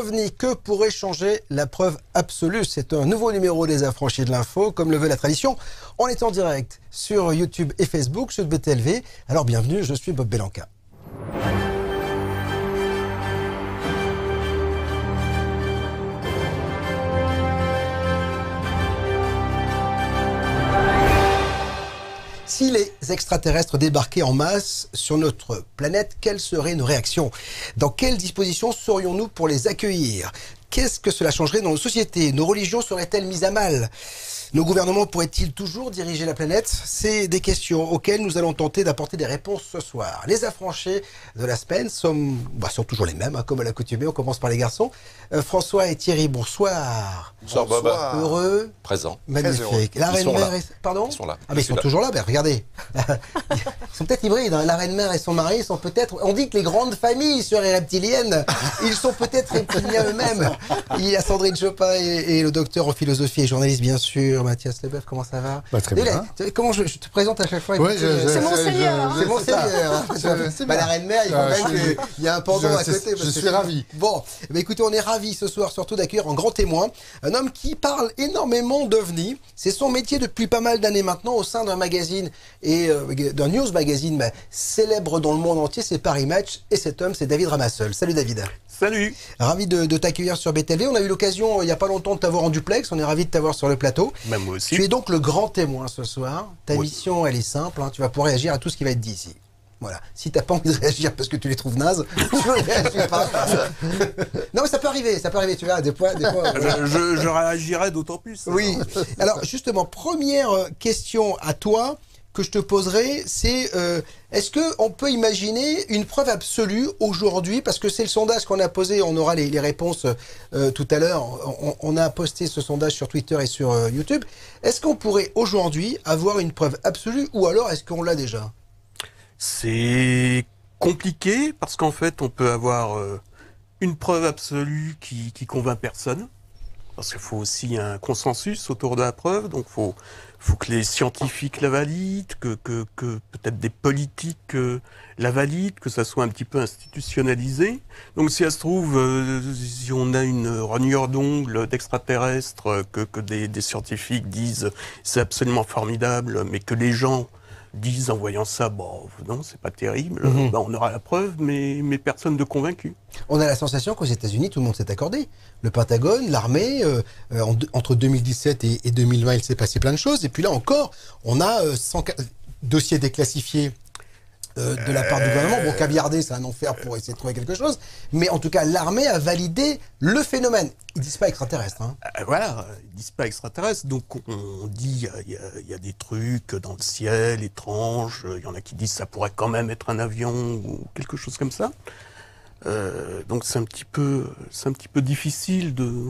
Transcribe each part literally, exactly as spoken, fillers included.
O V N I, que pourrait changer la preuve absolue? C'est un nouveau numéro des Affranchis de l'info, comme le veut la tradition. On est en direct sur YouTube et Facebook, sur B T L V. Alors bienvenue, je suis Bob Belanca. Si les extraterrestres débarquaient en masse sur notre planète, quelles seraient nos réactions? Dans quelles dispositions serions-nous pour les accueillir? Qu'est-ce que cela changerait dans nos sociétés? Nos religions seraient-elles mises à mal? Nos gouvernements pourraient-ils toujours diriger la planète? C'est des questions auxquelles nous allons tenter d'apporter des réponses ce soir. Les affranchis de la semaine sont, bah, sont toujours les mêmes, hein, comme à l'accoutumée. On commence par les garçons. Euh, François et Thierry, bonsoir. Bonsoir, bonsoir. Bob. Heureux. Présent. Magnifique. Présent. La reine mère et... Pardon? Ils sont là. Ah, mais ils sont là. Toujours là, ben, regardez. Ils sont peut-être hybrides. Hein. La reine mère et son mari sont peut-être... On dit que les grandes familles seraient reptiliennes. Ils sont peut-être reptiliens eux-mêmes. Il y a Sandrine Chopin et, et le docteur en philosophie et journaliste, bien sûr. Mathias Lebeuf, comment ça va? Bah, très bien. Là, comment je, je te présente à chaque fois? Oui, c'est mon seigneur. C'est mon seigneur. La reine mère, il, euh, je, il y a un pendant à côté. Je suis ravi. Bon, bah, écoutez, on est ravis ce soir surtout d'accueillir en grand témoin un homme qui parle énormément d'O V N I. C'est son métier depuis pas mal d'années maintenant au sein d'un magazine et euh, d'un news magazine bah, célèbre dans le monde entier, c'est Paris Match. Et cet homme, c'est David Ramasseul. Salut David. Salut. Ravi de, de t'accueillir sur B T L V. On a eu l'occasion il n'y a pas longtemps de t'avoir en duplex. On est ravi de t'avoir sur le plateau. Même moi aussi. Tu es donc le grand témoin ce soir. Ta oui. mission, elle est simple. Hein. Tu vas pouvoir réagir à tout ce qui va être dit ici. Voilà. Si t'as pas envie de réagir parce que tu les trouves nazes, tu réagis pas. Non, mais ça peut arriver. Ça peut arriver. Tu verras des fois. Des fois voilà. je, je réagirai d'autant plus. Oui. Alors justement, première question à toi que je te poserai, c'est euh, est-ce qu'on peut imaginer une preuve absolue aujourd'hui? Parce que c'est le sondage qu'on a posé, on aura les, les réponses euh, tout à l'heure, on, on a posté ce sondage sur Twitter et sur euh, YouTube. Est-ce qu'on pourrait aujourd'hui avoir une preuve absolue ou alors est-ce qu'on l'a déjà? C'est compliqué parce qu'en fait on peut avoir euh, une preuve absolue qui, qui convainc personne. Parce qu'il faut aussi un consensus autour de la preuve, donc il faut, faut que les scientifiques la valident, que, que, que peut-être des politiques euh, la valident, que ça soit un petit peu institutionnalisé. Donc si ça se trouve, euh, si on a une rognure d'ongles d'extraterrestres, euh, que, que des, des scientifiques disent c'est absolument formidable, mais que les gens disent en voyant ça, bon, non, c'est pas terrible, mmh. ben, on aura la preuve, mais, mais personne de convaincu. On a la sensation qu'aux États-Unis, tout le monde s'est accordé. Le Pentagone, l'armée, euh, en, entre deux mille dix-sept et, et deux mille vingt, il s'est passé plein de choses. Et puis là encore, on a euh, cent dossiers déclassifiés euh, de euh... la part du gouvernement. Bon, caviarder, c'est un enfer pour essayer de trouver quelque chose. Mais en tout cas, l'armée a validé le phénomène. Ils disent pas extraterrestre. Hein. Euh, voilà, ils disent pas extraterrestre. Donc on dit il y, y, y a des trucs dans le ciel étranges. Il y en a qui disent ça pourrait quand même être un avion ou quelque chose comme ça. Euh, donc c'est un petit peu, c'est un petit peu difficile de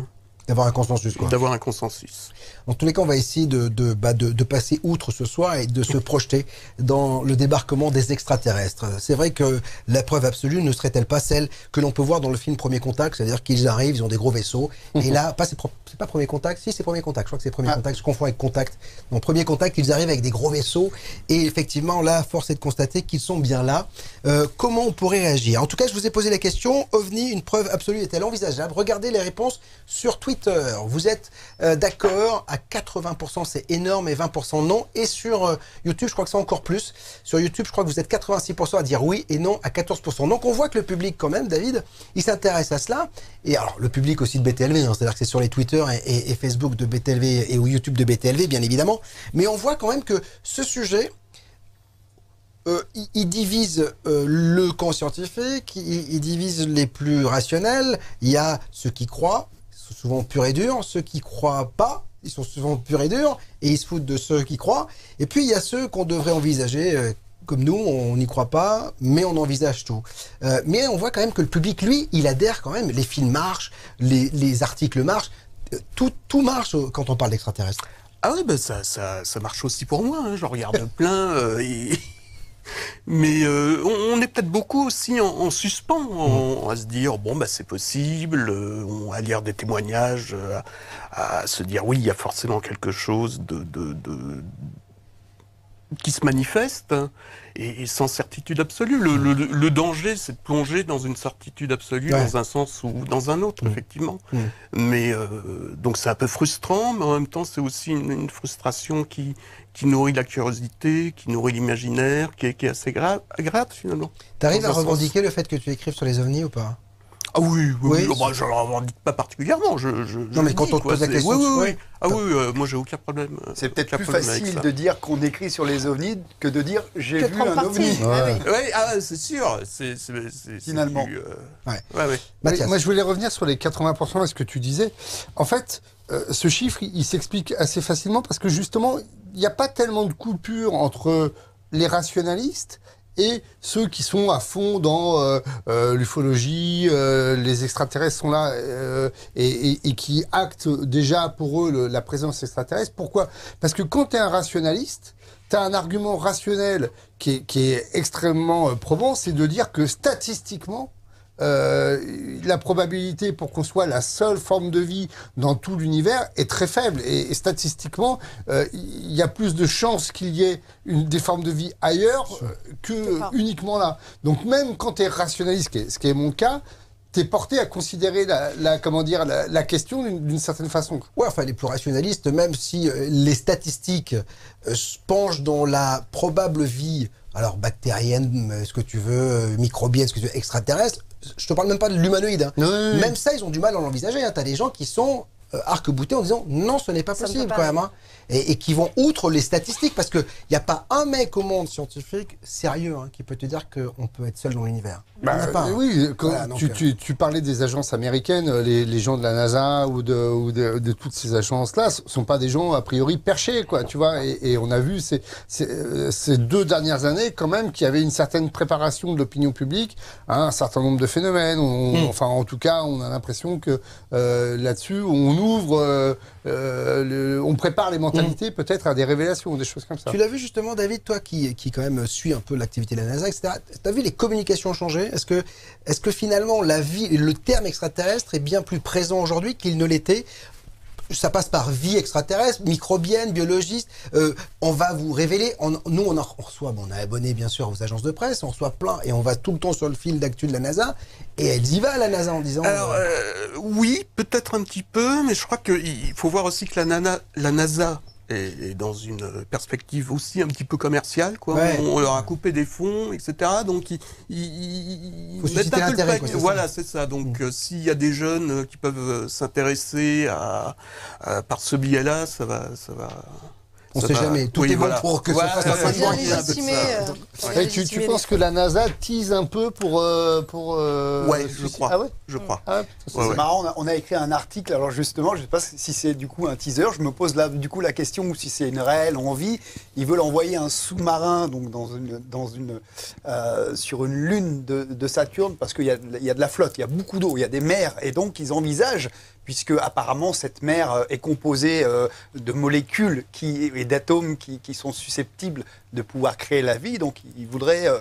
d'avoir un consensus. D'avoir un consensus. En tous les cas, on va essayer de, de, bah de, de passer outre ce soir et de se projeter dans le débarquement des extraterrestres. C'est vrai que la preuve absolue ne serait-elle pas celle que l'on peut voir dans le film Premier Contact, c'est-à-dire qu'ils arrivent, ils ont des gros vaisseaux, mm-hmm. et là, c'est pas Premier Contact, si c'est Premier Contact, je crois que c'est Premier ah. Contact, je confonds avec Contact. Dans Premier Contact, ils arrivent avec des gros vaisseaux, et effectivement, là, force est de constater qu'ils sont bien là. Euh, comment on pourrait réagir? En tout cas, je vous ai posé la question, O V N I, une preuve absolue est-elle envisageable? Regardez les réponses sur Twitter. Vous êtes euh, d'accord à quatre-vingts pour cent, c'est énorme, et vingt pour cent non. Et sur euh, YouTube, je crois que c'est encore plus. Sur YouTube, je crois que vous êtes quatre-vingt-six pour cent à dire oui et non à quatorze pour cent. Donc on voit que le public quand même, David, il s'intéresse à cela. Et alors le public aussi de B T L V, hein, c'est-à-dire que c'est sur les Twitter et, et, et Facebook de B T L V et ou YouTube de B T L V, bien évidemment. Mais on voit quand même que ce sujet... Euh, il, il divise euh, le camp scientifique, il, il divise les plus rationnels. Il y a ceux qui croient, souvent pur et dur, ceux qui croient pas, ils sont souvent pur et dur, et ils se foutent de ceux qui croient. Et puis, il y a ceux qu'on devrait envisager, euh, comme nous, on n'y croit pas, mais on envisage tout. Euh, mais on voit quand même que le public, lui, il adhère quand même. Les films marchent, les, les articles marchent, euh, tout, tout marche quand on parle d'extraterrestres. Ah oui, ben ça, ça, ça marche aussi pour moi, hein. J'en regarde plein, euh, et... Mais euh, on, on est peut-être beaucoup aussi en, en suspens, en, mmh. à se dire, bon, bah, c'est possible, euh, on, à lire des témoignages, euh, à, à se dire, oui, il y a forcément quelque chose de, de, de, qui se manifeste et, et sans certitude absolue. Le, le, le danger, c'est de plonger dans une certitude absolue, ouais. dans un sens ou dans un autre, mmh. effectivement. Mmh. Mais euh, donc c'est un peu frustrant, mais en même temps c'est aussi une, une frustration qui, qui nourrit la curiosité, qui nourrit l'imaginaire, qui, qui est assez grave, agréable finalement. T'arrives à revendiquer sens. le fait que tu écrives sur les ovnis ou pas? Ah oui, oui, oui. oui. Bah, je ne le revendique pas particulièrement. Je, je, non, mais quand dis, on te pose la question... Oui, oui, oui. oui. Ah oui, euh, moi j'ai aucun problème. C'est peut-être plus facile de dire qu'on écrit sur les ovnis que de dire j'ai vu un ovni. Ouais. Ouais. Oui, ah, c'est sûr. C'est, c'est, c'est, Finalement. Plus, euh... ouais. Ouais, ouais. Mathias. Moi je voulais revenir sur les quatre-vingts pour cent, à ce que tu disais. En fait, euh, ce chiffre, il, il s'explique assez facilement parce que justement, il n'y a pas tellement de coupure entre les rationalistes et ceux qui sont à fond dans euh, euh, l'ufologie, euh, les extraterrestres sont là euh, et, et, et qui actent déjà pour eux le, la présence extraterrestre. Pourquoi? Parce que quand tu es un rationaliste, tu as un argument rationnel qui est, qui est extrêmement euh, probant, c'est de dire que statistiquement, Euh, la probabilité pour qu'on soit la seule forme de vie dans tout l'univers est très faible. Et, et statistiquement, il euh, y a plus de chances qu'il y ait une, des formes de vie ailleurs que euh, uniquement là. Donc même quand tu es rationaliste, ce qui est mon cas, t'es porté à considérer la, la, comment dire, la, la question d'une certaine façon. Ouais, enfin, les plus rationalistes, même si euh, les statistiques euh, penchent dans la probable vie, alors bactérienne, ce que tu veux, microbienne, ce que tu veux, extraterrestre, je te parle même pas de l'humanoïde. Hein. Mmh. Même ça, ils ont du mal à l'envisager. Hein. T'as des gens qui sont euh, arc-boutés en disant non, ce n'est pas ça possible quand même. Hein. Et, et qui vont outre les statistiques, parce qu'il n'y a pas un mec au monde scientifique sérieux hein, qui peut te dire qu'on peut être seul dans l'univers. Bah, euh, hein. Oui, quand voilà, tu, donc, tu, tu parlais des agences américaines, les, les gens de la NASA ou de, ou de, de toutes ces agences-là ne sont pas des gens a priori perchés, quoi, tu vois. Et, et on a vu ces, ces, ces deux dernières années quand même qu'il y avait une certaine préparation de l'opinion publique à un certain nombre de phénomènes. On, hmm. Enfin, en tout cas, on a l'impression que euh, là-dessus, on ouvre, euh, euh, le, on prépare les mentalités. Peut-être à des révélations ou des choses comme ça. Tu l'as vu justement, David, toi qui, qui quand même suit un peu l'activité de la NASA, et cetera. Tu as vu les communications changer? Est-ce que, est-ce que finalement la vie, le terme extraterrestre est bien plus présent aujourd'hui qu'il ne l'était? Ça passe par vie extraterrestre, microbienne, biologiste. Euh, on va vous révéler. On, nous, on, en, on reçoit, bon, on est abonné bien sûr aux agences de presse, on reçoit plein et on va tout le temps sur le fil d'actu de la NASA. Et elle y va, la NASA, en disant... Alors, euh, oui, peut-être un petit peu, mais je crois qu'il faut voir aussi que la, nana, la NASA... et dans une perspective aussi un petit peu commerciale, quoi. Ouais. On leur a coupé des fonds, et cetera. Donc, ils, ils, ils mettent un peu le paquet. Voilà, c'est ça. Donc, mmh. euh, s'il y a des jeunes qui peuvent s'intéresser à, à, par ce biais-là, ça va... Ça va... On ne sait va... jamais. Tout oui, est voilà. bon pour que ouais, ça fasse un point. Euh, tu, tu penses que la NASA tease un peu pour... Euh, pour euh, ouais, je crois. Ah ouais je crois. Ah, c'est ouais, ouais. marrant, on a, on a écrit un article. Alors justement, je ne sais pas si c'est du coup un teaser. Je me pose là, du coup la question ou si c'est une réelle envie. Ils veulent envoyer un sous-marin donc dans une, dans une, euh, sur une lune de, de Saturne parce qu'il y, y a de la flotte, il y a beaucoup d'eau, il y a des mers. Et donc, ils envisagent... puisque apparemment cette mer est composée de molécules qui, et d'atomes qui, qui sont susceptibles de pouvoir créer la vie, donc ils voudraient... Euh,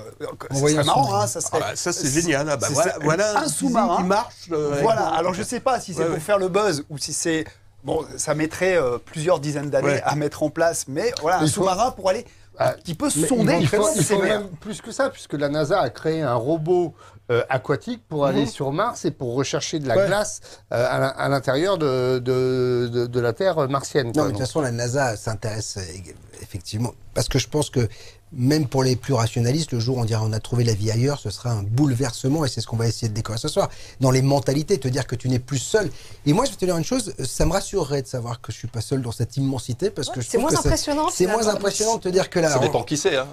ça serait marrant, hein, ça serait... Ah bah ça c'est génial, ah bah voilà, ça, voilà un sous-marin qui marche... Euh, voilà, alors je ne sais pas si c'est ouais, pour ouais. faire le buzz ou si c'est... Bon, ça mettrait euh, plusieurs dizaines d'années ouais. à mettre en place, mais voilà, un sous-marin pour aller un petit peu sonder... Il faut, il faut même plus que ça, puisque la NASA a créé un robot... Euh, aquatique pour aller mmh. sur Mars et pour rechercher de la ouais. glace euh, à, à l'intérieur de, de, de, de la Terre martienne. Non, quoi, mais de toute façon, la NASA s'intéresse effectivement, parce que je pense que même pour les plus rationalistes, le jour où on dira on a trouvé la vie ailleurs, ce sera un bouleversement et c'est ce qu'on va essayer de découvrir ce soir. Dans les mentalités, te dire que tu n'es plus seul. Et moi, je vais te dire une chose, ça me rassurerait de savoir que je ne suis pas seul dans cette immensité parce ouais, que je trouve que c'est moins impressionnant. C'est moins impressionnant de te dire que là... Ça on... dépend qui c'est. Hein.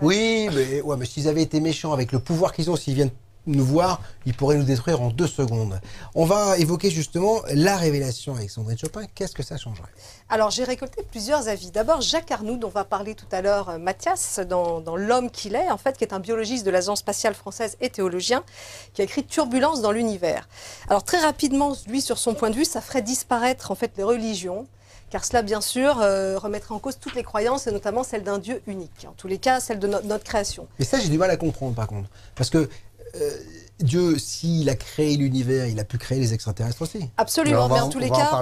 Oui, mais, ouais, mais s'ils avaient été méchants avec le pouvoir qu'ils ont, s'ils viennent nous voir, il pourrait nous détruire en deux secondes. On va évoquer justement la révélation avec Sandrine Chopin. Qu'est-ce que ça changerait? Alors, j'ai récolté plusieurs avis. D'abord, Jacques Arnould, dont on va parler tout à l'heure, Mathias, dans, dans L'homme qu'il est, en fait, qui est un biologiste de l'Agence spatiale française et théologien, qui a écrit Turbulence dans l'univers. Alors, très rapidement, lui, sur son point de vue, ça ferait disparaître, en fait, les religions, car cela, bien sûr, euh, remettrait en cause toutes les croyances, et notamment celle d'un Dieu unique, en tous les cas, celle de no- notre création. Mais ça, j'ai du mal à comprendre, par contre, parce que Euh, Dieu, s'il a créé l'univers, il a pu créer les extraterrestres aussi. Absolument, mais en tous les cas,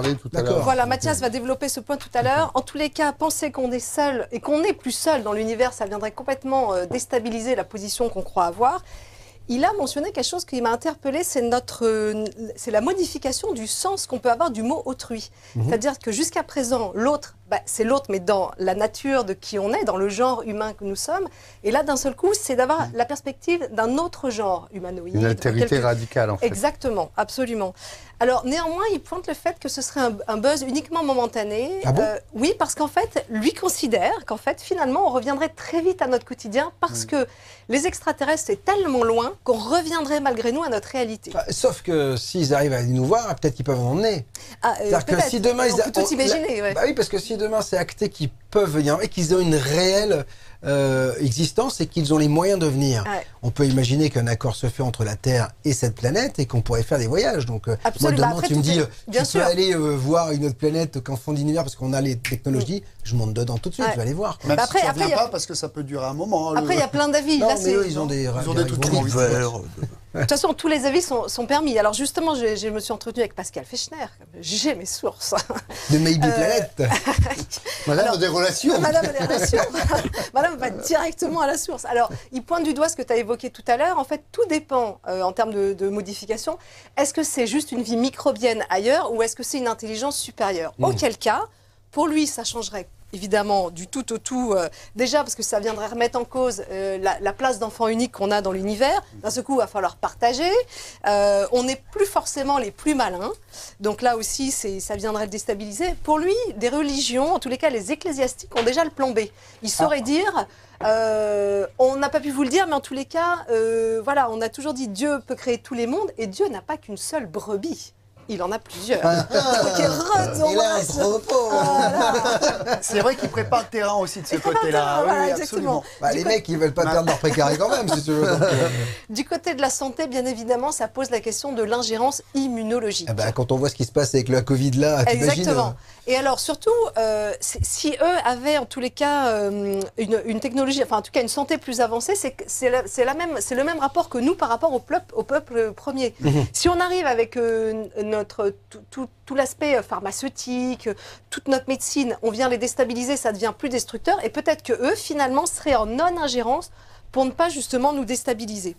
voilà, Mathias va développer ce point tout à l'heure. En tous les cas, penser qu'on est seul et qu'on n'est plus seul dans l'univers, ça viendrait complètement euh, déstabiliser la position qu'on croit avoir. Il a mentionné quelque chose qui m'a interpellée, c'est notre, euh, c'est la modification du sens qu'on peut avoir du mot autrui. Mmh. C'est-à-dire que jusqu'à présent, l'autre, bah, c'est l'autre, mais dans la nature de qui on est, dans le genre humain que nous sommes. Et là, d'un seul coup, c'est d'avoir mmh. la perspective d'un autre genre humanoïde. Une altérité quelque... radicale, en fait. Exactement, absolument. Alors, néanmoins, il pointe le fait que ce serait un, un buzz uniquement momentané. Ah bon ? euh, Oui, parce qu'en fait, lui considère qu'en fait, finalement, on reviendrait très vite à notre quotidien parce mmh. que les extraterrestres, c'est tellement loin qu'on reviendrait malgré nous à notre réalité. Bah, sauf que s'ils arrivent à nous voir, peut-être qu'ils peuvent en emmener. Ah, euh, que si demain, on ils a... peut tout on... imaginer. Ouais. Bah oui, parce que si demain c'est acté qu'ils peuvent venir et qu'ils ont une réelle euh, existence et qu'ils ont les moyens de venir. Ouais. On peut imaginer qu'un accord se fait entre la Terre et cette planète et qu'on pourrait faire des voyages. Donc euh, moi, demain, bah après, tu me dis, bien tu sûr. peux aller euh, voir une autre planète qu'en fond d'univers parce qu'on a les technologies. Mmh. Je monte dedans tout de suite, ouais. je vais aller voir. Bah après, si après, après y a... pas parce que ça peut durer un moment. Après, il le... y a plein d'avis. Là, mais eux, ils ont des tout. De toute façon, tous les avis sont, sont permis. Alors justement, je, je me suis entretenue avec Pascal Fechner. J'ai mes sources. De Maybe euh... Planet. Madame Alors, des relations. Madame des relations. Madame va directement à la source. Alors, il pointe du doigt ce que tu as évoqué tout à l'heure. En fait, tout dépend euh, en termes de, de modification. Est-ce que c'est juste une vie microbienne ailleurs ou est-ce que c'est une intelligence supérieure? mmh. Auquel cas, pour lui, ça changerait évidemment du tout au tout, euh, déjà parce que ça viendrait remettre en cause euh, la, la place d'enfant unique qu'on a dans l'univers. D'un seul coup, il va falloir partager. Euh, on n'est plus forcément les plus malins. Donc là aussi, ça viendrait le déstabiliser. Pour lui, des religions, en tous les cas les ecclésiastiques, ont déjà le plan B. Ils sauraient ah. dire... Euh, on n'a pas pu vous le dire, mais en tous les cas, euh, voilà, on a toujours dit Dieu peut créer tous les mondes et Dieu n'a pas qu'une seule brebis. Il en a plusieurs. Ah, okay, il a un propos. Voilà. C'est vrai qu'il prépare le terrain aussi de ce côté-là. Voilà, oui, absolument. Bah, les côté... mecs, ils veulent pas perdre leur précaré quand même, si tu veux. Du côté de la santé, bien évidemment, ça pose la question de l'ingérence immunologique. Ah bah, quand on voit ce qui se passe avec la Covid là, exactement. Et alors surtout, euh, si eux avaient en tous les cas euh, une, une technologie, enfin en tout cas une santé plus avancée, c'est la, la même, c'est le même rapport que nous par rapport au peuple, au peuple premier. Mmh. Si on arrive avec euh, notre tout, tout, tout l'aspect pharmaceutique, toute notre médecine, on vient les déstabiliser, ça devient plus destructeur, et peut-être que eux finalement seraient en non-ingérence pour ne pas justement nous déstabiliser.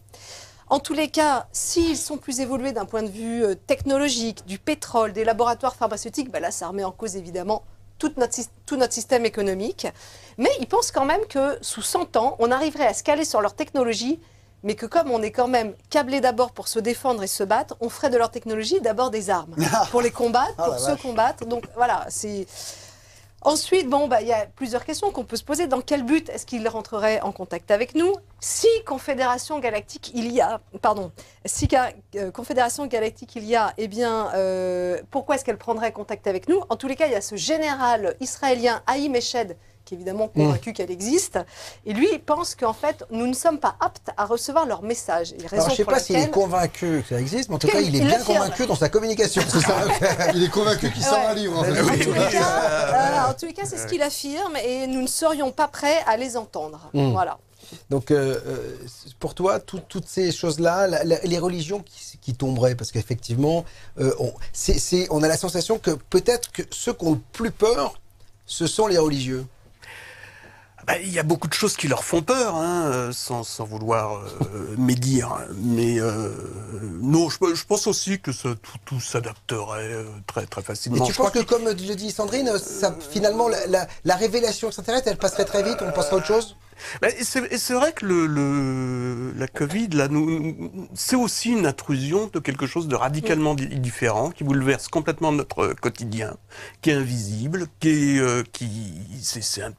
En tous les cas, s'ils sont plus évolués d'un point de vue technologique, du pétrole, des laboratoires pharmaceutiques, ben là, ça remet en cause évidemment tout notre, tout notre système économique. Mais ils pensent quand même que sous cent ans, on arriverait à se caler sur leur technologie, mais que comme on est quand même câblé d'abord pour se défendre et se battre, on ferait de leur technologie d'abord des armes pour les combattre, pour ah, se vache. combattre. Donc voilà, c'est... Ensuite, bon, bah, y a plusieurs questions qu'on peut se poser. Dans quel but est-ce qu'il rentrerait en contact avec nous? Si Confédération Galactique il y a, pardon, si euh, Confédération Galactique il y a, eh bien, euh, pourquoi est-ce qu'elle prendrait contact avec nous? En tous les cas, il y a ce général israélien Haïm Eshed, qui est évidemment convaincu mmh. qu'elle existe. Et lui, il pense qu'en fait, nous ne sommes pas aptes à recevoir leur message. Et raison Alors, je ne sais pour pas laquelle... s'il est convaincu que ça existe, mais en tout cas, il, il est il bien convaincu dans sa communication. C'est ça. Il est convaincu qu'il ouais. sort un livre. En, fait. oui, oui, oui. Cas, euh, en tous les cas, c'est ce qu'il affirme et nous ne serions pas prêts à les entendre. Mmh. Voilà. Donc, euh, pour toi, tout, toutes ces choses-là, les religions qui, qui tomberaient, parce qu'effectivement, euh, on, on a la sensation que peut-être que ceux qui ont le plus peur, ce sont les religieux. Il y a beaucoup de choses qui leur font peur, hein, sans, sans vouloir euh, médire. Mais euh, non, je, je pense aussi que ça, tout, tout s'adapterait euh, très, très facilement. Et tu je penses que, que, comme le dit Sandrine, euh, ça, finalement, la, la, la révélation extraterrestre, elle passerait très vite, on passerait à autre chose? Ben, c'est vrai que le, le, la Covid, c'est aussi une intrusion de quelque chose de radicalement di différent, qui bouleverse complètement notre quotidien, qui est invisible, qui est... Euh, qui, c'est un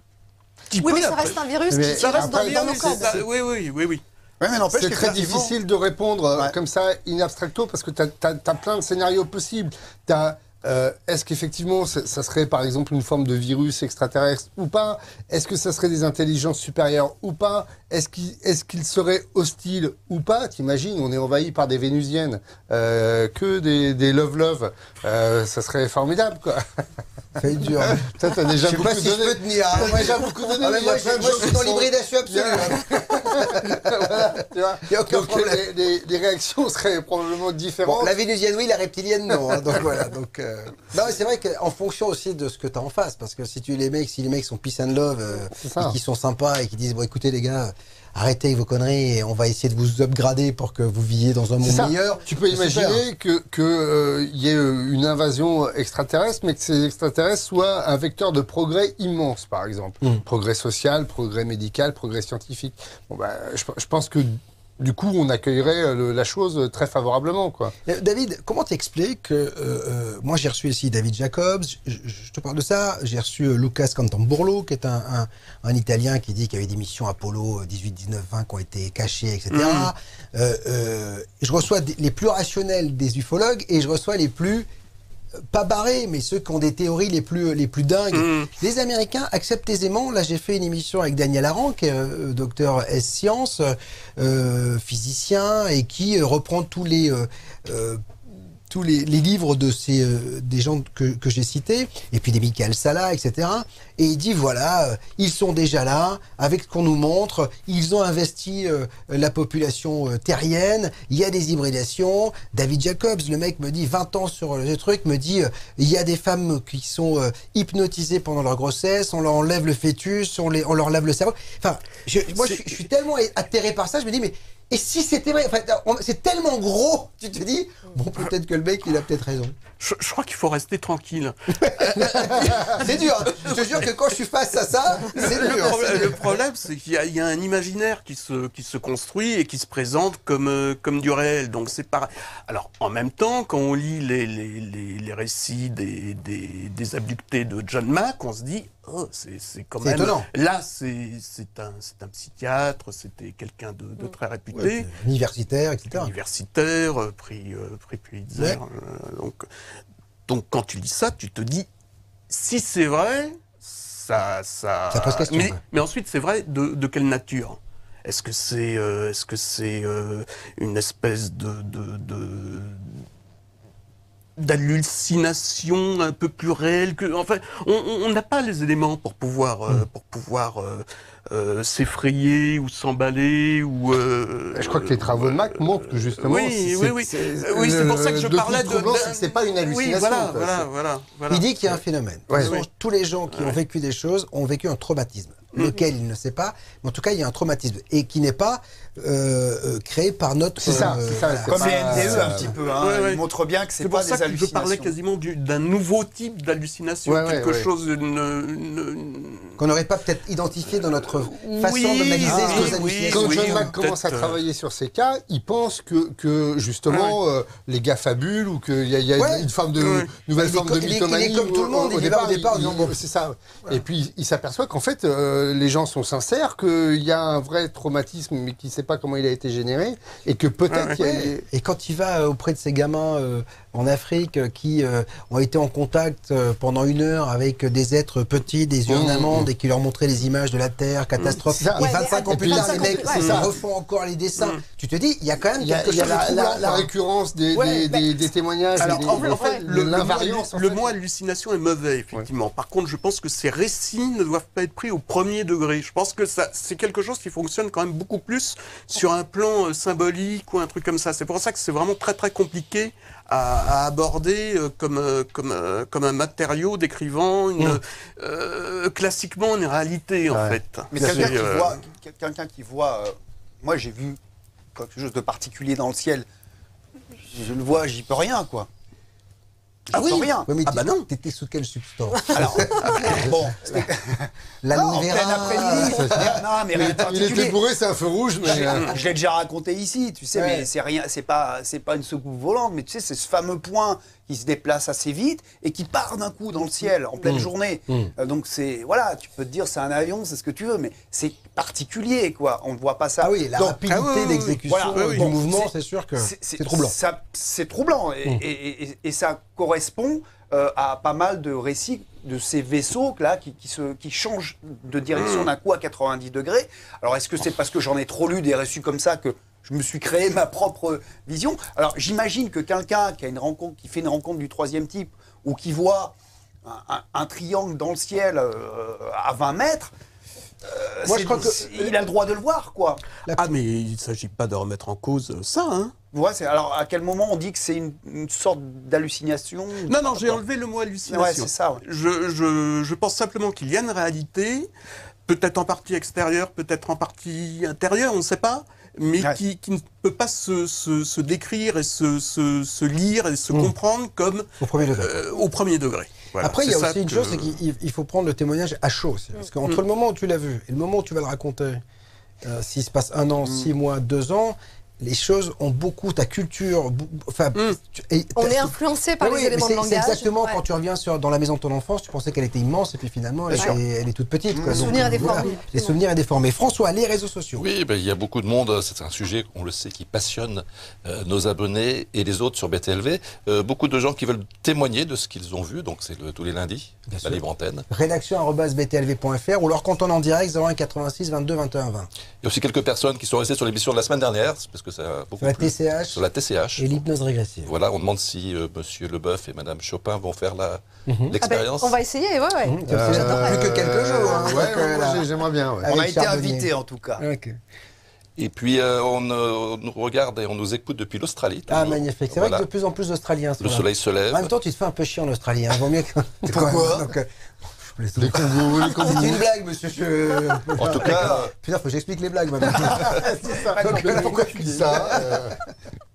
Oui, mais ça reste un virus mais qui reste dans, dans nos corps. Oui, oui, oui, oui. Ouais, c'est très difficile de répondre ouais. comme ça in abstracto parce que tu as, as, as plein de scénarios possibles. Tu as Euh, Est-ce qu'effectivement, ça serait par exemple une forme de virus extraterrestre ou pas? Est-ce que ça serait des intelligences supérieures ou pas? Est-ce qu'ils est-ce qu'ils seraient hostiles ou pas? T'imagines, on est envahi par des Vénusiennes, euh, que des, des love-love. Euh, ça serait formidable, quoi. Ça est dur. Toi, t'as déjà beaucoup donné. Je sais pas si je peux tenir. Moi, j'ai beaucoup donné. Ah, mais moi, je, moi, je suis dans l'hybridation absolue. Voilà, tu vois. Il y a aucun donc, problème. Les, les, les réactions seraient probablement différentes. Bon, la vénusienne, oui, la reptilienne, non. Hein, donc, voilà. Donc, euh... Non, mais c'est vrai qu'en fonction aussi de ce que t'as en face, parce que si tu les mecs, si les mecs sont peace and love, euh, et qui sont sympas et qui disent, bon, écoutez, les gars, arrêtez vos conneries et on va essayer de vous upgrader pour que vous viviez dans un monde ça. meilleur. Tu peux imaginer qu'il que, euh, y ait une invasion extraterrestre, mais que ces extraterrestres soient un vecteur de progrès immense, par exemple. Mmh. Progrès social, progrès médical, progrès scientifique. Bon, bah, je, je pense que du coup, on accueillerait le, la chose très favorablement, quoi. David, comment t'expliques que euh, euh, moi j'ai reçu ici David Jacobs, je, je te parle de ça, j'ai reçu Lucas Cantamburlo, qui est un, un, un Italien qui dit qu'il y avait des missions Apollo dix-huit, dix-neuf, vingt qui ont été cachées, et cetera. Mmh. Euh, euh, je reçois des, les plus rationnels des ufologues et je reçois les plus, pas barrés, mais ceux qui ont des théories les plus, les plus dingues. Mmh. Les Américains acceptent aisément. Là, j'ai fait une émission avec Daniel Aran, qui est euh, docteur S sciences, euh, physicien, et qui euh, reprend tous les euh, euh, tous les, les livres de ces euh, des gens que, que j'ai cités, et puis des Michael Sala, et cetera. Et il dit voilà, euh, ils sont déjà là, avec ce qu'on nous montre, ils ont investi euh, la population euh, terrienne, il y a des hybridations. David Jacobs, le mec me dit vingt ans sur le truc, me dit euh, il y a des femmes qui sont euh, hypnotisées pendant leur grossesse, on leur enlève le fœtus, on, les, on leur lave le cerveau. Enfin, je, moi je, je suis tellement atterré par ça, je me dis mais et si c'était vrai, enfin, c'est tellement gros, tu te dis, bon, peut-être que le mec, il a peut-être raison. Je, je crois qu'il faut rester tranquille. C'est dur, hein. Je te jure que quand je suis face à ça, c'est dur. Le problème, c'est qu'il y, y a un imaginaire qui se, qui se construit et qui se présente comme, euh, comme du réel. Donc c'est pareil. Alors, en même temps, quand on lit les, les, les, les récits des, des, des abductés de John Mack, on se dit, oh, c'est quand même étonnant. Là, c'est un, un psychiatre, c'était quelqu'un de, de très réputé. Ouais, universitaire, et cetera. Universitaire, prix, euh, prix Pulitzer. Ouais. Euh, donc, donc, quand tu lis ça, tu te dis, si c'est vrai, ça... Ça, ça pose question. Mais, mais ensuite, c'est vrai, de, de quelle nature ? Est-ce que c'est euh, est-ce que c'est euh, une espèce de... de, de d'hallucination un peu plus réelle que... Enfin, on n'a pas les éléments pour pouvoir, euh, pour pouvoir euh, euh, s'effrayer ou s'emballer ou... Euh, je crois que les travaux de Mac montrent que justement... Oui, oui, oui. Oui, c'est pour ça que je parlais de... C'est pas une hallucination. Oui, voilà, voilà, voilà, voilà. Il dit qu'il y a un phénomène. Ouais. Façon, oui. Tous les gens qui ouais. ont vécu des choses ont vécu un traumatisme. Lequel il ne sait pas, mais en tout cas il y a un traumatisme et qui n'est pas euh, créé par notre. C'est ça, euh, ça. Comme les N D E un petit peu. Hein, ouais, ouais. Il montre bien que c'est pas des hallucinations. Je parlais quasiment d'un du, nouveau type d'hallucination, ouais, quelque ouais, chose ouais. une... qu'on n'aurait pas peut-être identifié dans notre oui, façon d'analyser ah, nos oui, hallucinations. Quand oui, John Mack commence à travailler sur ces cas, il pense que, que justement ouais. euh, les gars fabulent ou qu'il y a, y a ouais. une forme de ouais. nouvelle il forme il de mythomanie. Il est comme tout le monde. Au départ, c'est ça. Et puis il s'aperçoit qu'en fait les gens sont sincères, qu'il y a un vrai traumatisme mais qu'il ne sait pas comment il a été généré et que peut-être... Ah, ouais. y a... Et quand il va auprès de ces gamins euh, en Afrique qui euh, ont été en contact euh, pendant une heure avec des êtres petits, des yeux en amande et qui leur montraient les images de la Terre, catastrophe, ça, et ouais, vingt-cinq ans plus tard, les mecs ouais. ça. refont encore les dessins. Mmh. Tu te dis, il y a quand même quelque y a, chose y a de la, troublant, la, la récurrence des, ouais, des, des, des témoignages. Alors, des, en fait, en fait le, le, mot, en le mot hallucination est mauvais, effectivement. Ouais. Par contre, je pense que ces récits ne doivent pas être pris au premier degré. Je pense que c'est quelque chose qui fonctionne quand même beaucoup plus sur un plan euh, symbolique ou un truc comme ça. C'est pour ça que c'est vraiment très très compliqué à, à aborder euh, comme, euh, comme, euh, comme un matériau décrivant une, mmh. euh, classiquement une réalité, ouais. en fait. Mais quelqu'un qui, euh... quelqu'un qui voit... Euh, moi, j'ai vu quelque chose de particulier dans le ciel. Je le vois, j'y peux rien, quoi. Ah oui, rien. Oui, mais ah bah non. T'étais sous quelle substance? Alors, bon, la non, en plein après-midi. Non, mais rien de particulier. Il était bourré, c'est un feu rouge. Mais... Je l'ai déjà raconté ici, tu sais, ouais. mais c'est rien, c'est pas, c'est pas une secoupe volante, mais tu sais, c'est ce fameux point qui se déplace assez vite et qui part d'un coup dans le ciel en pleine mmh. journée. Mmh. Euh, donc c'est voilà, tu peux te dire c'est un avion, c'est ce que tu veux, mais c'est particulier quoi. On ne voit pas ça. Ah oui, la rapidité ah, d'exécution voilà, oui, oui, du bon, mouvement, c'est sûr que c'est troublant. C'est troublant et, mmh. et, et, et ça correspond euh, à pas mal de récits de ces vaisseaux là qui, qui, se, qui changent de direction d'un coup à quatre-vingt-dix degrés. Alors est-ce que c'est parce que j'en ai trop lu des récits comme ça que je me suis créé ma propre vision? Alors j'imagine que quelqu'un qui a une rencontre, qui fait une rencontre du troisième type ou qui voit un, un, un triangle dans le ciel euh, à vingt mètres, euh, moi, je crois que, il a le droit de le voir, quoi. La... Ah mais il ne s'agit pas de remettre en cause ça, hein. Ouais, alors à quel moment on dit que c'est une, une sorte d'hallucination? Non, non, j'ai enlevé le mot hallucination. Ouais, c'est ça. Ouais. Je, je, je pense simplement qu'il y a une réalité, peut-être en partie extérieure, peut-être en partie intérieure, on ne sait pas. Mais ouais. qui, qui ne peut pas se, se, se décrire et se, se, se lire et se mmh. comprendre comme au premier degré. Euh, au premier degré. Voilà. Après, il y a aussi une que... chose, c'est qu'il faut prendre le témoignage à chaud. Aussi, parce qu'entre mmh. le moment où tu l'as vu et le moment où tu vas le raconter, euh, s'il se passe un an, mmh. six mois, deux ans, les choses ont beaucoup, ta culture... Enfin, mm. et on est influencé par oui, les éléments de langage. C'est exactement ouais. quand tu reviens sur, dans la maison de ton enfance, tu pensais qu'elle était immense, et puis finalement, elle, ouais. est, elle est toute petite. Quoi. Les, Donc, souvenirs voilà, les souvenirs déformés. François, les réseaux sociaux. Oui, ben, il y a beaucoup de monde, c'est un sujet, on le sait, qui passionne euh, nos abonnés et les autres sur B T L V. Euh, beaucoup de gens qui veulent témoigner de ce qu'ils ont vu, donc c'est le, tous les lundis, Bien la sûr. Libre antenne. rédaction arobase b t l v point f r ou leur compte en direct zéro un quatre-vingt-six vingt-deux vingt et un vingt. Il y a aussi quelques personnes qui sont restées sur l'émission de la semaine dernière, parce que Que ça a beaucoup la T C H sur la T C H et l'hypnose régressive. Voilà, on demande si euh, Monsieur Lebeuf et Madame Chopin vont faire l'expérience. Mm-hmm. ah ben, on va essayer, ouais, ouais. Mmh, euh, j'attends plus que quelques jours. Hein. Ouais, ouais, j'aimerais bien. Ouais. On a été invités en tout cas. Okay. Et puis euh, on, euh, on nous regarde et on nous écoute depuis l'Australie. Ah nous, magnifique, c'est voilà. vrai que de plus en plus d'Australiens. Le soleil se lève. En même temps, tu te fais un peu chier en Australie. Hein. Vaut mieux que... Pourquoi Donc, euh... C'est une blague, monsieur. Je... En tout cas... Putain, faut que j'explique les blagues, maintenant. C'est ça. Donc, euh, pourquoi tu dis ça euh...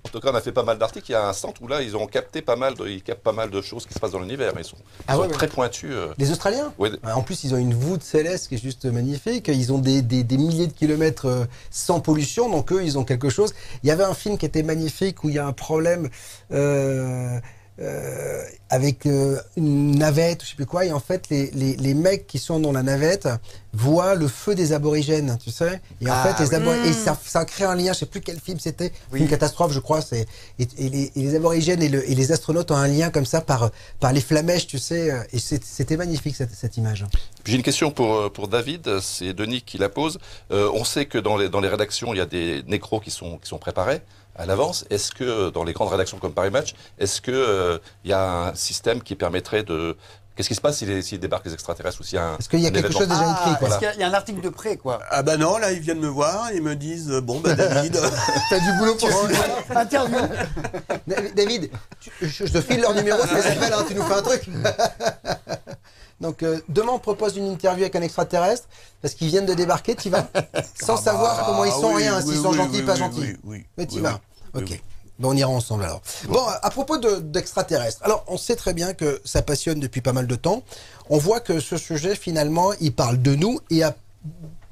En tout cas, on a fait pas mal d'articles. Il y a un centre où là, ils ont capté pas mal de, ils captent pas mal de choses qui se passent dans l'univers. Ils sont, ils ah sont ouais, très ouais. pointus. Les Australiens ouais. En plus, ils ont une voûte céleste qui est juste magnifique. Ils ont des, des, des milliers de kilomètres sans pollution. Donc, eux, ils ont quelque chose. Il y avait un film qui était magnifique où il y a un problème... Euh... Euh, avec euh, une navette, je sais plus quoi, et en fait les, les, les mecs qui sont dans la navette voient le feu des aborigènes, tu sais, et en ah, fait les oui. et ça, ça crée un lien, je sais plus quel film c'était, oui. une catastrophe je crois, c'est et, et, les, et les aborigènes et, le, et les astronautes ont un lien comme ça par, par les flamèches, tu sais, et c'était magnifique cette, cette image. J'ai une question pour, pour David, c'est Denis qui la pose, euh, on sait que dans les, dans les rédactions il y a des nécros qui sont, qui sont préparés à l'avance, est-ce que, dans les grandes rédactions comme Paris Match, est-ce qu'il euh, y a un système qui permettrait de... Qu'est-ce qui se passe s'il si débarque les extraterrestres ou s'il y a un... Est-ce qu'il y a quelque chose déjà écrit, quoi? Est-ce qu'il y, y a un article de près, quoi? Ah bah non, là, ils viennent me voir, ils me disent, bon, bah David... T'as du boulot pour... Interview. David, tu, je, je te file leur numéro, je les appelle, hein, tu nous fais un truc. Donc, euh, demain, on propose une interview avec un extraterrestre, parce qu'ils viennent de débarquer, tu vas? Sans ah bah, savoir comment ils sont, oui, rien, oui, s'ils oui, sont oui, gentils, oui, pas oui, gentils. Oui, oui, mais tu oui, vas. Oui, ok. Oui. Ben, on ira ensemble alors. Bon, bon à propos d'extraterrestres, de, alors on sait très bien que ça passionne depuis pas mal de temps. On voit que ce sujet, finalement, il parle de nous et à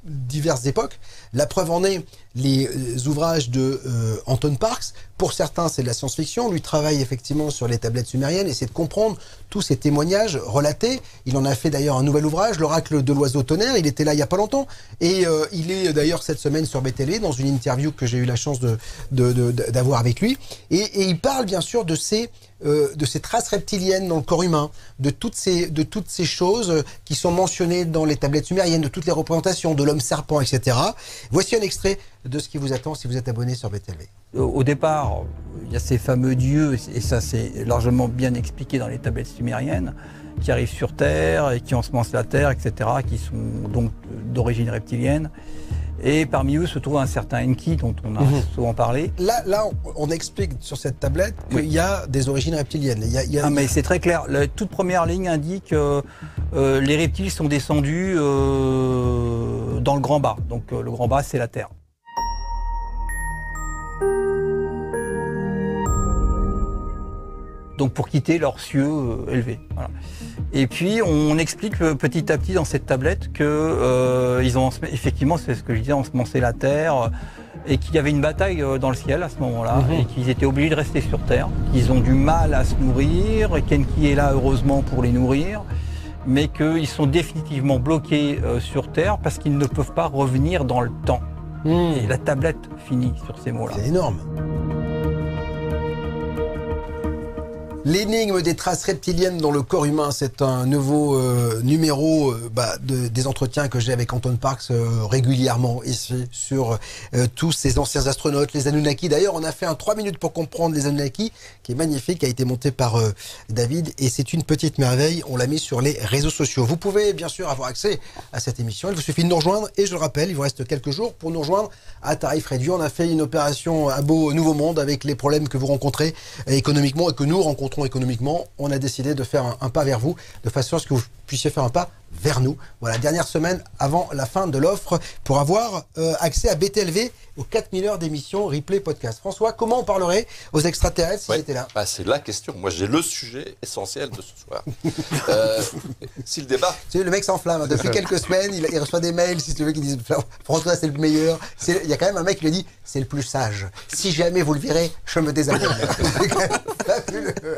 diverses époques. La preuve en est les ouvrages de euh, Anton Parks. Pour certains, c'est de la science-fiction. Lui travaille effectivement sur les tablettes sumériennes, essaie de comprendre tous ces témoignages relatés. Il en a fait d'ailleurs un nouvel ouvrage, l'oracle de l'oiseau tonnerre. Il était là il n'y a pas longtemps. Et euh, il est d'ailleurs cette semaine sur B T L V dans une interview que j'ai eu la chance de, de, de, d'avoir avec lui. Et, et il parle bien sûr de ces, euh, de ces traces reptiliennes dans le corps humain, de toutes ces, de toutes ces choses qui sont mentionnées dans les tablettes sumériennes, de toutes les représentations de l'homme serpent, et cetera. Voici un extrait de ce qui vous attend si vous êtes abonné sur B T L V. Au départ, il y a ces fameux dieux, et ça c'est largement bien expliqué dans les tablettes sumériennes, qui arrivent sur Terre et qui ensemencent la Terre, et cetera, qui sont donc d'origine reptilienne. Et parmi eux se trouve un certain Enki, dont on a mmh. souvent parlé. Là, là, on explique sur cette tablette qu'il oui. y a des origines reptiliennes. Il y a, il y a... Ah, mais c'est très clair. La toute première ligne indique euh, euh, les reptiles sont descendus euh, dans le Grand Bas. Donc euh, le Grand Bas, c'est la Terre. donc pour quitter leurs cieux euh, élevés. Voilà. Et puis on explique petit à petit dans cette tablette que euh, ils ont effectivement, c'est ce que je disais, ensemencé la Terre et qu'il y avait une bataille dans le ciel à ce moment-là, mmh. et qu'ils étaient obligés de rester sur Terre. Ils ont du mal à se nourrir, et Enki est là heureusement pour les nourrir, mais qu'ils sont définitivement bloqués euh, sur Terre parce qu'ils ne peuvent pas revenir dans le temps. Mmh. Et la tablette finit sur ces mots-là. C'est énorme. L'énigme des traces reptiliennes dans le corps humain, c'est un nouveau euh, numéro euh, bah, de, des entretiens que j'ai avec Anton Parks euh, régulièrement ici sur euh, tous ces anciens astronautes, les Anunnaki. D'ailleurs, on a fait un trois minutes pour comprendre les Anunnaki, qui est magnifique, qui a été monté par euh, David, et c'est une petite merveille. On l'a mis sur les réseaux sociaux. Vous pouvez bien sûr avoir accès à cette émission. Il vous suffit de nous rejoindre, et je le rappelle, il vous reste quelques jours pour nous rejoindre à tarif réduit. On a fait une opération à beau nouveau monde avec les problèmes que vous rencontrez économiquement et que nous rencontrons économiquement, on a décidé de faire un, un pas vers vous, de façon à ce que vous puissiez faire un pas vers nous. Voilà, dernière semaine avant la fin de l'offre pour avoir euh, accès à B T L V aux quatre mille heures d'émissions replay podcast. François, comment on parlerait aux extraterrestres si ouais, j'étais là? Bah, c'est la question. Moi, j'ai le sujet essentiel de ce soir. euh, si le débat... Tu sais, le mec s'enflamme. Depuis quelques semaines, il, il reçoit des mails, si tu veux, qui disent « François, c'est le meilleur ». Il y a quand même un mec qui lui dit « C'est le plus sage. Si jamais vous le virez, je me désabonne. » C'est quand même fabuleux.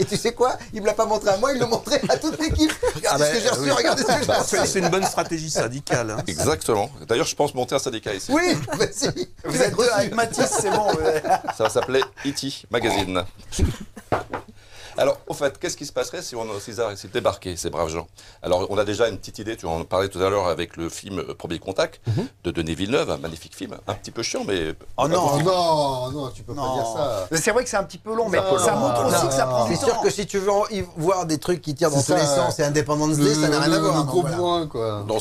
Et tu sais quoi? Il me l'a pas montré à moi, il l'a montré à toute l'équipe. Regardez ah ben, ce que j'ai reçu, oui. regardez ce que j'ai reçu. C'est une bonne stratégie syndicale. Hein. Exactement. D'ailleurs, je pense monter un syndicat ici. Oui, vas-y. Vous, Vous êtes deux avec Mathis, c'est bon. Ouais. Ça va s'appeler E T Magazine. Alors, au fait, qu'est-ce qui se passerait si on s'ils débarquaient, ces braves gens? Alors, on a déjà une petite idée, tu en parlais tout à l'heure avec le film Premier Contact mm-hmm. de Denis Villeneuve, un magnifique film, un petit peu chiant, mais... Oh non, non, non, tu peux non. pas dire ça. C'est vrai que c'est un petit peu long, mais ça, ça montre aussi non, que ça prend du temps. C'est sûr que si tu veux voir des trucs qui tirent dans tous les sens et indépendants de ça n'a rien à voir. Le gros bourrin, quoi. Non,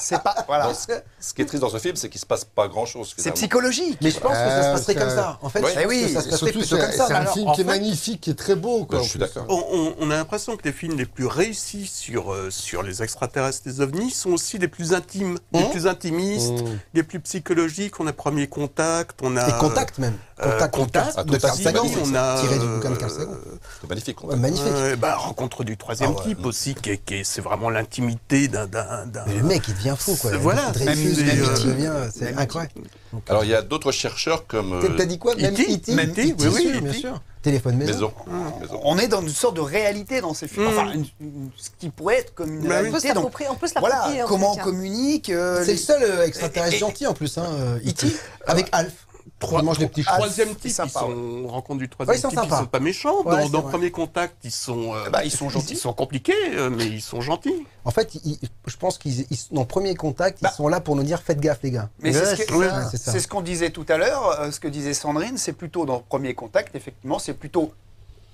c'est pas... Voilà. Donc, ce qui est triste dans ce film, c'est qu'il se passe pas grand-chose. C'est psychologique. Mais je pense que ça se passerait comme ça. En fait, ça se passerait plutôt comme ça. C'est un film qui est magnifique, qui est très beau. Quoi, je suis d'accord. On, on a l'impression que les films les plus réussis sur, euh, sur les extraterrestres, les ovnis, sont aussi les plus intimes, mmh. les plus intimistes, mmh. les plus psychologiques. On a Premier Contact, on a... Et Contact même. Contact, euh, contact, contact de Carl Sagan, on a... Tiré du bouquin de Carl Sagan. C'est magnifique. Contact. Ouais, magnifique. Euh, bah, rencontre du troisième ah, ouais. type aussi, qui, qui, c'est vraiment l'intimité d'un... Le mec, il devient fou, quoi. Voilà. C'est incroyable. Alors, il y a d'autres chercheurs comme... T'as dit quoi? Même E T? Oui, oui, bien sûr. Téléphone maison. maison. On est dans une sorte de réalité dans ces films. Mmh. Enfin, une, une, ce qui pourrait être comme une mais réalité. On peut se l'approprier. Voilà, comment on communique. Euh, C'est les... le seul euh, extraterrestre et, et, gentil en plus, hein, E T, avec Alf. Trois, mange les petits troisième type, ils sont rencontre du troisième type, ils sont pas méchants. Ouais, dans dans Premier Contact, ils sont, euh, bah, ils sont gentils, ils sont compliqués, euh, mais ils sont gentils. En fait, ils, je pense qu'ils, dans Premier Contact, ils bah. sont là pour nous dire faites gaffe les gars. Mais yes. c'est ce qu'on oui, ouais, ce qu'on disait tout à l'heure, euh, ce que disait Sandrine, c'est plutôt dans Premier Contact, effectivement, c'est plutôt,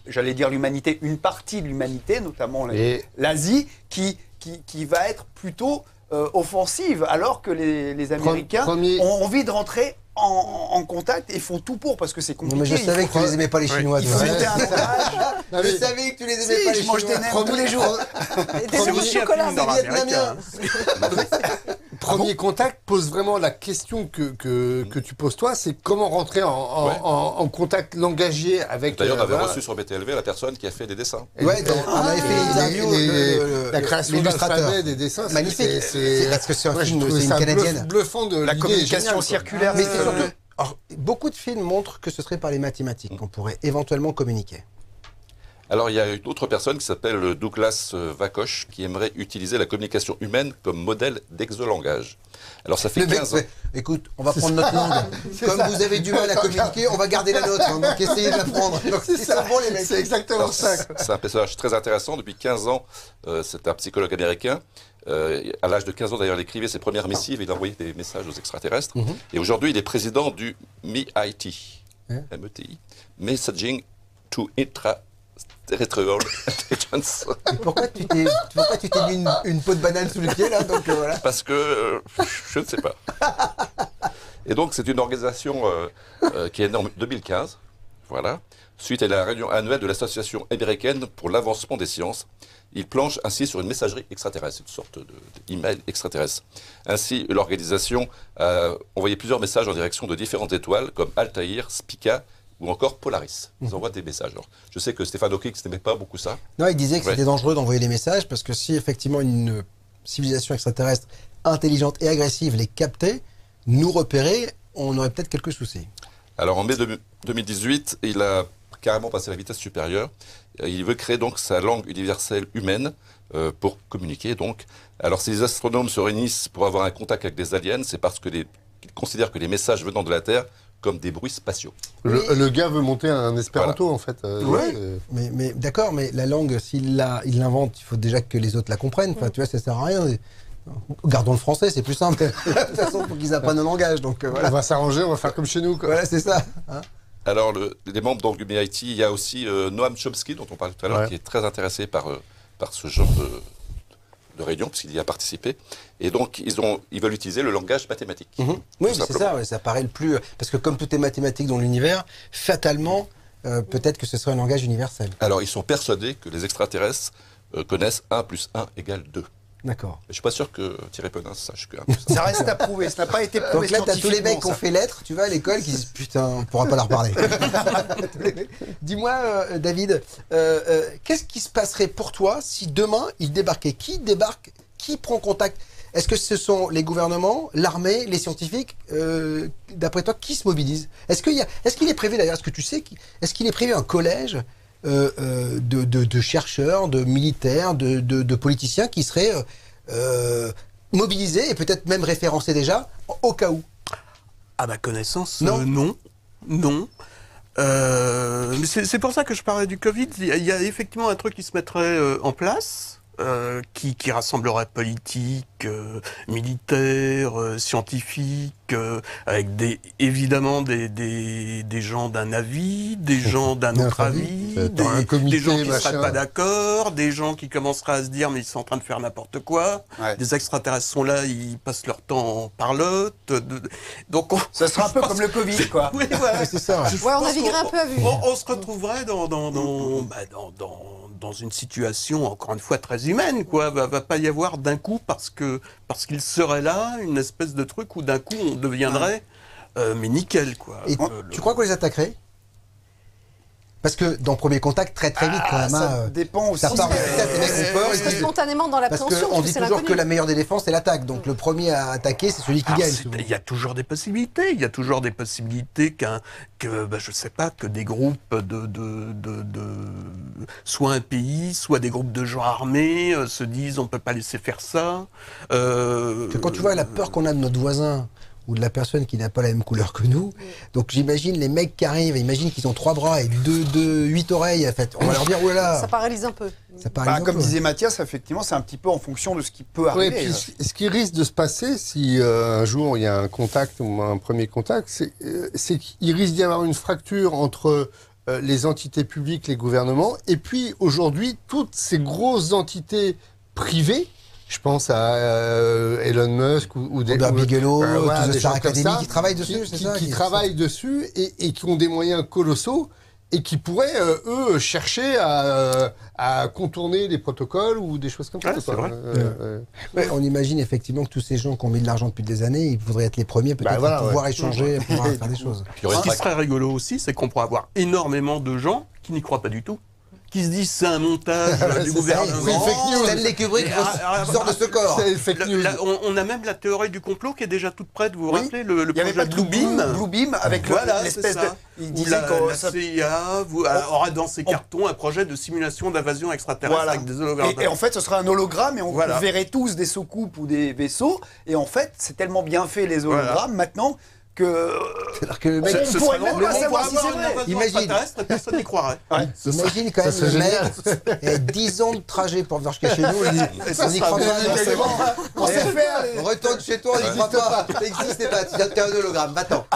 j'allais dire l'humanité, une partie de l'humanité, notamment Et... l'Asie, qui, qui, qui va être plutôt euh, offensive, alors que les, les Américains Premier... ont envie de rentrer En, en contact et font tout pour parce que c'est compliqué. Non mais je savais que tu les aimais pas les Chinois. Ouais. Ils faisaient ouais. un tabage. Je savais que tu les aimais si, pas les Chinois. Je mange des nems tous les jours. Des au chocolat, des Vietnamiens. Premier Contact pose vraiment la question que, que, que tu poses toi, c'est comment rentrer en, en, ouais. en, en contact langagier avec... D'ailleurs, on avait euh, reçu sur B T L V la personne qui a fait des dessins. Oui, on avait fait la création d'illustrateur des dessins. Magnifique. C'est parce que c'est un film, c'est une Canadienne. Bluffant de la communication circulaire. Mais c'est surtout... Alors, beaucoup de films montrent que ce serait par les mathématiques qu'on pourrait éventuellement communiquer. Alors, il y a une autre personne qui s'appelle Douglas Vakoche qui aimerait utiliser la communication humaine comme modèle d'exolangage. Alors, ça fait le quinze ans. Fait, écoute, on va prendre notre langue. Comme ça. Vous avez du mal à communiquer, on va garder la nôtre. Hein, donc, essayez de la prendre. C'est ça, bon, les mecs. C'est exactement Alors, ça. C'est un personnage très intéressant. Depuis quinze ans, euh, c'est un psychologue américain. Euh, à l'âge de quinze ans, d'ailleurs, il écrivait ses premières missives et il envoyait des messages aux extraterrestres. Mm -hmm. Et aujourd'hui, il est président du M I T, hein? M E T I, Messaging to Intra... Retrieval Intelligence. Pourquoi tu t'es mis une, une peau de banane sous le pied là donc, euh, voilà. Parce que euh, je ne sais pas. Et donc c'est une organisation euh, euh, qui est née en deux mille quinze, voilà, suite à la réunion annuelle de l'Association américaine pour l'avancement des sciences. Il planche ainsi sur une messagerie extraterrestre, une sorte d'email extraterrestre. Ainsi, l'organisation a envoyé plusieurs messages en direction de différentes étoiles comme Altaïr, Spica ou encore Polaris. Ils mmh. envoient des messages. Alors, je sais que Stéphane Hawking n'aimait pas beaucoup ça. Non, il disait que ouais. c'était dangereux d'envoyer des messages parce que si effectivement une civilisation extraterrestre intelligente et agressive les captait, nous repérait, on aurait peut-être quelques soucis. Alors en mai deux mille dix-huit, il a carrément passé la vitesse supérieure. Il veut créer donc sa langue universelle humaine euh, pour communiquer donc. Alors si les astronomes se réunissent pour avoir un contact avec des aliens, c'est parce qu'ils considèrent que les messages venant de la Terre comme des bruits spatiaux. Le, le gars veut monter un espéranto, voilà. en fait. Euh, oui, mais, mais d'accord, mais la langue, s'il l'invente, il faut déjà que les autres la comprennent. Enfin, tu vois, ça sert à rien. Gardons le français, c'est plus simple. De toute façon, pour qu'ils apprennent le langage. Donc, euh, voilà. On va s'arranger, on va faire comme chez nous. Quoi. Voilà, c'est ça. Hein. Alors, le, les membres d'Angumé Haïti, il y a aussi euh, Noam Chomsky, dont on parlait tout à l'heure, ouais. qui est très intéressé par, euh, par ce genre de... de réunion, puisqu'il y a participé. Et donc, ils, ont, ils veulent utiliser le langage mathématique. Mmh. Oui, c'est ça, ouais, ça paraît le plus... Parce que comme tout est mathématique dans l'univers, fatalement, euh, peut-être que ce serait un langage universel. Alors, ils sont persuadés que les extraterrestres euh, connaissent un plus un égale deux. D'accord. Je ne suis pas sûr que Thierry Penin sache que un plus un. Ça reste à prouver, ça n'a pas été prouvé. Donc là, tu as tous les mecs qui ont fait lettres, tu vas à l'école, qui disent « Putain, on ne pourra pas leur parler. » Dis-moi, euh, David, euh, euh, qu'est-ce qui se passerait pour toi si demain, ils débarquaient? Qui débarque? Qui prend contact? Est-ce que ce sont les gouvernements, l'armée, les scientifiques? euh, D'après toi, qui se mobilise? Est-ce qu'il est, qu est prévu, d'ailleurs, est-ce que tu sais, qu est-ce qu'il est prévu un collège Euh, euh, de, de, de chercheurs, de militaires, de, de, de politiciens qui seraient euh, mobilisés et peut-être même référencés déjà, au cas où? À ma connaissance, non. Euh, non. non. Euh, c'est pour ça que je parlais du Covid. Il y a, il y a effectivement un truc qui se mettrait euh, en place, euh, qui, qui rassemblerait politique, euh, militaire, euh, scientifique, euh, avec des, évidemment des, des, des gens d'un avis, des gens d'un autre avis, avis des, un comité, des gens qui ne seraient pas d'accord, des gens qui commenceraient à se dire mais ils sont en train de faire n'importe quoi, ouais. des extraterrestres sont là, ils passent leur temps en parlotte. De... Donc on... Ça sera un peu comme le Covid, quoi. Oui, voilà. C'est ça. Ouais. Ouais, on naviguerait un peu à vue. On, on se retrouverait dans, dans, dans, bah, dans, dans, dans une situation, encore une fois, très humaine, quoi. Va, va pas y avoir d'un coup, parce que parce qu'il serait là, une espèce de truc où d'un coup on deviendrait euh, mais nickel, quoi. Et euh, tu le... crois qu'on les attaquerait? Parce que dans Premier Contact, très très vite, ah, quand même, ça euh, dépend aussi. Ça part euh, spontanément dans l'appréhension. On dit toujours que la meilleure des défenses, c'est l'attaque. Donc le premier à attaquer, c'est celui qui ah, gagne. Il y a toujours des possibilités. Il y a toujours des possibilités qu'un, que, ben, je sais pas, que des groupes de, de, de, de, soit un pays, soit des groupes de gens armés euh, se disent, on peut pas laisser faire ça. Euh, que quand tu vois la peur qu'on a de notre voisin, ou de la personne qui n'a pas la même couleur que nous. Donc j'imagine les mecs qui arrivent, imagine qu'ils ont trois bras et deux, deux, huit oreilles. En fait. On va leur dire, oulala. Ça paralyse un peu. Ça paralyse bah, un comme peu. Disait Mathias, effectivement, c'est un petit peu en fonction de ce qui peut arriver. Ouais, et puis, ce qui risque de se passer, si euh, un jour il y a un contact ou un premier contact, c'est euh, qu'il risque d'y avoir une fracture entre euh, les entités publiques, les gouvernements, et puis aujourd'hui, toutes ces grosses entités privées. Je pense à euh, Elon Musk ou, ou des, ou, Bigelow, euh, ouais, des gens comme ça, qui travaillent dessus, qui, qui, ça, qui, qui travaillent dessus et, et qui ont des moyens colossaux et qui pourraient, euh, eux, chercher à, à contourner des protocoles ou des choses comme ça. Ouais, c'est vrai. Euh, ouais. Ouais. On imagine effectivement que tous ces gens qui ont mis de l'argent depuis des années, ils voudraient être les premiers peut-être bah voilà, à pouvoir ouais. échanger, à pouvoir faire des choses. Ce qui serait rigolo aussi, c'est qu'on pourrait avoir énormément de gens qui n'y croient pas du tout, qui se disent c'est un montage du ça, gouvernement. Stanley Kubrick sort de ce corps. La, la, on, on a même la théorie du complot qui est déjà toute prête. Vous vous oui. rappelez le, le projet Blue Beam, Blue Beam avec voilà, l'espèce de... Il disait la, la ça... C I A vous, on, aura dans ses on... cartons un projet de simulation d'invasion extraterrestre voilà. avec des hologrammes. Et, et en fait, ce sera un hologramme et on voilà. verrait tous des soucoupes ou des vaisseaux. Et en fait, c'est tellement bien fait les hologrammes voilà. maintenant que... Alors que le mec, on pourrait même pas savoir si c'est vrai. Imagine, personne n'y croirait. Ouais, imagine quand même le mec, il y a dix ans de trajet pour venir jusqu'à chez nous, on n'y croit pas. On sait faire, retourne chez toi, on n'y croit pas. Ça n'existe pas, tu as un hologramme, va-t'en.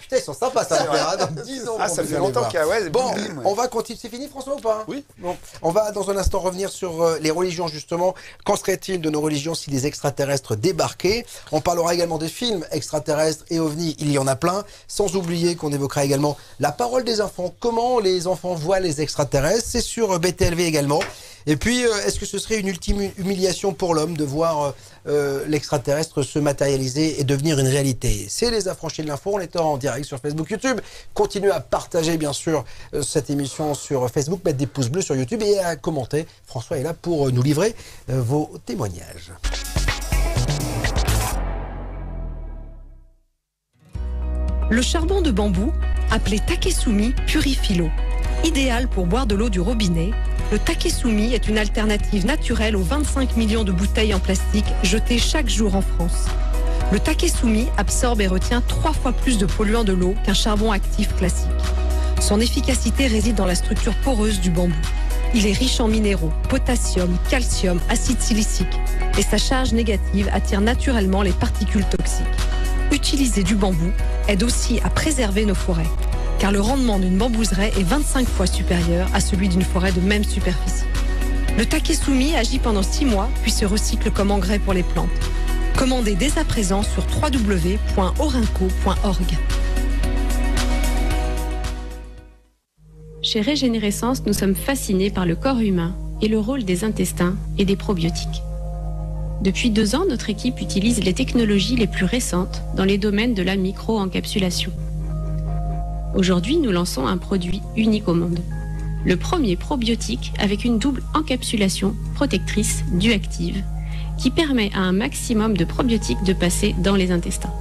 Putain, ils sont sympas, ça, dans dix ans. Ah, ça fait longtemps qu'il y a... Bon, on va continuer, c'est fini François ou pas? Oui. On va dans un instant revenir sur les religions justement. Qu'en serait-il de nos religions si des extraterrestres débarquaient? On parlera également des films extraterrestres et il y en a plein, sans oublier qu'on évoquera également la parole des enfants, comment les enfants voient les extraterrestres, c'est sur B T L V également. Et puis, est-ce que ce serait une ultime humiliation pour l'homme de voir euh, l'extraterrestre se matérialiser et devenir une réalité. C'est les affranchis de l'info, on est en direct sur Facebook, YouTube. Continuez à partager bien sûr euh, cette émission sur Facebook, mettre des pouces bleus sur YouTube et à commenter. François est là pour euh, nous livrer euh, vos témoignages. Le charbon de bambou, appelé takesumi purifie l'eau. Idéal pour boire de l'eau du robinet, le takesumi est une alternative naturelle aux vingt-cinq millions de bouteilles en plastique jetées chaque jour en France. Le takesumi absorbe et retient trois fois plus de polluants de l'eau qu'un charbon actif classique. Son efficacité réside dans la structure poreuse du bambou. Il est riche en minéraux, potassium, calcium, acide silicique et sa charge négative attire naturellement les particules toxiques. Utiliser du bambou aide aussi à préserver nos forêts, car le rendement d'une bambouseraie est vingt-cinq fois supérieur à celui d'une forêt de même superficie. Le takesumi agit pendant six mois, puis se recycle comme engrais pour les plantes. Commandez dès à présent sur w w w point orinco point org. Chez Régénérescence, nous sommes fascinés par le corps humain et le rôle des intestins et des probiotiques. Depuis deux ans, notre équipe utilise les technologies les plus récentes dans les domaines de la micro-encapsulation. Aujourd'hui, nous lançons un produit unique au monde. Le premier probiotique avec une double encapsulation protectrice du active qui permet à un maximum de probiotiques de passer dans les intestins.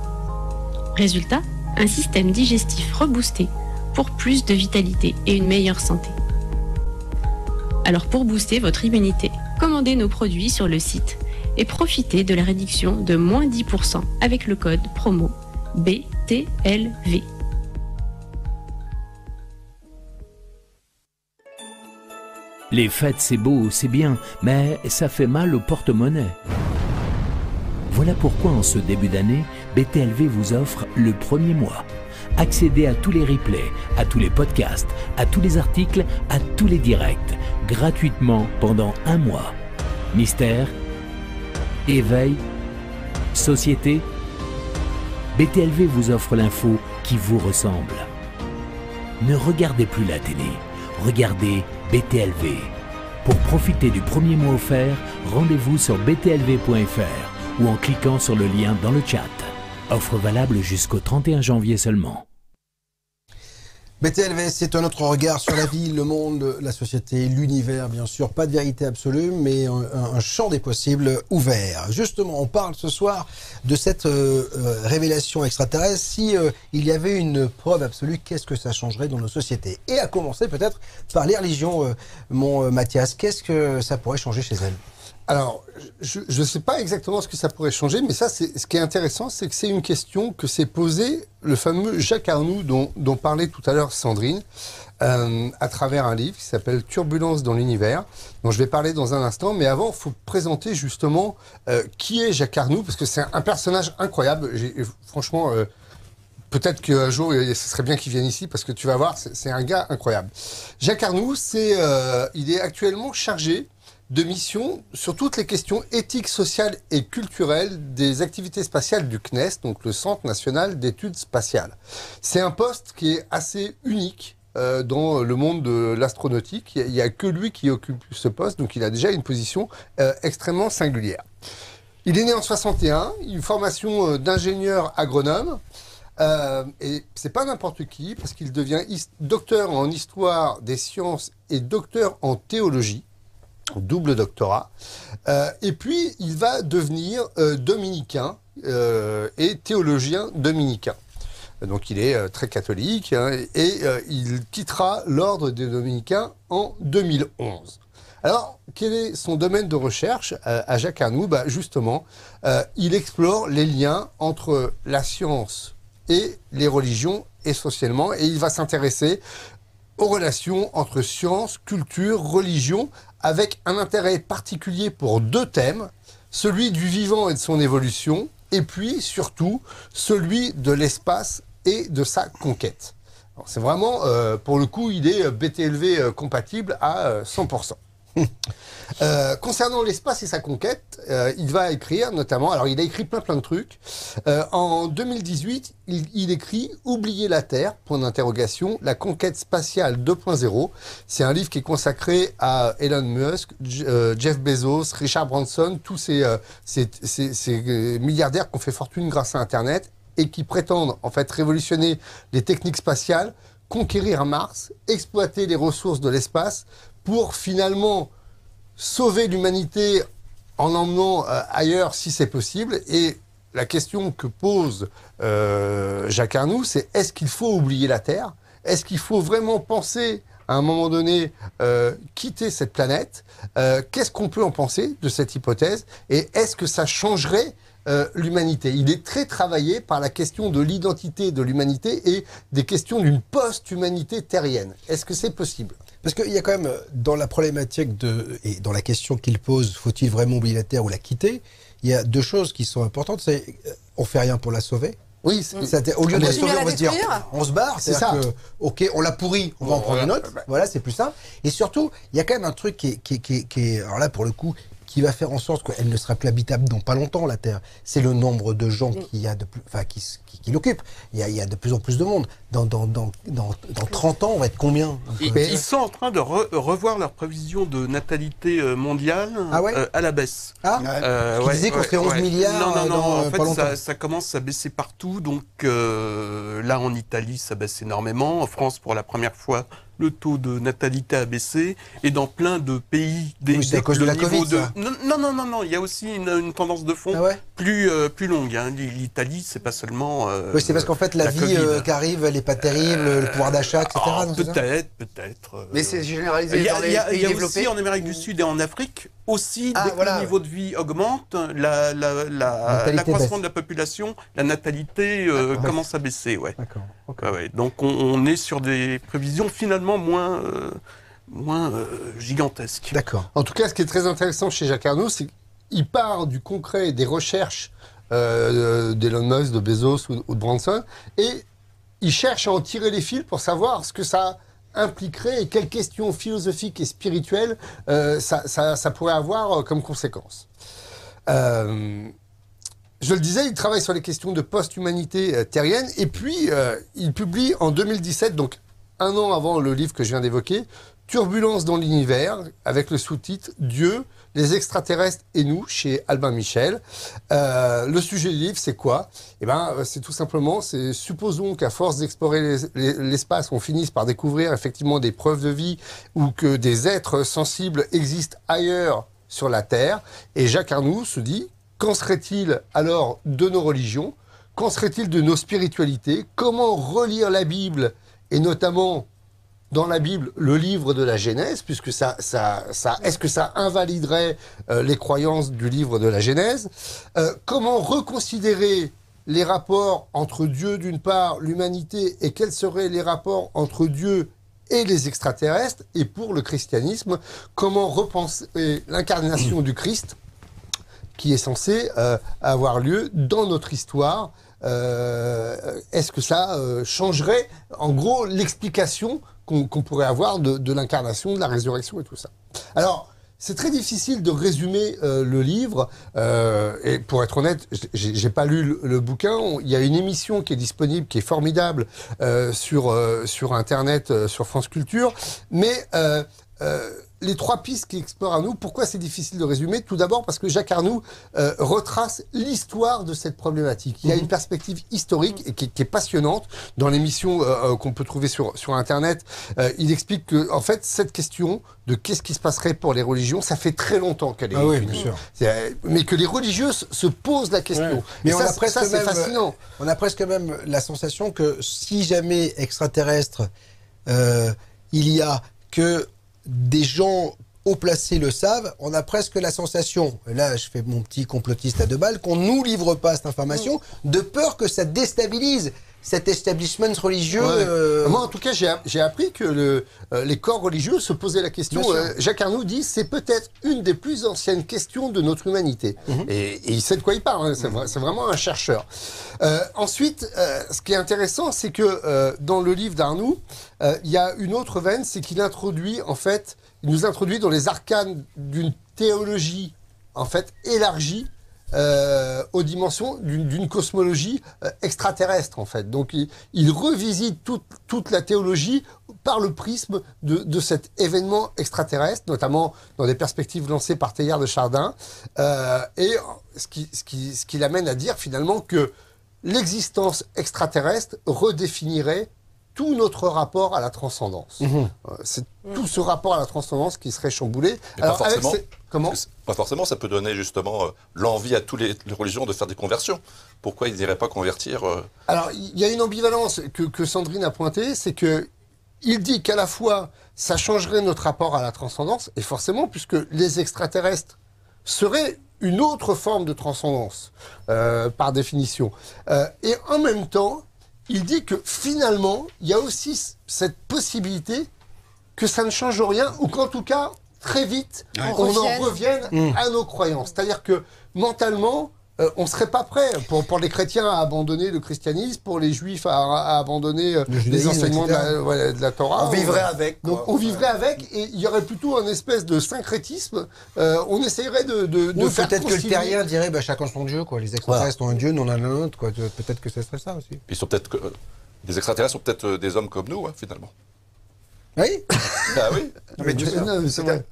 Résultat, un système digestif reboosté pour plus de vitalité et une meilleure santé. Alors pour booster votre immunité, commandez nos produits sur le site et profitez de la réduction de moins dix pour cent avec le code promo B T L V. Les fêtes, c'est beau, c'est bien, mais ça fait mal au porte-monnaie. Voilà pourquoi en ce début d'année, B T L V vous offre le premier mois. Accédez à tous les replays, à tous les podcasts, à tous les articles, à tous les directs, gratuitement pendant un mois. Mystère, éveil, société, B T L V vous offre l'info qui vous ressemble. Ne regardez plus la télé, regardez B T L V. Pour profiter du premier mois offert, rendez-vous sur b t l v point f r ou en cliquant sur le lien dans le chat. Offre valable jusqu'au trente et un janvier seulement. B T L V, c'est un autre regard sur la vie, le monde, la société, l'univers, bien sûr. Pas de vérité absolue, mais un, un champ des possibles ouvert. Justement, on parle ce soir de cette euh, euh, révélation extraterrestre. Si euh, il y avait une preuve absolue, qu'est-ce que ça changerait dans nos sociétés? Et à commencer peut-être par les religions, euh, mon euh, Mathias. Qu'est-ce que ça pourrait changer chez elles? Alors, je ne sais pas exactement ce que ça pourrait changer, mais ça, ce qui est intéressant, c'est que c'est une question que s'est posée le fameux Jacques Arnould dont, dont parlait tout à l'heure Sandrine, euh, à travers un livre qui s'appelle « Turbulence dans l'univers », dont je vais parler dans un instant. Mais avant, il faut présenter justement euh, qui est Jacques Arnould, parce que c'est un, un personnage incroyable. Franchement, euh, peut-être qu'un jour, ce serait bien qu'il vienne ici, parce que tu vas voir, c'est un gars incroyable. Jacques Arnould, c'est, euh, il est actuellement chargé de mission sur toutes les questions éthiques, sociales et culturelles des activités spatiales du C N E S, donc le Centre National d'Études Spatiales. C'est un poste qui est assez unique euh, dans le monde de l'astronautique. Il n'y a, a que lui qui occupe ce poste, donc il a déjà une position euh, extrêmement singulière. Il est né en soixante et un, une formation euh, d'ingénieur agronome. Euh, et c'est pas n'importe qui, parce qu'il devient docteur en histoire des sciences et docteur en théologie. Double doctorat. Euh, et puis, il va devenir euh, dominicain euh, et théologien dominicain. Donc, il est euh, très catholique hein, et euh, il quittera l'ordre des dominicains en deux mille onze. Alors, quel est son domaine de recherche euh, à Jacques Arnould? Bah, justement, euh, il explore les liens entre la science et les religions essentiellement, et il va s'intéresser aux relations entre science, culture, religion, avec un intérêt particulier pour deux thèmes, celui du vivant et de son évolution, et puis surtout celui de l'espace et de sa conquête. C'est vraiment, euh, pour le coup, il est B T L V compatible à cent pour cent. Euh, concernant l'espace et sa conquête, euh, il va écrire notamment, alors il a écrit plein plein de trucs, euh, en deux mille dix-huit il, il écrit « Oublier la Terre », point d'interrogation, la conquête spatiale deux point zéro, c'est un livre qui est consacré à Elon Musk, J euh, Jeff Bezos, Richard Branson, tous ces, euh, ces, ces, ces milliardaires qui ont fait fortune grâce à Internet et qui prétendent en fait révolutionner les techniques spatiales, conquérir Mars, exploiter les ressources de l'espace pour finalement sauver l'humanité en l'emmenant euh, ailleurs si c'est possible. Et la question que pose euh, Jacques Arnould, c'est est-ce qu'il faut oublier la Terre? Est-ce qu'il faut vraiment penser à un moment donné euh, quitter cette planète? euh, Qu'est-ce qu'on peut en penser de cette hypothèse? Et est-ce que ça changerait euh, l'humanité? Il est très travaillé par la question de l'identité de l'humanité et des questions d'une post-humanité terrienne. Est-ce que c'est possible? Parce qu'il y a quand même, dans la problématique de, et dans la question qu'il pose, faut-il vraiment oublier la Terre ou la quitter, il y a deux choses qui sont importantes, c'est on ne fait rien pour la sauver. Oui, ça, au lieu de la sauver, on va se dire, on se barre, c'est ça. Que, ok, on l'a pourri, on va en prendre une autre, voilà, c'est plus simple. Et surtout, il y a quand même un truc qui est, qui, qui, qui est alors là, pour le coup, qui va faire en sorte qu'elle ne sera plus habitable dans pas longtemps, la Terre. C'est le nombre de gens qu'il y a de plus, enfin, qui, qui, qui l'occupent. Il, il y a de plus en plus de monde. Dans, dans, dans, dans, dans trente ans, on va être combien? Ils, euh, ils sont en train de re, revoir leurs prévisions de natalité mondiale ah ouais euh, à la baisse. Ah euh, ouais, disaient qu'on ouais, serait onze ouais. milliards. Non, non, non. Dans, en euh, fait, ça, ça commence à baisser partout. Donc euh, là, en Italie, ça baisse énormément. En France, pour la première fois, le taux de natalité a baissé, et dans plein de pays, des, oui, des, à cause de la COVID, de... Non, non, non, non, il y a aussi une, une tendance de fond ah ouais plus, euh, plus longue. Hein. L'Italie, c'est pas seulement... Euh, oui, c'est parce qu'en fait, la, la vie euh, qui arrive, elle n'est pas terrible, euh, le pouvoir d'achat, et cetera. Oh, peut-être, peut-être. Euh... Mais c'est généralisé dans les pays développés. Il y a, y a aussi en Amérique du Sud et en Afrique, aussi, ah, dès voilà, que le niveau de vie augmente, la, la, la, l'accroissement de la population, la natalité euh, commence à baisser. Ouais. D'accord. Okay. Ah ouais. Donc on, on est sur des prévisions finalement moins, euh, moins euh, gigantesques. D'accord. En tout cas, ce qui est très intéressant chez Jacques Arnould, c'est qu'il part du concret des recherches euh, d'Elon Musk, de Bezos ou, ou de Branson, et il cherche à en tirer les fils pour savoir ce que ça impliquerait et quelles questions philosophiques et spirituelles euh, ça, ça, ça pourrait avoir comme conséquence. Euh, je le disais, il travaille sur les questions de post-humanité terrienne et puis euh, il publie en deux mille dix-sept, donc un an avant le livre que je viens d'évoquer, Turbulence dans l'univers, avec le sous-titre Dieu, les extraterrestres et nous, chez Albin Michel. Euh, le sujet du livre, c'est quoi? Eh ben, c'est tout simplement, c'est supposons qu'à force d'explorer l'espace, on finisse par découvrir effectivement des preuves de vie ou que des êtres sensibles existent ailleurs sur la Terre. Et Jacques Arnould se dit, qu'en serait-il alors de nos religions? Qu'en serait-il de nos spiritualités? Comment relire la Bible et notamment... dans la Bible, le livre de la Genèse, puisque ça, ça, ça, est-ce que ça invaliderait euh, les croyances du livre de la Genèse? euh, Comment reconsidérer les rapports entre Dieu d'une part, l'humanité, et quels seraient les rapports entre Dieu et les extraterrestres? Et pour le christianisme, comment repenser l'incarnation du Christ qui est censée euh, avoir lieu dans notre histoire? euh, Est-ce que ça euh, changerait, en gros, l'explication qu'on qu'on pourrait avoir de, de l'incarnation, de la résurrection et tout ça. Alors, c'est très difficile de résumer euh, le livre. Euh, et pour être honnête, j'ai pas lu le, le bouquin. Il y a une émission qui est disponible, qui est formidable euh, sur, euh, sur Internet, euh, sur France Culture. Mais euh, euh, les trois pistes qui explorent Arnould, pourquoi c'est difficile de résumer? Tout d'abord parce que Jacques Arnould euh, retrace l'histoire de cette problématique. Il y a une perspective historique et qui, qui est passionnante. Dans l'émission euh, qu'on peut trouver sur, sur Internet, euh, il explique que, en fait, cette question de qu'est-ce qui se passerait pour les religions, ça fait très longtemps qu'elle est... Ah oui, bien sûr. Euh, mais que les religieuses se posent la question. Ouais. Mais et on ça, ça c'est fascinant. On a presque même la sensation que si jamais extraterrestre, euh, il y a que... des gens haut placés le savent, on a presque la sensation, là je fais mon petit complotiste à deux balles, qu'on nous livre pas cette information, de peur que ça déstabilise cet establishment religieux. Ouais. Euh... Moi en tout cas j'ai appris que le, euh, les corps religieux se posaient la question. Euh, Jacques Arnould dit c'est peut-être une des plus anciennes questions de notre humanité. Mm-hmm. et, et il sait de quoi il parle, hein. C'est mm-hmm. vraiment un chercheur. Euh, ensuite, euh, ce qui est intéressant, c'est que euh, dans le livre d'Arnould, il euh, y a une autre veine, c'est qu'il introduit en fait nous introduit dans les arcanes d'une théologie en fait élargie euh, aux dimensions d'une cosmologie euh, extraterrestre en fait. Donc il, il revisite toute, toute la théologie par le prisme de, de cet événement extraterrestre, notamment dans des perspectives lancées par Teilhard de Chardin, euh, et ce qui, ce qui, ce qui l'amène à dire finalement que l'existence extraterrestre redéfinirait tout notre rapport à la transcendance. Mmh. C'est mmh. tout ce rapport à la transcendance qui serait chamboulé. Mais alors, pas forcément. Avec ces... Comment ? Pas forcément, ça peut donner justement euh, l'envie à toutes les religions de faire des conversions. Pourquoi ils n'iraient pas convertir euh... Alors, il y a une ambivalence que, que Sandrine a pointée, c'est que il dit qu'à la fois, ça changerait notre rapport à la transcendance, et forcément, puisque les extraterrestres seraient une autre forme de transcendance, euh, par définition. Euh, et en même temps, il dit que finalement, il y a aussi cette possibilité que ça ne change rien, ou qu'en tout cas, très vite, ouais. on, on en revienne mmh. à nos croyances. C'est-à-dire que mentalement, euh, on ne serait pas prêt, pour, pour les chrétiens, à abandonner le christianisme, pour les juifs, à, à abandonner euh, le les enseignements de la, ouais, de la Torah. On vivrait on, avec. Quoi. Donc, on vivrait ouais. avec, et il y aurait plutôt un espèce de syncrétisme. Euh, on essayerait de, de, de faire peut-être que le terrien dirait bah, chacun son dieu, quoi. Les extraterrestres voilà. ont un dieu, nous on en a un autre. Peut-être que ce serait ça aussi. Ils sont peut-être que, euh, les extraterrestres sont peut-être euh, des hommes comme nous, hein, finalement. Oui. Bah oui. Mais tu sais, non,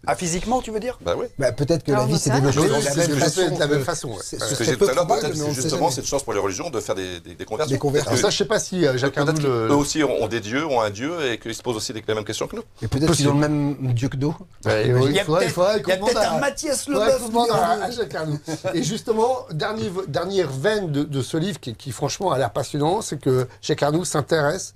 ah, physiquement, tu veux dire? Bah oui. Bah, peut-être que alors, la vie s'est développée de, de la même façon. Ouais. Ce que j'ai tout à l'heure, peut-être justement, c'est une chance pour les religions de faire des, des, des conversions. Des conversions. Ça, je sais pas si euh, Jacques Arnould. Le... Eux aussi ont des dieux, ont un dieu, et qu'ils se posent aussi la même question que nous. Et peut-être qu'ils ont le même dieu que nous. Il y a peut-être un Mathias Lebeuf. Et justement, dernière veine de ce livre qui, franchement, a l'air passionnant, c'est que Jacques Arnould s'intéresse.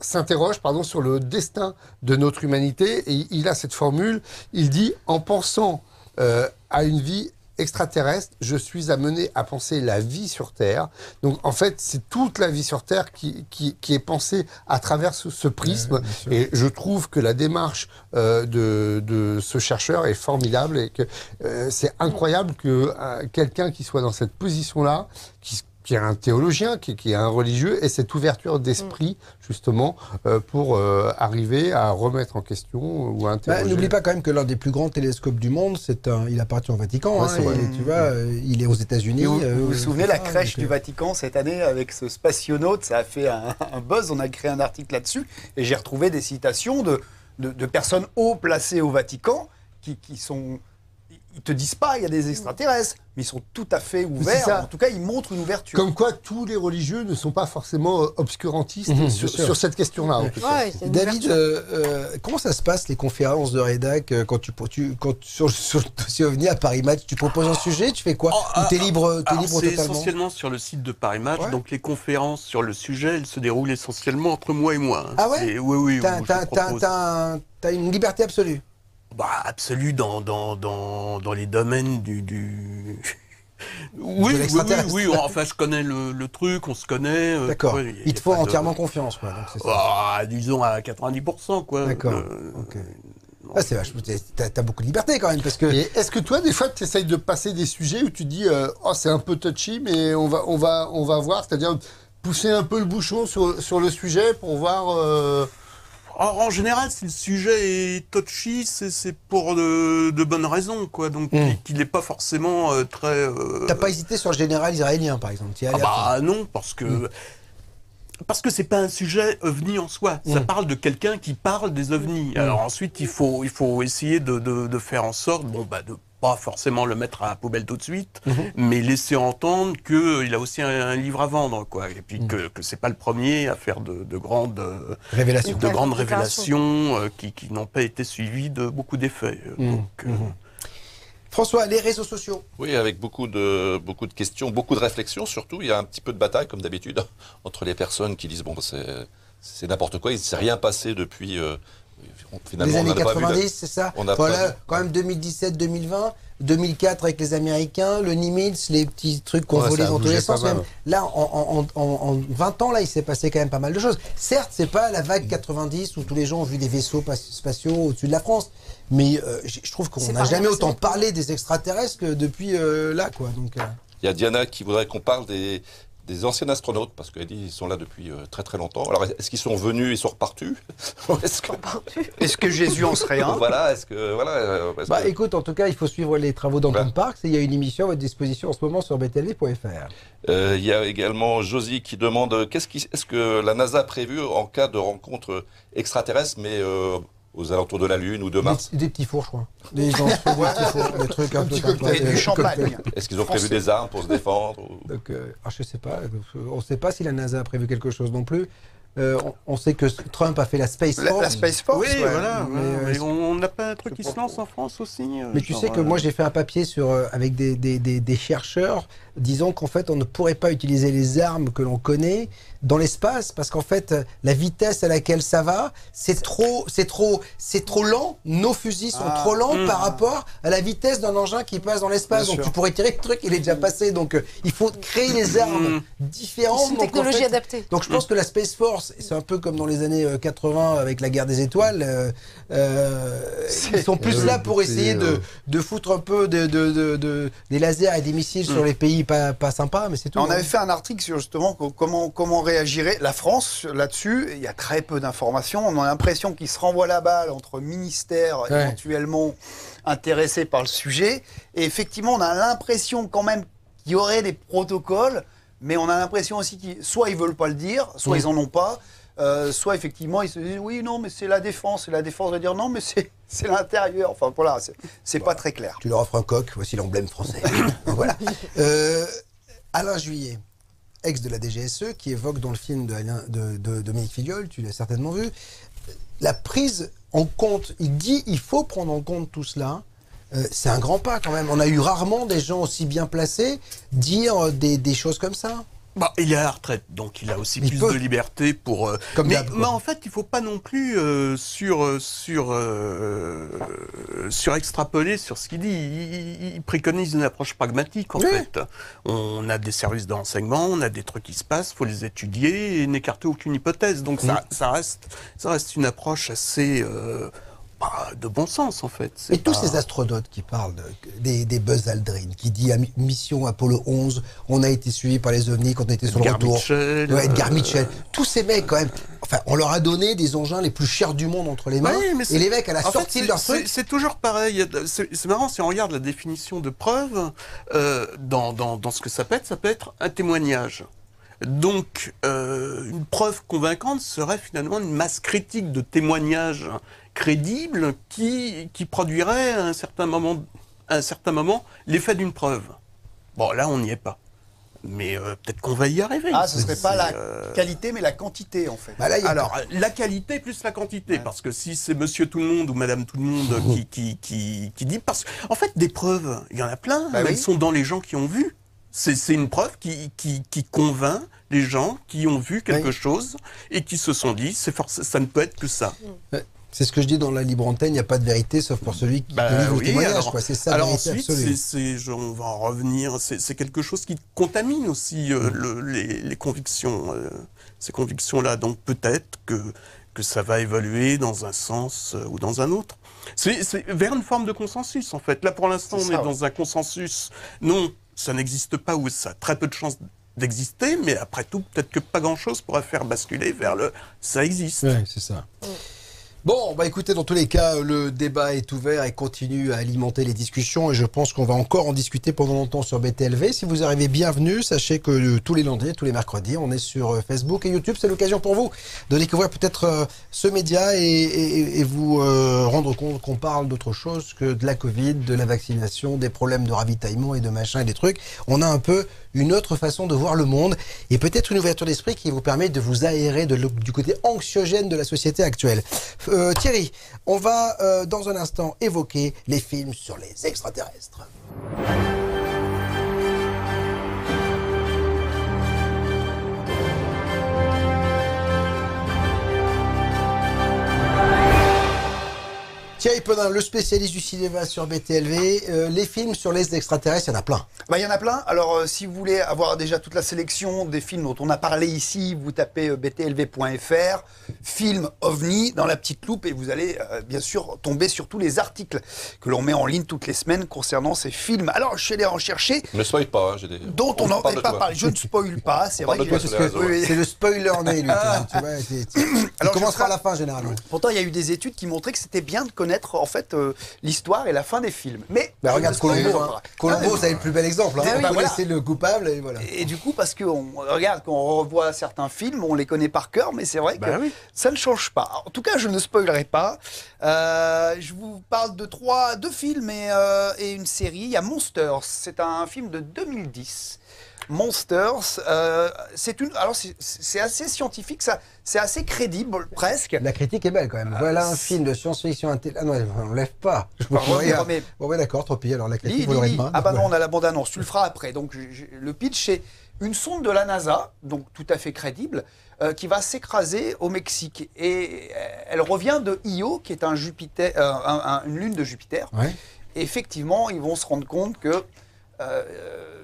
s'interroge pardon, sur le destin de notre humanité, et il a cette formule, il dit « En pensant euh, à une vie extraterrestre, je suis amené à penser la vie sur Terre ». Donc en fait, c'est toute la vie sur Terre qui, qui, qui est pensée à travers ce, ce prisme, ouais, et je trouve que la démarche euh, de, de ce chercheur est formidable, et que euh, c'est incroyable que euh, quelqu'un qui soit dans cette position-là, qui qui est un théologien, qui, qui est un religieux, et cette ouverture d'esprit, mmh. justement, euh, pour euh, arriver à remettre en question euh, ou à interroger. Bah, n'oublie pas quand même que l'un des plus grands télescopes du monde, c'est un, il appartient au Vatican, ouais, hein, et, tu vois, euh, il est aux États-Unis. Vous, euh, vous vous souvenez, la crèche du Vatican, cette année, avec ce spationaute, ça a fait un, un buzz, on a créé un article là-dessus, et j'ai retrouvé des citations de, de, de personnes haut placées au Vatican, qui, qui sont... Ils te disent pas, il y a des extraterrestres, mais ils sont tout à fait ouverts. En tout cas, ils montrent une ouverture. Comme quoi, tous les religieux ne sont pas forcément obscurantistes mmh, sur, sur cette question-là. En ouais, David, euh, euh, comment ça se passe les conférences de rédac euh, quand tu, tu quand sur, sur le dossier OVNI à Paris Match, tu proposes un sujet, tu fais quoi? oh, Ou t'es libre, t'es libre totalement? C'est essentiellement sur le site de Paris Match. Ouais. Donc les conférences sur le sujet, elles se déroulent essentiellement entre moi et moi. Hein. Ah ouais? Oui, oui. T'as une liberté absolue. Bah, absolu dans, dans, dans, dans les domaines du... du... oui, oui, oui, oui, enfin je connais le, le truc, on se connaît. Euh, D'accord, ouais, il te faut entièrement de... confiance. Quoi, donc c'est ça. Oh, disons à quatre-vingt-dix pour cent. Quoi. D'accord, euh, ok. Ah, c'est vachement, t'as, t'as beaucoup de liberté quand même. Parce que... Est-ce que toi, des fois, tu essayes de passer des sujets où tu dis euh, « Oh, c'est un peu touchy, mais on va, on va, on va voir », c'est-à-dire pousser un peu le bouchon sur, sur le sujet pour voir... Euh... En général, si le sujet est touchy, c'est pour de, de bonnes raisons, quoi. Donc, mmh. qu'il n'est pas forcément euh, très. Euh... T'as pas hésité sur le général israélien, par exemple? Ah bah non, parce que mmh. parce que c'est pas un sujet ovni en soi. Mmh. Ça parle de quelqu'un qui parle des ovnis. Mmh. Alors ensuite, il faut il faut essayer de, de, de faire en sorte, bon bah de pas forcément le mettre à la poubelle tout de suite, mmh. mais laisser entendre qu'il a aussi un, un livre à vendre, quoi. Et puis mmh. que, que c'est pas le premier à faire de, de grandes euh, révélations, de grandes révélations euh, qui, qui n'ont pas été suivies de beaucoup d'effets. Mmh. Donc, euh... mmh. François, les réseaux sociaux. Oui, avec beaucoup de, beaucoup de questions, beaucoup de réflexions surtout. Il y a un petit peu de bataille, comme d'habitude, entre les personnes qui disent « bon, c'est n'importe quoi, il ne s'est rien passé depuis… Euh, » Finalement, les années quatre-vingt-dix, c'est ça. On a voilà, pas... quand même deux mille dix-sept, deux mille vingt, deux mille quatre avec les Américains, le Nimitz, les petits trucs qu'on ouais, volait dans tous les sens. Même. Là, en, en, en, en vingt ans, là, il s'est passé quand même pas mal de choses. Certes, c'est pas la vague quatre-vingt-dix où tous les gens ont vu des vaisseaux spatiaux au-dessus de la France, mais euh, je trouve qu'on n'a jamais autant parlé des extraterrestres que depuis euh, là, quoi. Donc, euh... il y a Diana qui voudrait qu'on parle des. des anciens astronautes, parce qu'elle dit qu'ils sont là depuis euh, très très longtemps. Alors, est-ce qu'ils sont venus et sont repartus? Est-ce que... est que Jésus en serait un? Voilà, est-ce que... Voilà, est bah, que... Écoute, en tout cas, il faut suivre les travaux d'Anton Parks, et il y a une émission à votre disposition en ce moment sur B T L V point F R. Il euh, y a également Josie qui demande, qu'est-ce qui... est-ce que la NASA a prévu en cas de rencontre extraterrestre, mais... Euh... aux alentours de la Lune ou de Mars. Des, des petits fours, je crois. Des gens se font boire, des, fours, des trucs un peu comme ça. Du champagne. Est-ce qu'ils ont prévu des armes pour se défendre ou... Donc, euh, ah, je sais pas. On ne sait pas si la NASA a prévu quelque chose non plus. Euh, on, on sait que Trump a fait la Space Force. La, la Space Force, oui, ouais, voilà. Mais, mais, mais on n'a pas un truc qui se lance en France aussi. Mais genre, tu sais que euh... moi, j'ai fait un papier sur, euh, avec des, des, des, des chercheurs disant qu'en fait, on ne pourrait pas utiliser les armes que l'on connaît dans l'espace, parce qu'en fait, la vitesse à laquelle ça va, c'est trop, c'est trop, c'est trop lent. Nos fusils sont ah, trop lents hum. par rapport à la vitesse d'un engin qui passe dans l'espace. Donc sûr. Tu pourrais tirer le truc, il est déjà passé. Donc euh, il faut créer les armes différentes. C'est une technologie donc, en fait, adaptée. Donc je pense que la Space Force, c'est un peu comme dans les années quatre-vingts avec la guerre des étoiles. Euh, euh, ils sont plus euh, là pour essayer de, de foutre un peu de, de, de, de, des lasers et des missiles hum. sur les pays pas, pas sympas, mais c'est tout. On ouais. avait fait un article sur justement comment comment réagirait la France là-dessus. Il y a très peu d'informations. On a l'impression qu'ils se renvoient la balle entre ministères ouais. éventuellement intéressés par le sujet. Et effectivement, on a l'impression quand même qu'il y aurait des protocoles, mais on a l'impression aussi qu'ils soit ils veulent pas le dire, soit oui. ils en ont pas. Euh, soit effectivement ils se disent oui non mais c'est la défense et la défense va dire non mais c'est l'intérieur, enfin voilà, c'est voilà. pas très clair. Tu leur offres un coq, voici l'emblème français. Voilà. euh, Alain Juillet, ex de la D G S E, qui évoque dans le film de, de, de Dominique Filleul, tu l'as certainement vu, la prise en compte, il dit il faut prendre en compte tout cela. Euh, c'est un grand pas quand même, on a eu rarement des gens aussi bien placés dire des, des choses comme ça. Bah, il est à la retraite, donc il a aussi il plus peut. de liberté pour... Euh, Comme mais, mais en fait, il ne faut pas non plus euh, sur, sur, euh, sur extrapoler sur ce qu'il dit. Il, il préconise une approche pragmatique, en oui. fait. On a des services de renseignement, on a des trucs qui se passent, il faut les étudier et n'écarter aucune hypothèse. Donc oui. ça, ça, reste, ça reste une approche assez... Euh, de bon sens en fait. Et pas... tous ces astronautes qui parlent de, des, des Buzz Aldrin, qui dit à mission Apollo onze, on a été suivi par les ovnis quand on était sur le retour. Mitchell, ouais, Edgar euh... Mitchell. Tous ces mecs quand même. Enfin, on leur a donné des engins les plus chers du monde entre les mains. Ouais, mais et les mecs à la en sortie fait, de leur truc. C'est toujours pareil. C'est marrant si on regarde la définition de preuve euh, dans, dans, dans ce que ça peut être, ça peut être un témoignage. Donc, euh, une preuve convaincante serait finalement une masse critique de témoignages crédibles qui, qui produirait à un certain moment, un certain moment l'effet d'une preuve. Bon, là, on n'y est pas. Mais euh, peut-être qu'on va y arriver. Ah, ce ne serait pas la euh... qualité, mais la quantité, en fait. Bah là, alors, a... la qualité plus la quantité. Ouais. Parce que si c'est monsieur tout le monde ou madame tout le monde qui, qui, qui, qui dit... Parce... En fait, des preuves, il y en a plein. Bah, elles oui. sont dans les gens qui ont vu. C'est une preuve qui, qui, qui convainc les gens qui ont vu quelque oui. chose et qui se sont dit, c'est ça ne peut être que ça. C'est ce que je dis dans la libre antenne, il n'y a pas de vérité sauf pour celui qui bah, livre oui, le témoignage. C'est ça la vérité absolue. Alors ensuite, c'est, c'est, on va en revenir, c'est quelque chose qui contamine aussi euh, le, les, les convictions, euh, ces convictions-là. Donc peut-être que, que ça va évoluer dans un sens euh, ou dans un autre. C'est vers une forme de consensus en fait. Là pour l'instant, on ça, est ouais. dans un consensus non. Ça n'existe pas ou ça a très peu de chances d'exister, mais après tout, peut-être que pas grand-chose pourra faire basculer vers le « ça existe ». Oui, c'est ça. Bon, bah écoutez, dans tous les cas, le débat est ouvert et continue à alimenter les discussions et je pense qu'on va encore en discuter pendant longtemps sur B T L V. Si vous arrivez, bienvenue. Sachez que euh, tous les lundis, tous les mercredis, on est sur euh, Facebook et YouTube. C'est l'occasion pour vous de découvrir peut-être euh, ce média et, et, et vous euh, rendre compte qu'on parle d'autre chose que de la Covid, de la vaccination, des problèmes de ravitaillement et de machin et des trucs. On a un peu une autre façon de voir le monde et peut-être une ouverture d'esprit qui vous permet de vous aérer de, du côté anxiogène de la société actuelle. Euh, Thierry, on va euh, dans un instant évoquer les films sur les extraterrestres. Thierry Pedin, le spécialiste du cinéma sur B T L V, euh, les films sur les extraterrestres, il y en a plein. Bah, il y en a plein. Alors, euh, si vous voulez avoir déjà toute la sélection des films dont on a parlé ici, vous tapez euh, B T L V point F R, film OVNI, dans la petite loupe, et vous allez euh, bien sûr tomber sur tous les articles que l'on met en ligne toutes les semaines concernant ces films. Alors, je suis allé en chercher. Ne spoil pas, hein, j'ai des... Dont on n'en parle pas parlé. Je ne spoil pas, c'est vrai. C'est le spoiler né, lui. Ah. Tu vois, tu, tu... Alors, commence par la fin, généralement. Pourtant, il y a eu des études qui montraient que c'était bien de connaître en fait euh, l'histoire et la fin des films. Mais bah, regarde Colombo, hein. Colombo, c'est le plus bel exemple. Hein. On connaissait le coupable et voilà. Et du coup, parce que on regarde quand on revoit certains films, on les connaît par cœur, mais c'est vrai bah, que oui. ça ne change pas. En tout cas, je ne spoilerai pas. Euh, je vous parle de trois, deux films et, euh, et une série. Il y a Monsters. C'est un film de deux mille dix. Monsters, euh, c'est une, alors c'est assez scientifique, ça, c'est assez crédible presque. La critique est belle quand même. Euh, voilà un film de science-fiction intelligent. Ah non, on ne lève pas. Je vous dire, mais... Bon, ouais, d'accord, trop pire. Alors la critique, Lili, vous l'aurez demain. Ah bah non, on a la bande-annonce. Tu le feras après. Donc je, le pitch est une sonde de la NASA, donc tout à fait crédible, euh, qui va s'écraser au Mexique et elle revient de Io, qui est un Jupiter, euh, un, un, une lune de Jupiter. Ouais. Et effectivement, ils vont se rendre compte que Euh,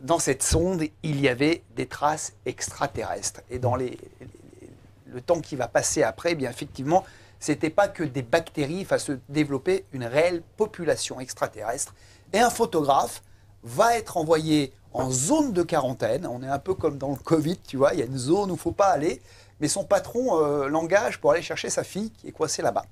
dans cette sonde, il y avait des traces extraterrestres. Et dans les, les, les, le temps qui va passer après, eh bien effectivement, ce n'était pas que des bactéries, enfin, se développer une réelle population extraterrestre. Et un photographe va être envoyé en zone de quarantaine. On est un peu comme dans le Covid, tu vois, il y a une zone où il ne faut pas aller. Mais son patron euh, l'engage pour aller chercher sa fille qui est coincée là-bas.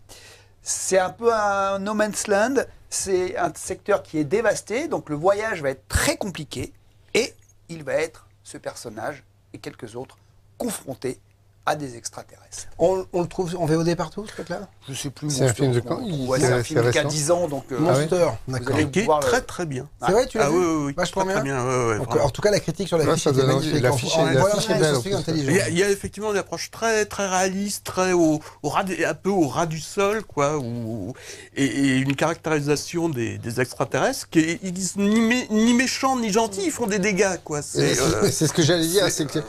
C'est un peu un no man's land, c'est un secteur qui est dévasté, donc le voyage va être très compliqué, et il va être, ce personnage et quelques autres, confrontés à des extraterrestres. On, on le trouve en V O D partout, ce truc-là ? Je ne sais plus. C'est un film de quand ? C'est un film qui a dix ans, donc... Euh, Monster, d'accord. Qui est très très bien. C'est vrai, tu l'as vu ? Ah oui, oui, oui. Bah, je très bien. bien ouais, ouais, donc, en tout cas, la critique sur la fiche était magnifique. La fiche est intelligente. Il y a effectivement une approche très très réaliste, très au, au ras, un peu au ras du sol, quoi, où, et, et une caractérisation des, des extraterrestres qui est, ils disent ni, mé, ni méchants ni gentils, ils font des dégâts, quoi. C'est euh, ce que j'allais dire, c'est que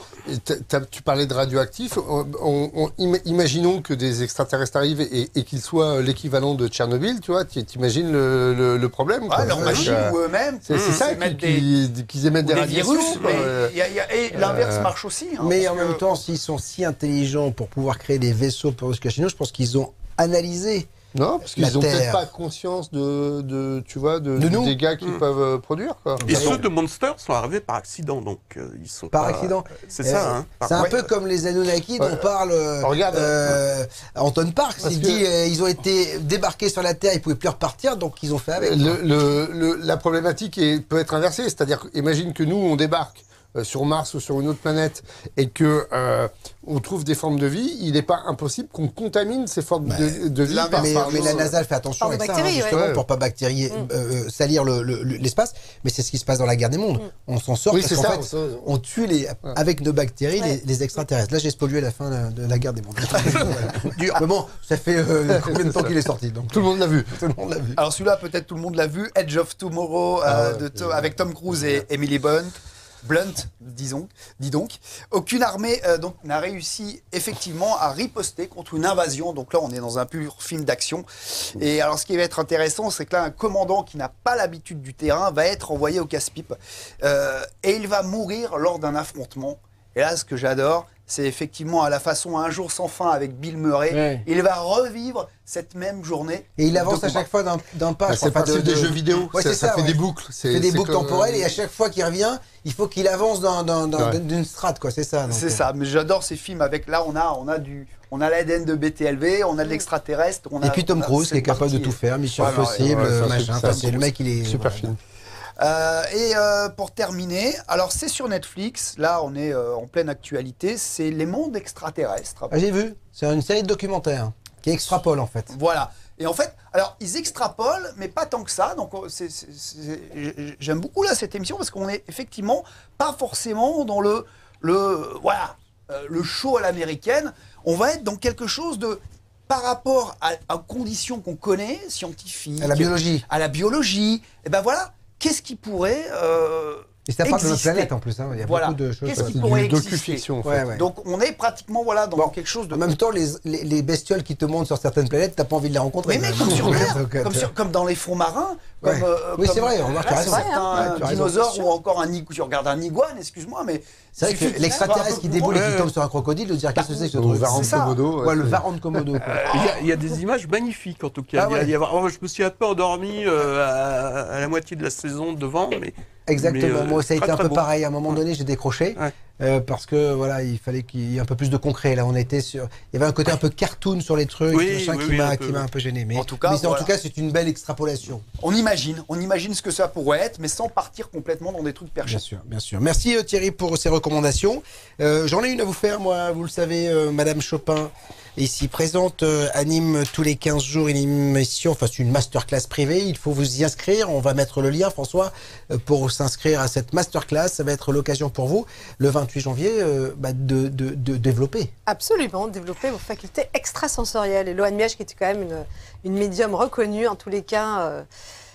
tu parlais de radioactif. On, on, imaginons que des extraterrestres arrivent et, et qu'ils soient l'équivalent de Tchernobyl, tu vois, t'imagines le, le, le problème. Ah, leur machine ou eux-mêmes. C'est ça, qu'ils qu émettent des, des radiations. Euh, et l'inverse euh, marche aussi. Hein, mais en que... même temps, s'ils sont si intelligents pour pouvoir créer des vaisseaux pour jusqu'à chez nous, je pense qu'ils ont analysé. Non, parce qu'ils n'ont peut-être pas conscience de, de, tu vois, de, de, de dégâts qu'ils mmh. peuvent produire. Quoi. Et ceux de Monsters sont arrivés par accident, donc euh, ils sont par pas, accident. Euh, c'est euh, ça. Hein, c'est un ouais. peu comme les Anunnaki ouais. dont parle euh, regarde, euh, ouais. Anton Parks. Parce il que... dit euh, ils ont été débarqués sur la Terre, ils ne pouvaient plus repartir, donc ils ont fait avec. Le, le, le, la problématique est, peut être inversée, c'est-à-dire, imagine que nous on débarque sur Mars ou sur une autre planète, et que euh, on trouve des formes de vie, il n'est pas impossible qu'on contamine ces formes mais de, de vie. Par, mais, par mais la NASA fait attention par avec ça, hein, justement, ouais. pour pas bactérier, mm. euh, salir l'espace. Le, le, mais c'est ce qui se passe dans la guerre des mondes. Mm. On s'en sort oui, parce qu'en fait, on, on tue les, ouais. avec nos bactéries ouais. les, les extraterrestres. Là, j'ai spoilé la fin de, de la guerre des mondes. Mais bon, ça fait euh, combien de temps qu'il est sorti, donc tout le monde l'a vu. Tout le monde l'a vu. Alors celui-là, peut-être tout le monde l'a vu. Edge of Tomorrow ah, euh, de to avec Tom Cruise et Emily Blunt. Blunt, disons, dis donc. Aucune armée euh, donc n'a réussi effectivement à riposter contre une invasion. Donc là, on est dans un pur film d'action. Et alors, ce qui va être intéressant, c'est que là, un commandant qui n'a pas l'habitude du terrain va être envoyé au casse-pipe. Euh, et il va mourir lors d'un affrontement. Et là, ce que j'adore, c'est effectivement à la façon Un jour sans fin avec Bill Murray. Ouais. Il va revivre cette même journée. Et il avance à chaque fois d'un pas. Bah, c'est pas de, de... des jeux vidéo. Ouais, ça, ça, ça fait ouais. des boucles. C'est des boucles temporelles. Euh... Et à chaque fois qu'il revient, il faut qu'il avance d'une ouais. strate. C'est ça. C'est euh... ça. Mais j'adore ces films avec. Là, on a, on a du. On a l'A D N de B T L V, on a de l'extraterrestre. Et puis Tom Cruise, qui est capable de tout faire. Mission Impossible, machin. Le mec, il est super film. Euh, et euh, pour terminer, alors c'est sur Netflix, là on est euh, en pleine actualité, c'est Les Mondes Extraterrestres. Ah, j'ai vu, c'est une série de documentaires qui extrapole en fait. Voilà, et en fait, alors ils extrapolent, mais pas tant que ça, donc j'aime beaucoup là cette émission parce qu'on est effectivement pas forcément dans le, le, voilà, euh, le show à l'américaine, on va être dans quelque chose de... par rapport à, à conditions qu'on connaît, scientifiques, à la biologie, à la biologie, et ben voilà. Qu'est-ce qui pourrait euh, Et ça parle de notre planète en plus, hein. Il y a voilà. beaucoup de choses. Qu'est-ce qui pourrait exister en fait. ouais, ouais. Donc on est pratiquement voilà, dans bon, quelque chose de... En même temps, les, les, les bestioles qui te montent sur certaines planètes, t'as pas envie de les rencontrer. Mais mec, comme sur Terre, comme, sur, comme dans les fonds marins, ouais. comme, euh, oui c'est vrai, on remarque certains dinosaures ou encore un iguane, tu regardes un iguane, excuse-moi, mais... C'est vrai que l'extraterrestre qui déboule et qui tombe sur un crocodile, de dire qu'est-ce que c'est que ce truc ? Le varan de Komodo. Il y a des images magnifiques en tout cas. Je me suis un peu endormi à la moitié de la saison devant, mais... Exactement, euh, moi ça a été un peu beau. pareil, à un moment donné j'ai décroché, ouais. euh, parce que voilà, il fallait qu'il y ait un peu plus de concret, là on était sur, il y avait un côté un peu cartoon sur les trucs, oui, oui, qui oui, m'a un, peu... un peu gêné, mais en tout cas, voilà. cas c'est une belle extrapolation. On imagine, on imagine ce que ça pourrait être, mais sans partir complètement dans des trucs perchés. Bien sûr, bien sûr. Merci euh, Thierry pour ces recommandations, euh, j'en ai une à vous faire moi, vous le savez, euh, Madame Chopin. Ici présente, euh, anime tous les quinze jours une émission, enfin c'est une masterclass privée, il faut vous y inscrire, on va mettre le lien François, pour s'inscrire à cette masterclass, ça va être l'occasion pour vous, le vingt-huit janvier, euh, bah, de, de, de développer. Absolument, développer vos facultés extrasensorielles, et Loan Miège qui était quand même une, une médium reconnue en tous les cas, euh,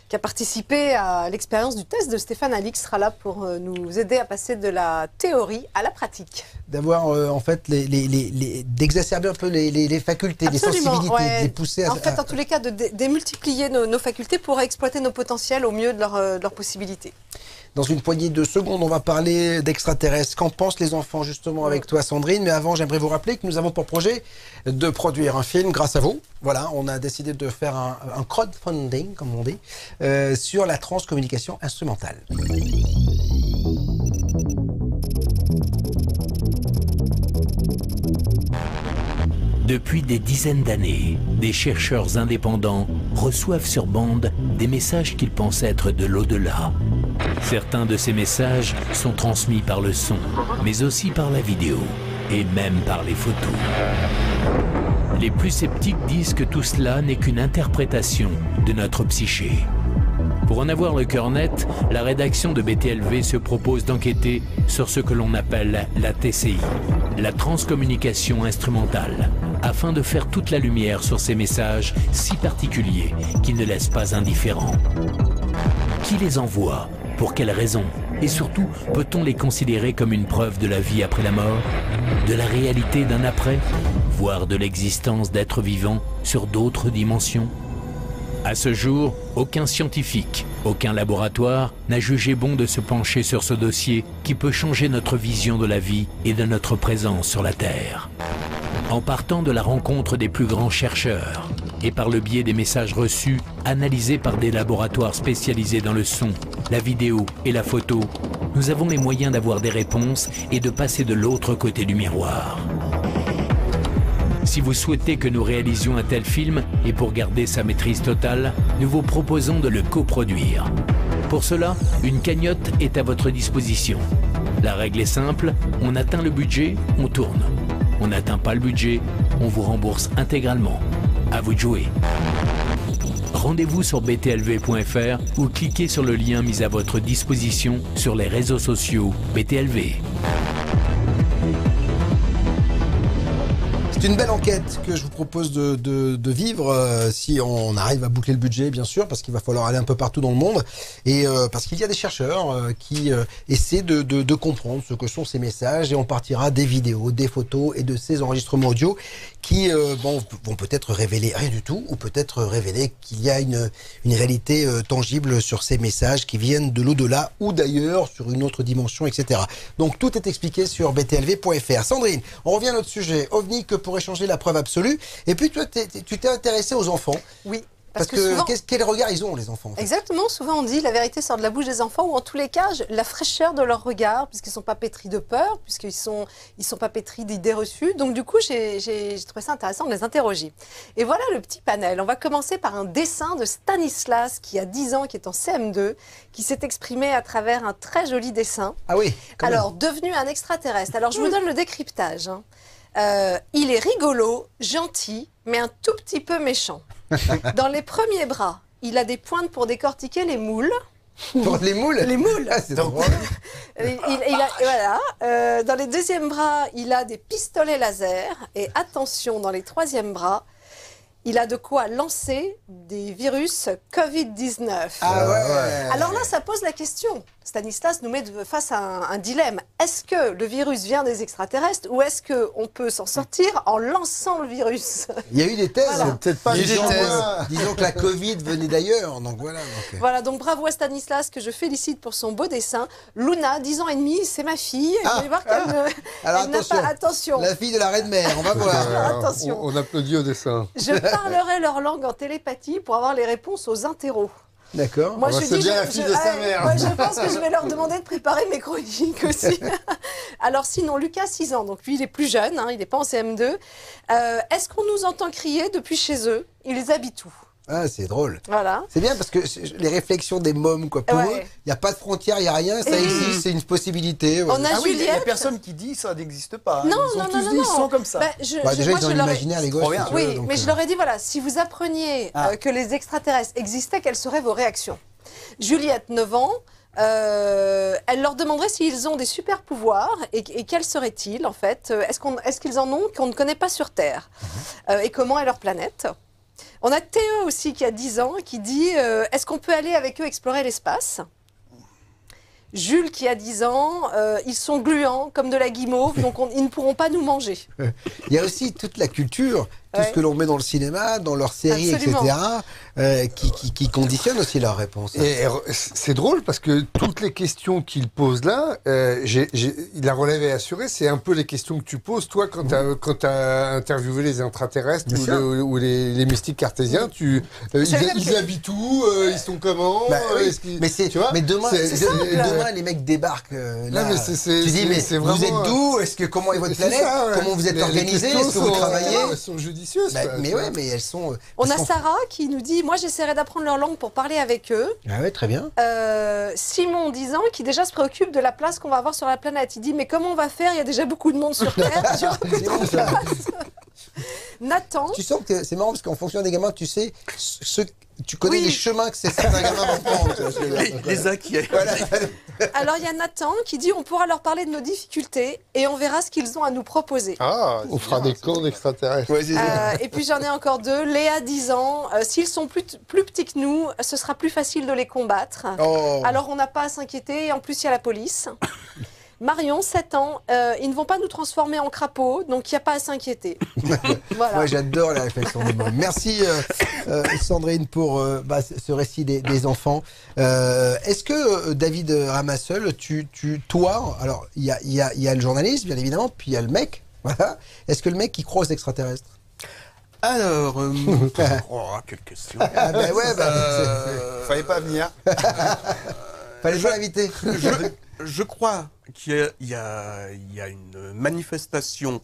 qui a participé à l'expérience du test de Stéphane Alix sera là pour nous aider à passer de la théorie à la pratique. D'avoir euh, en fait, les, les, les, les, d'exacerber un peu les, les, les facultés, Absolument, les sensibilités, ouais. de les pousser à... En fait, à... en tous les cas, de démultiplier nos, nos facultés pour exploiter nos potentiels au mieux de, leur, de leurs possibilités. Dans une poignée de secondes, on va parler d'extraterrestres. Qu'en pensent les enfants, justement, avec toi, Sandrine? Mais avant, j'aimerais vous rappeler que nous avons pour projet de produire un film grâce à vous. Voilà, on a décidé de faire un, un crowdfunding, comme on dit, euh, sur la transcommunication instrumentale. Depuis des dizaines d'années, des chercheurs indépendants reçoivent sur bande des messages qu'ils pensent être de l'au-delà. Certains de ces messages sont transmis par le son, mais aussi par la vidéo, et même par les photos. Les plus sceptiques disent que tout cela n'est qu'une interprétation de notre psyché. Pour en avoir le cœur net, la rédaction de B T L V se propose d'enquêter sur ce que l'on appelle la T C I, la transcommunication instrumentale, afin de faire toute la lumière sur ces messages si particuliers qui ne laissent pas indifférents. Qui les envoie? Pour quelles raisons? Et surtout, peut-on les considérer comme une preuve de la vie après la mort? De la réalité d'un après? Voire de l'existence d'êtres vivants sur d'autres dimensions? À ce jour, aucun scientifique, aucun laboratoire n'a jugé bon de se pencher sur ce dossier qui peut changer notre vision de la vie et de notre présence sur la Terre. En partant de la rencontre des plus grands chercheurs, et par le biais des messages reçus, analysés par des laboratoires spécialisés dans le son, la vidéo et la photo, nous avons les moyens d'avoir des réponses et de passer de l'autre côté du miroir. Si vous souhaitez que nous réalisions un tel film, et pour garder sa maîtrise totale, nous vous proposons de le coproduire. Pour cela, une cagnotte est à votre disposition. La règle est simple, on atteint le budget, on tourne. On n'atteint pas le budget, on vous rembourse intégralement. À vous de jouer. Rendez-vous sur b t l v point f r ou cliquez sur le lien mis à votre disposition sur les réseaux sociaux B T L V. C'est une belle enquête que je vous propose de, de, de vivre, euh, si on arrive à boucler le budget, bien sûr, parce qu'il va falloir aller un peu partout dans le monde, et euh, parce qu'il y a des chercheurs euh, qui euh, essaient de, de, de comprendre ce que sont ces messages, et on partira des vidéos, des photos et de ces enregistrements audio qui euh, bon, vont peut-être révéler rien du tout, ou peut-être révéler qu'il y a une, une réalité euh, tangible sur ces messages qui viennent de l'au-delà, ou d'ailleurs, sur une autre dimension, et cetera. Donc tout est expliqué sur b t l v point f r. Sandrine, on revient à notre sujet, OVNI, que pour échanger la preuve absolue. Et puis, toi, tu t'es intéressée aux enfants. Oui. Parce, parce que, que souvent, qu quel regard ils ont, les enfants, en fait. Exactement. Souvent, on dit la vérité sort de la bouche des enfants, ou en tous les cas, la fraîcheur de leur regard, puisqu'ils ne sont pas pétris de peur, puisqu'ils ne sont, ils sont pas pétris d'idées reçues. Donc, du coup, j'ai trouvé ça intéressant de les interroger. Et voilà le petit panel. On va commencer par un dessin de Stanislas, qui a dix ans, qui est en C M deux, qui s'est exprimé à travers un très joli dessin. Ah oui, quand même. Alors, devenu un extraterrestre. Alors, je mmh. vous donne le décryptage. Hein. Euh, il est rigolo, gentil, mais un tout petit peu méchant. Dans les premiers bras, il a des pointes pour décortiquer les moules. Pour les moules Les moules ah, c'est drôle. il, il a, voilà. euh, Dans les deuxièmes bras, il a des pistolets laser. Et attention, dans les troisièmes bras, il a de quoi lancer des virus Covid dix-neuf. Ah, ouais, ouais. Alors là, ça pose la question. Stanislas nous met face à un, un dilemme. Est-ce que le virus vient des extraterrestres ou est-ce qu'on peut s'en sortir en lançant le virus? Il y a eu des thèses, voilà. peut-être pas des gens, euh, disons que la Covid venait d'ailleurs. Donc voilà, donc... voilà, donc bravo à Stanislas que je félicite pour son beau dessin. Luna, dix ans et demi, c'est ma fille. Ah, vous allez voir qu'elle ah, euh, n'a pas... Attention. La fille de la reine mère, on va voir. Attention. On, on applaudit au dessin. Je parlerai leur langue en télépathie pour avoir les réponses aux interros. D'accord. Moi, bah, je, dis, bien je, la fille je, de sa mère. Ouais, je pense que je vais leur demander de préparer mes chroniques aussi. Alors sinon, Lucas, six ans, donc lui il est plus jeune, hein, il n'est pas en C M deux. Euh, Est-ce qu'on nous entend crier depuis chez eux? Ils habitent où? Ah, c'est drôle. Voilà. C'est bien parce que les réflexions des mômes, quoi. Pour ouais. eux, il n'y a pas de frontières, il n'y a rien, ça mmh. existe, c'est une possibilité. Ouais. On a ah Juliette. Oui, il n'y a personne qui dit ça n'existe pas. Non, hein. Ils non, ont non, tous non, dit, non. Ils sont comme ça. Bah, je, bah, déjà, moi, ils ont l'imaginaire, les gosses. Bien. Oui, veux, donc, mais euh... je leur ai dit, voilà, si vous appreniez ah. euh, que les extraterrestres existaient, quelles seraient vos réactions? Juliette, neuf ans, euh, elle leur demanderait s'ils ont des super pouvoirs et, et quels seraient-ils, en fait. Est-ce qu'on, est-ce qu'ils en ont qu'on ne connaît pas sur Terre euh, et comment est leur planète? On a Théo aussi qui a dix ans qui dit euh, « Est-ce qu'on peut aller avec eux explorer l'espace ?» Jules qui a dix ans, euh, ils sont gluants comme de la guimauve, donc on, ils ne pourront pas nous manger. Il y a aussi toute la culture, tout ouais. ce que l'on met dans le cinéma, dans leurs séries, Absolument. et cetera, euh, qui, qui, qui conditionne aussi leurs réponses. C'est drôle parce que toutes les questions qu'il pose là, euh, j'ai, j'ai, la relève est assurée, c'est un peu les questions que tu poses, toi, quand oui. tu as, as interviewé les intraterrestres ou, le, ou les, les mystiques cartésiens, oui. tu, euh, ils, ils que... habitent où, euh, ils sont comment bah, euh, oui. mais, tu vois, mais demain, les mecs débarquent euh, là. Non, mais c est, c est, tu dis mais c est, c est vous êtes d'où? Est-ce que comment est votre planète ça, ouais. Comment vous êtes organisé? Est-ce que vous travaillez? Elles sont judicieuses. Bah, mais ouais, mais elles sont. On elles a sont... Sarah qui nous dit moi j'essaierai d'apprendre leur langue pour parler avec eux. Ah ouais, très bien. Euh, Simon, dix ans, qui déjà se préoccupe de la place qu'on va avoir sur la planète. Il dit mais comment on va faire? Il y a déjà beaucoup de monde sur Terre. Nathan. Tu sens que c'est marrant parce qu'en fonction des gamins, tu sais ce Tu connais oui. les chemins que c'est certains gamins vont prendre. Les, les inquiets. Voilà. Alors il y a Nathan qui dit on pourra leur parler de nos difficultés et on verra ce qu'ils ont à nous proposer. Ah, on fera des cours d'extraterrestres. Ouais, euh, et puis j'en ai encore deux. Léa, dix ans, euh, s'ils sont plus, plus petits que nous, ce sera plus facile de les combattre. Oh. Alors on n'a pas à s'inquiéter et en plus il y a la police. Marion, sept ans, euh, ils ne vont pas nous transformer en crapauds, donc il n'y a pas à s'inquiéter. Voilà. Moi, j'adore la réflexion des mômes. Merci euh, euh, Sandrine pour euh, bah, ce récit des, des enfants. Euh, Est-ce que euh, David Ramasseul, tu, tu, toi, alors il y, y, y a le journaliste, bien évidemment, puis il y a le mec. Voilà. Est-ce que le mec qui croise extraterrestre? Alors, euh, oh, quelle question. Ah, ben, ouais, bah, euh... fallait pas venir. Fallait pas l'inviter. Je... Je crois qu'il y, y, y a une manifestation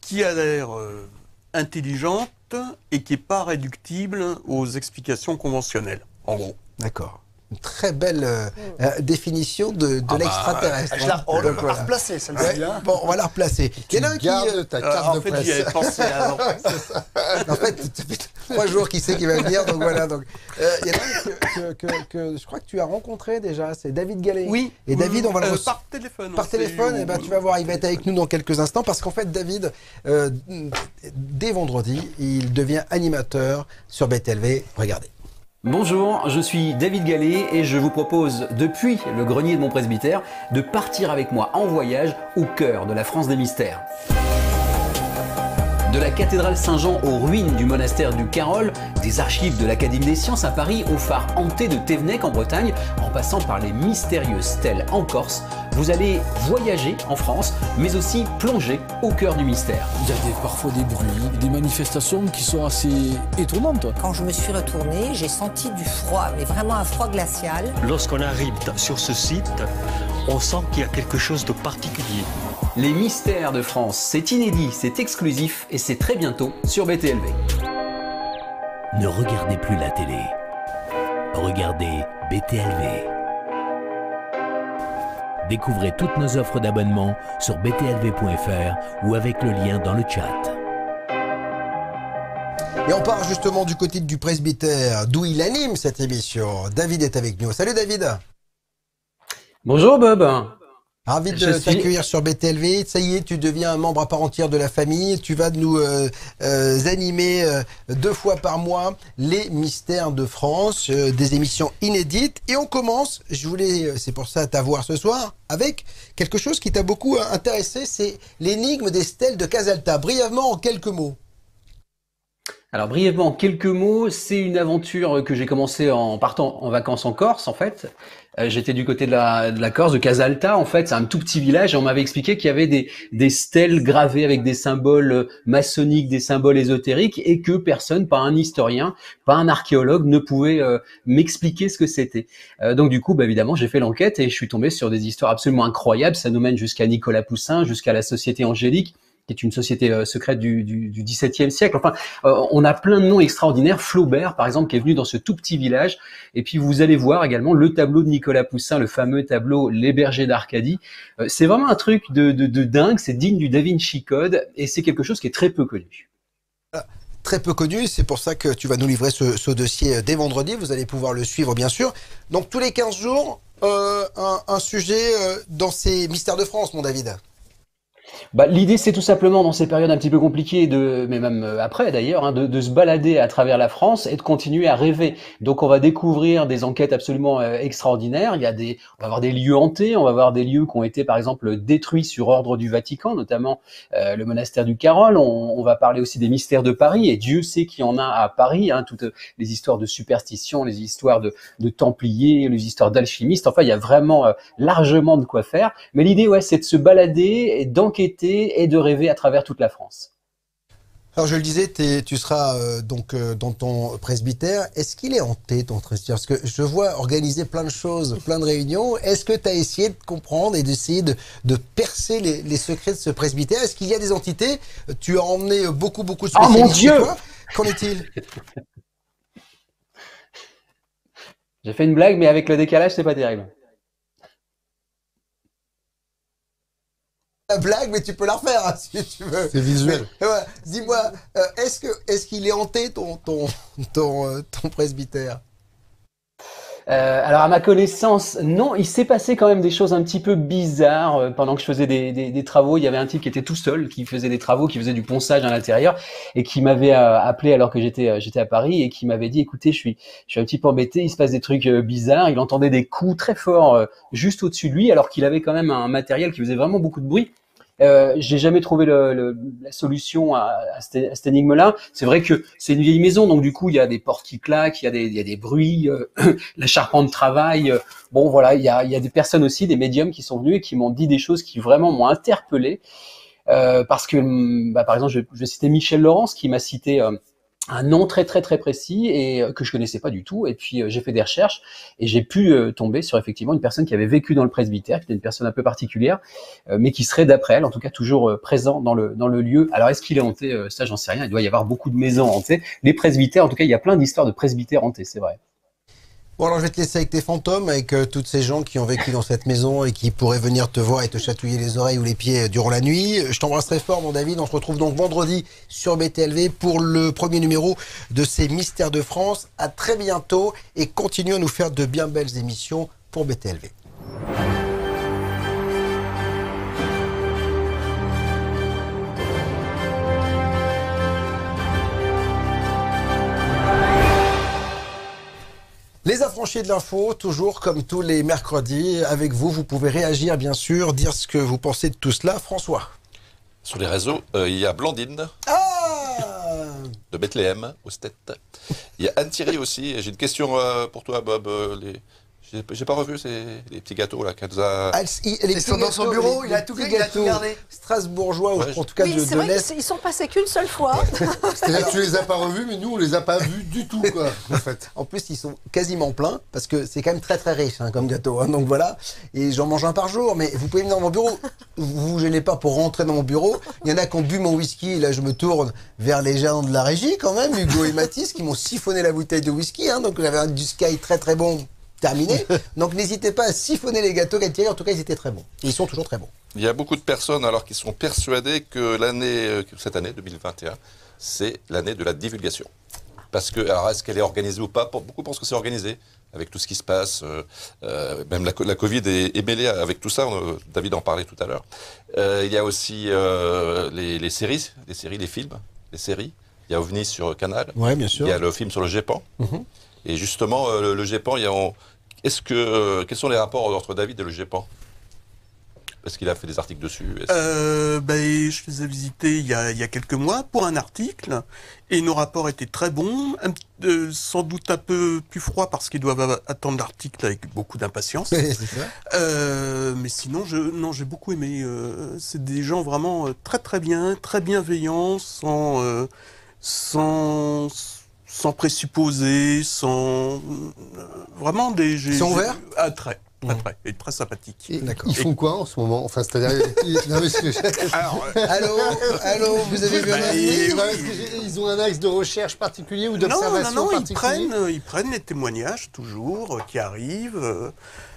qui a l'air euh, intelligente et qui n'est pas réductible aux explications conventionnelles, en gros. D'accord. Une très belle euh, euh, définition de, de ah l'extraterrestre. Bah, hein. On va voilà. la replacer, celle-là. Ouais. Bon, on va la replacer. Il y en a un qui... Euh, ta carte euh, en de fait, j'y avais pensé avant. En fait, tu fais trois jours qui sait qui va venir, donc voilà. Donc. Euh, il y en a un que, que, que, que je crois que tu as rencontré déjà, c'est David Gallet. Oui. Et David, on va le... Euh, par téléphone. Par téléphone, et ben, tu vas voir, il va être avec nous dans quelques instants, parce qu'en fait, David, euh, dès vendredi, il devient animateur sur B T L V. Regardez. Bonjour, je suis David Gallet et je vous propose, depuis le grenier de mon presbytère, de partir avec moi en voyage au cœur de la France des mystères. De la cathédrale Saint-Jean aux ruines du monastère du Carol, des archives de l'Académie des sciences à Paris aux phares hantés de Thévenec en Bretagne, en passant par les mystérieuses stèles en Corse, vous allez voyager en France, mais aussi plonger au cœur du mystère. Il y a des, parfois des bruits, des manifestations qui sont assez étonnantes. Quand je me suis retournée, j'ai senti du froid, mais vraiment un froid glacial. Lorsqu'on arrive sur ce site, on sent qu'il y a quelque chose de particulier. Les mystères de France, c'est inédit, c'est exclusif et c'est très bientôt sur B T L V. Ne regardez plus la télé, regardez B T L V. Découvrez toutes nos offres d'abonnement sur b t l v point f r ou avec le lien dans le chat. Et on part justement du côté du presbytère, d'où il anime cette émission. David est avec nous. Salut David. Bonjour Bob. Ravi de t'accueillir suis... sur B T L V. Ça y est, tu deviens un membre à part entière de la famille. Tu vas nous euh, euh, animer euh, deux fois par mois les mystères de France, euh, des émissions inédites. Et on commence, je voulais, c'est pour ça t'avoir ce soir, avec quelque chose qui t'a beaucoup intéressé, c'est l'énigme des stèles de Casalta. Brièvement, en quelques mots. Alors brièvement, quelques mots, c'est une aventure que j'ai commencée en partant en vacances en Corse en fait. Euh, J'étais du côté de la, de la Corse, de Casalta en fait, c'est un tout petit village et on m'avait expliqué qu'il y avait des, des stèles gravées avec des symboles maçonniques, des symboles ésotériques et que personne, pas un historien, pas un archéologue ne pouvait euh, m'expliquer ce que c'était. Euh, donc du coup, bah, évidemment, j'ai fait l'enquête et je suis tombé sur des histoires absolument incroyables, ça nous mène jusqu'à Nicolas Poussin, jusqu'à la Société Angélique, qui est une société euh, secrète du, du, du dix-septième siècle. Enfin, euh, on a plein de noms extraordinaires. Flaubert, par exemple, qui est venu dans ce tout petit village. Et puis, vous allez voir également le tableau de Nicolas Poussin, le fameux tableau « Les bergers d'Arcadie euh, ». C'est vraiment un truc de, de, de dingue, c'est digne du Da Vinci Code, et c'est quelque chose qui est très peu connu. Ah. Très peu connu, c'est pour ça que tu vas nous livrer ce, ce dossier dès vendredi, vous allez pouvoir le suivre bien sûr. Donc tous les quinze jours, euh, un, un sujet euh, dans ces mystères de France, mon David. Bah, l'idée, c'est tout simplement, dans ces périodes un petit peu compliquées, de, mais même après d'ailleurs, hein, de, de se balader à travers la France et de continuer à rêver. Donc on va découvrir des enquêtes absolument euh, extraordinaires. Il y a des, on va avoir des lieux hantés, on va avoir des lieux qui ont été par exemple détruits sur ordre du Vatican, notamment euh, le monastère du Carol. On, on va parler aussi des mystères de Paris, et Dieu sait qu'il y en a à Paris, hein, toutes les histoires de superstitions, les histoires de, de templiers, les histoires d'alchimistes. Enfin, il y a vraiment euh, largement de quoi faire. Mais l'idée, ouais, c'est de se balader et d'enquêter et de rêver à travers toute la France. Alors je le disais, t'es, tu seras euh, donc euh, dans ton presbytère. Est-ce qu'il est hanté ton presbytère? Parce que je vois organiser plein de choses, plein de réunions. Est-ce que tu as essayé de comprendre et d'essayer de, de percer les, les secrets de ce presbytère? Est-ce qu'il y a des entités? Tu as emmené beaucoup, beaucoup de spécialistes. Oh mon Dieu! Qu'en est-il? J'ai fait une blague, mais avec le décalage, c'est pas terrible. La blague, mais tu peux la refaire hein, si tu veux. C'est visuel. Ouais. Dis-moi, est-ce que est-ce qu'il est hanté ton ton ton ton presbytère? Euh, alors à ma connaissance, non, il s'est passé quand même des choses un petit peu bizarres euh, pendant que je faisais des, des, des travaux. Il y avait un type qui était tout seul, qui faisait des travaux, qui faisait du ponçage à l'intérieur et qui m'avait euh, appelé alors que j'étais euh, j'étais à Paris et qui m'avait dit, écoutez, je suis je suis un petit peu embêté, il se passe des trucs euh, bizarres. Il entendait des coups très forts euh, juste au-dessus de lui alors qu'il avait quand même un matériel qui faisait vraiment beaucoup de bruit. Euh, j'ai jamais trouvé le, le, la solution à, à cette, cette énigme-là. C'est vrai que c'est une vieille maison, donc du coup il y a des portes qui claquent, il y a des, il y a des bruits, euh, la charpente travaille. Euh, bon voilà, il y a, il y a des personnes aussi, des médiums qui sont venus et qui m'ont dit des choses qui vraiment m'ont interpellé. Euh, parce que, bah, par exemple, je, je vais citer Michel Laurence qui m'a cité. Euh, un nom très très très précis et que je connaissais pas du tout, et puis euh, j'ai fait des recherches et j'ai pu euh, tomber sur effectivement une personne qui avait vécu dans le presbytère, qui était une personne un peu particulière, euh, mais qui serait d'après elle en tout cas toujours euh, présent dans le dans le lieu. Alors est-ce qu'il est hanté? euh, Ça j'en sais rien, il doit y avoir beaucoup de maisons hantées, les presbytères en tout cas, il y a plein d'histoires de presbytères hantés, c'est vrai. Bon alors je vais te laisser avec tes fantômes, avec euh, toutes ces gens qui ont vécu dans cette maison et qui pourraient venir te voir et te chatouiller les oreilles ou les pieds durant la nuit. Je t'embrasse très fort mon David, on se retrouve donc vendredi sur B T L V pour le premier numéro de ces Mystères de France. À très bientôt et continue à nous faire de bien belles émissions pour B T L V. Les affranchis de l'info, toujours comme tous les mercredis, avec vous, vous pouvez réagir bien sûr, dire ce que vous pensez de tout cela. François. Sur les réseaux, euh, il y a Blandine, ah de Bethléem, aux têtes. Il y a Anne-Thierry aussi. J'ai une question euh, pour toi, Bob. Euh, les... J'ai pas revu ces, les petits gâteaux là qu'elle a... Ah, ils sont dans son bureau, les, il a tout fait, il a tout gardé. Strasbourgeois, ouais, ou en tout cas oui, de, de l'Est. Ils sont passés qu'une seule fois. Ouais. C'est-à-dire que tu les as pas revus, mais nous on les a pas vus du tout quoi. En fait. En plus ils sont quasiment pleins parce que c'est quand même très très riche hein, comme gâteau. Hein, donc voilà, et j'en mange un par jour. Mais vous pouvez venir dans mon bureau. Vous vous gênez pas pour rentrer dans mon bureau. Il y en a qui ont bu mon whisky. Et là je me tourne vers les gens de la régie quand même, Hugo et Mathis, qui m'ont siphonné la bouteille de whisky. Hein, donc j'avais du Sky très très bon. Terminé. Donc n'hésitez pas à siphonner les gâteaux Thierry. En tout cas, ils étaient très bons. Et ils sont toujours très bons. Il y a beaucoup de personnes alors qui sont persuadées que l'année, cette année deux mille vingt et un, c'est l'année de la divulgation. Parce que, alors est-ce qu'elle est organisée ou pas? Beaucoup pensent que c'est organisé. avec tout ce qui se passe, euh, euh, même la, la Covid est, est mêlée avec tout ça, on, David en parlait tout à l'heure. Euh, il y a aussi euh, les, les séries, les séries, les films, les séries. Il y a OVNI sur Canal, ouais, bien sûr. Il y a le film sur le GEPAN. Mm-hmm. Et justement, euh, le, le GEPAN, il y a, on, est-ce que, euh, quels sont les rapports entre David et le GEPAN ? Parce qu'il a fait des articles dessus. Euh, ben, je les ai visités il y, a, il y a quelques mois pour un article. Et nos rapports étaient très bons, un, euh, sans doute un peu plus froids parce qu'ils doivent attendre l'article avec beaucoup d'impatience. euh, mais sinon, je, non, j'ai beaucoup aimé. Euh, c'est des gens vraiment très très bien, très bienveillants, sans, euh, sans, sans présupposer, sans... Euh, vraiment des... Ils sont ouverts ? Ah, très. Pas très, et très sympathique. Et, ils font et... quoi en ce moment? Enfin, c'est-à-dire. Non, mais ce que je... Alors, euh... allô, allô, vous avez vu bah, un oui. bah, Ils ont un axe de recherche particulier ou d'observation? Non, non, non, ils prennent, ils prennent les témoignages toujours qui arrivent.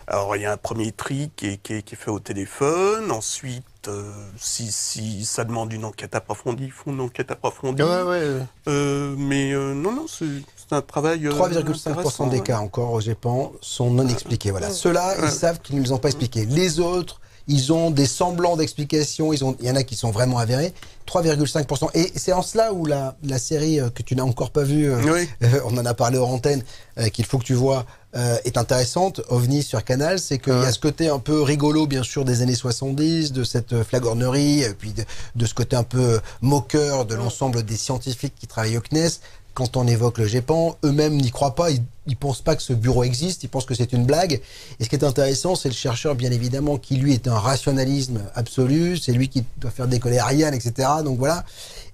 Alors, il y a un premier tri qui est, qui est, qui est fait au téléphone. Ensuite, euh, si, si ça demande une enquête approfondie, ils font une enquête approfondie. Ah, ouais, ouais. Euh, mais euh, non, non, c'est. Un travail. trois virgule cinq pour cent des cas encore au GEPAN sont non expliqués. Voilà. Ceux-là, ils savent qu'ils ne nous ont pas expliqués. Les autres, ils ont des semblants d'explications. Ils ont... Il y en a qui sont vraiment avérés. trois virgule cinq pour cent. Et c'est en cela où la, la série que tu n'as encore pas vue, oui. euh, on en a parlé hors antenne, euh, qu'il faut que tu vois, euh, est intéressante. OVNI sur Canal, c'est qu'il euh. y a ce côté un peu rigolo, bien sûr, des années soixante-dix, de cette flagornerie, et puis de, de ce côté un peu moqueur de l'ensemble des scientifiques qui travaillent au C N E S. Quand on évoque le GEPAN, eux-mêmes n'y croient pas, ils ne pensent pas que ce bureau existe, ils pensent que c'est une blague. Et ce qui est intéressant, c'est le chercheur, bien évidemment, qui lui est un rationalisme absolu, c'est lui qui doit faire décoller Ariane, et cetera. Donc voilà.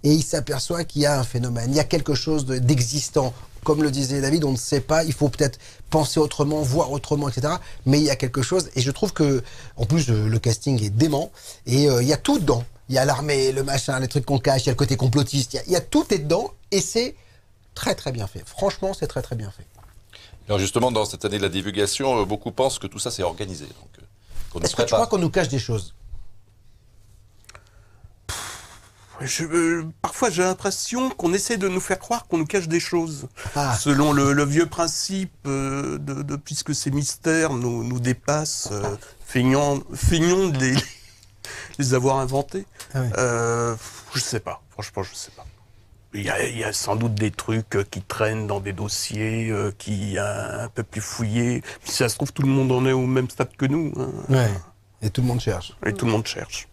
Et il s'aperçoit qu'il y a un phénomène, il y a quelque chose d'existant. Comme le disait David, on ne sait pas, il faut peut-être penser autrement, voir autrement, et cetera. Mais il y a quelque chose, et je trouve que, en plus, le casting est dément, et euh, il y a tout dedans. Il y a l'armée, le machin, les trucs qu'on cache, il y a le côté complotiste, il y a, il y a tout est dedans, et c'est très très bien fait. Franchement, c'est très très bien fait. Alors justement, dans cette année de la divulgation, beaucoup pensent que tout ça c'est organisé. Donc, est-ce que tu crois qu'on nous cache des choses? Je, euh, parfois, j'ai l'impression qu'on essaie de nous faire croire qu'on nous cache des choses. Ah. Selon le, le vieux principe, euh, de, de, puisque ces mystères nous, nous dépassent, euh, feignons, feignons de les, les avoir inventés. Ah ouais. euh, je sais pas. Franchement, je sais pas. Il y, a, il y a sans doute des trucs qui traînent dans des dossiers euh, qui euh, un peu plus fouillés. Si ça se trouve, tout le monde en est au même stade que nous. Hein. Ouais. Et tout le monde cherche. Et tout le monde cherche.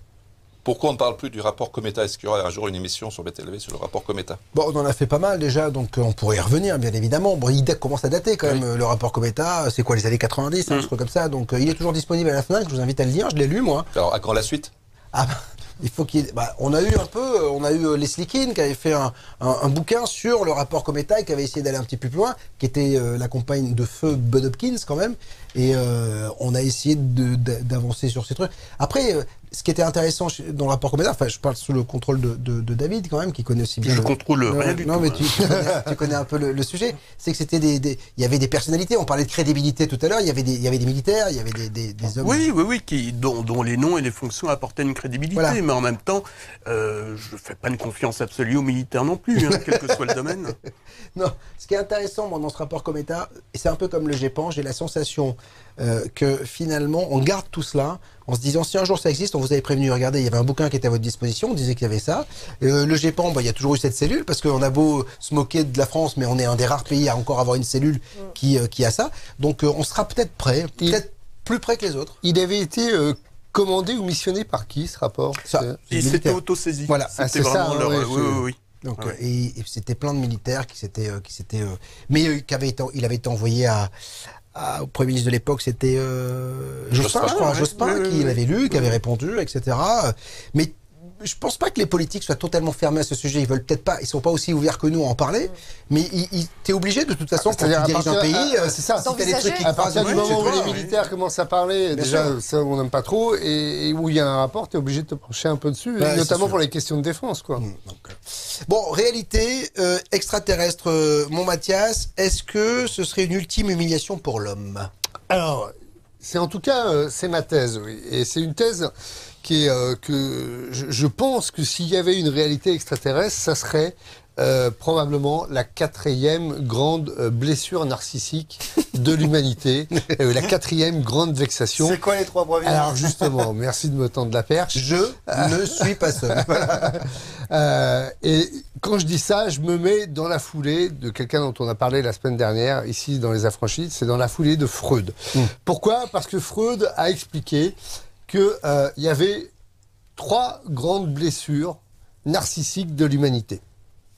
Pourquoi on ne parle plus du rapport Cometa? Est-ce qu'il y aura un jour une émission sur B T L V sur le rapport Cometa? Bon, on en a fait pas mal déjà, donc euh, on pourrait y revenir, bien évidemment. Bon, il commence à dater quand même, oui. euh, le rapport Cometa. C'est quoi, les années quatre-vingt-dix, hein, mmh. truc comme ça. Donc euh, il est toujours disponible à la F N A C, je vous invite à le lire, je l'ai lu moi. Alors, à quand la suite? Ah bah, il faut qu'il. Bah, on a eu un peu, on a eu Leslie Keane qui avait fait un, un, un bouquin sur le rapport Cometa et qui avait essayé d'aller un petit peu plus loin, qui était euh, la compagne de feu Bud Hopkins quand même. Et euh, on a essayé d'avancer sur ces trucs. Après, euh, ce qui était intéressant dans le rapport Cometa, enfin, je parle sous le contrôle de, de, de David quand même, qui connaît aussi bien. Je le... contrôle non, rien non, du non, tout. Non, mais tu, tu, connais, tu connais un peu le, le sujet. C'est que c'était des, des, il y avait des personnalités. On parlait de crédibilité tout à l'heure. Il y avait des, il y avait des militaires, il y avait des, des, des hommes. Oui, oui, oui, qui, dont, dont les noms et les fonctions apportaient une crédibilité. Voilà. Mais en même temps, euh, je ne fais pas une confiance absolue aux militaires non plus, hein, quel que soit le domaine. Non, ce qui est intéressant, moi, dans ce rapport Cometa, c'est un peu comme le GEPAN. J'ai la sensation Euh, que finalement on garde tout cela en se disant si un jour ça existe, on vous avait prévenu, regardez, il y avait un bouquin qui était à votre disposition, on disait qu'il y avait ça. Euh, le GEPAN, bah, il y a toujours eu cette cellule parce qu'on a beau se moquer de la France, mais on est un des rares pays à encore avoir une cellule qui, euh, qui a ça. Donc euh, on sera peut-être prêt, peut-être plus près que les autres. Il avait été euh, commandé ou missionné par qui ce rapport? Il s'était auto-saisi. Voilà, c'était vraiment ça, leur... Ouais, oui, oui, oui. Donc, ah ouais. euh, et, et c'était plein de militaires qui s'étaient... Euh, euh, mais euh, qui avait été, il avait été envoyé à... Ah, au Premier ministre de l'époque, c'était euh, Jospin, Jospin, je crois, ouais, Jospin, ouais, qui ouais, l'avait ouais, lu, ouais. qui avait répondu, et cetera. Mais je pense pas que les politiques soient totalement fermés à ce sujet. Ils veulent peut-être pas, ils sont pas aussi ouverts que nous à en parler. Mais t'es obligé de toute façon, ah, quand tu diriges un pays, c'est ça. Si t'as des trucs qui à partir du moment où les militaires commencent à parler, déjà, ça on n'aime pas trop, et, et où il y a un rapport, t'es obligé de te pencher un peu dessus, bah, notamment pour les questions de défense, quoi. Mmh, donc, euh. Bon, réalité euh, extraterrestre, euh, mon Mathias, est-ce que ce serait une ultime humiliation pour l'homme? Alors, c'est en tout cas, euh, c'est ma thèse, oui, et c'est une thèse qui est euh, que je, je pense que s'il y avait une réalité extraterrestre, ça serait euh, probablement la quatrième grande blessure narcissique de l'humanité, euh, la quatrième grande vexation. C'est quoi les trois premiers? Alors justement, merci de me tendre la perche. Je ne suis pas seul. Voilà. euh, et quand je dis ça, je me mets dans la foulée de quelqu'un dont on a parlé la semaine dernière, ici dans Les Affranchis, c'est dans la foulée de Freud. Mm. Pourquoi? Parce que Freud a expliqué qu'il euh, y avait trois grandes blessures narcissiques de l'humanité.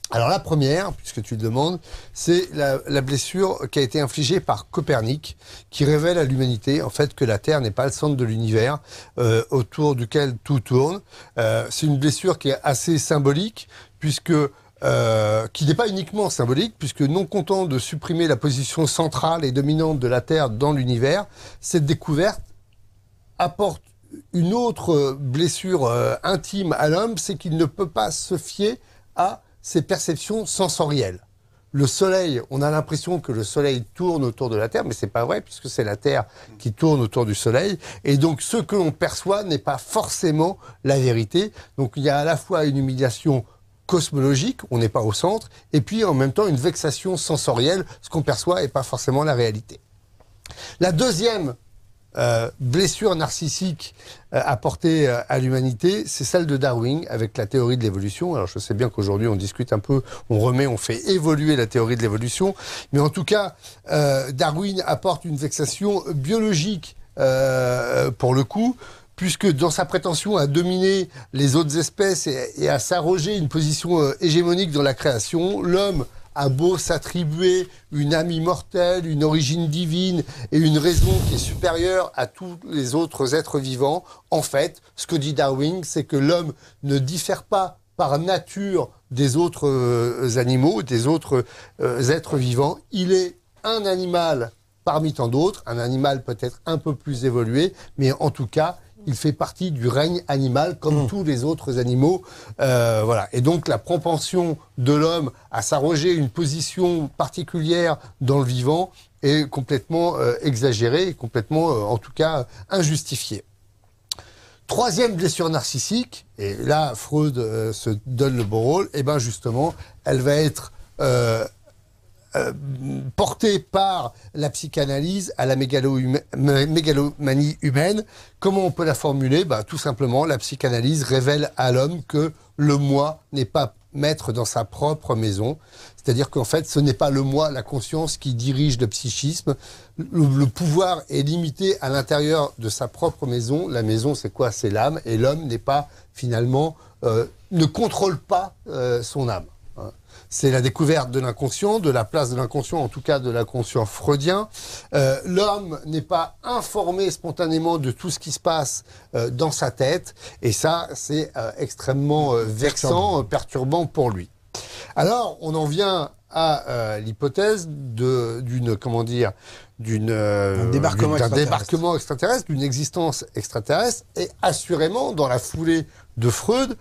Alors la première, puisque tu le demandes, c'est la, la blessure qui a été infligée par Copernic, qui révèle à l'humanité en fait que la Terre n'est pas le centre de l'univers euh, autour duquel tout tourne. Euh, c'est une blessure qui est assez symbolique, puisque Euh, qui n'est pas uniquement symbolique, puisque non content de supprimer la position centrale et dominante de la Terre dans l'univers, cette découverte apporte une autre blessure euh, intime à l'homme, c'est qu'il ne peut pas se fier à ses perceptions sensorielles. Le soleil, on a l'impression que le soleil tourne autour de la Terre, mais c'est pas vrai, puisque c'est la Terre qui tourne autour du soleil, et donc ce que l'on perçoit n'est pas forcément la vérité. Donc il y a à la fois une humiliation cosmologique, on n'est pas au centre, et puis en même temps une vexation sensorielle, ce qu'on perçoit n'est pas forcément la réalité. La deuxième euh, blessure narcissique euh, apportée euh, à l'humanité, c'est celle de Darwin avec la théorie de l'évolution. Alors je sais bien qu'aujourd'hui on discute un peu, on remet, on fait évoluer la théorie de l'évolution, mais en tout cas euh, Darwin apporte une vexation biologique euh, pour le coup, puisque dans sa prétention à dominer les autres espèces et à s'arroger une position hégémonique dans la création, l'homme a beau s'attribuer une âme immortelle, une origine divine et une raison qui est supérieure à tous les autres êtres vivants, en fait, ce que dit Darwin, c'est que l'homme ne diffère pas par nature des autres animaux, des autres êtres vivants. Il est un animal parmi tant d'autres, un animal peut-être un peu plus évolué, mais en tout cas, il fait partie du règne animal comme mmh. tous les autres animaux. Euh, voilà. Et donc la propension de l'homme à s'arroger une position particulière dans le vivant est complètement euh, exagérée, et complètement, euh, en tout cas, injustifiée. Troisième blessure narcissique, et là Freud euh, se donne le beau rôle, et bien justement, elle va être Euh, Euh, portée par la psychanalyse à la mégalo huma, mégalomanie humaine. Comment on peut la formuler? Bah, tout simplement, la psychanalyse révèle à l'homme que le moi n'est pas maître dans sa propre maison. C'est-à-dire qu'en fait, ce n'est pas le moi, la conscience, qui dirige le psychisme. Le, le pouvoir est limité à l'intérieur de sa propre maison. La maison, c'est quoi? C'est l'âme. Et l'homme n'est pas, finalement, euh, ne contrôle pas euh, son âme. C'est la découverte de l'inconscient, de la place de l'inconscient, en tout cas de l'inconscient freudien. Euh, l'homme n'est pas informé spontanément de tout ce qui se passe euh, dans sa tête. Et ça, c'est euh, extrêmement euh, vexant, euh, perturbant pour lui. Alors, on en vient à euh, l'hypothèse d'une, comment dire, d'une, euh, un débarquement extraterrestre, extraterrestre d'une existence extraterrestre. Et assurément, dans la foulée de Freud,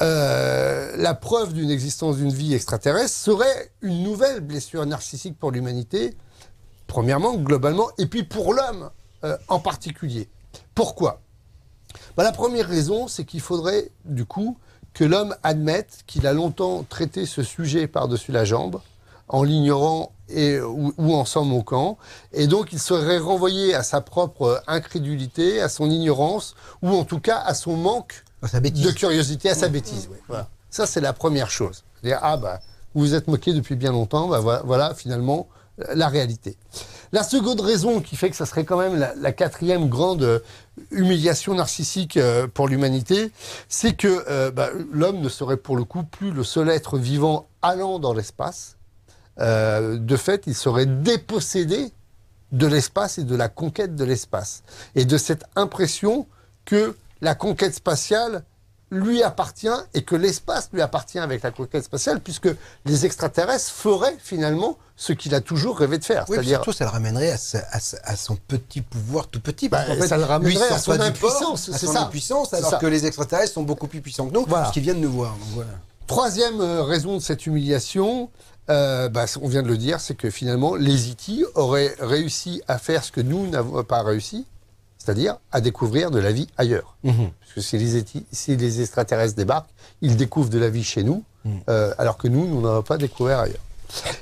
euh, la preuve d'une existence d'une vie extraterrestre serait une nouvelle blessure narcissique pour l'humanité, premièrement, globalement, et puis pour l'homme euh, en particulier. Pourquoi? Ben, la première raison, c'est qu'il faudrait, du coup, que l'homme admette qu'il a longtemps traité ce sujet par-dessus la jambe, en l'ignorant et ou, ou en s'en moquant, et donc il serait renvoyé à sa propre incrédulité, à son ignorance, ou en tout cas à son manque de curiosité, à sa bêtise. Ouais. Voilà. Ça, c'est la première chose. C'est-à-dire, ah bah, vous vous êtes moqué depuis bien longtemps, bah voilà, voilà finalement la réalité. La seconde raison qui fait que ça serait quand même la, la quatrième grande humiliation narcissique euh, pour l'humanité, c'est que euh, bah, l'homme ne serait pour le coup plus le seul être vivant allant dans l'espace. Euh, de fait, il serait dépossédé de l'espace et de la conquête de l'espace. Et de cette impression que la conquête spatiale lui appartient et que l'espace lui appartient avec la conquête spatiale, puisque les extraterrestres feraient finalement ce qu'il a toujours rêvé de faire. Oui, c'est-à-dire, surtout, ça le ramènerait à, sa, à, sa, à son petit pouvoir tout petit. Bah, en fait, ça le ramènerait à son impuissance, c'est ça. Alors ça. Que les extraterrestres sont beaucoup plus puissants que nous, voilà. Parce qu'ils viennent nous voir. Donc voilà. Troisième raison de cette humiliation, euh, bah, on vient de le dire, c'est que finalement, les E T auraient réussi à faire ce que nous n'avons pas réussi. c'est-à-dire à découvrir de la vie ailleurs. Mmh. Parce que si les, si les extraterrestres débarquent, ils découvrent de la vie chez nous, mmh. euh, alors que nous, nous n'en avons pas découvert ailleurs.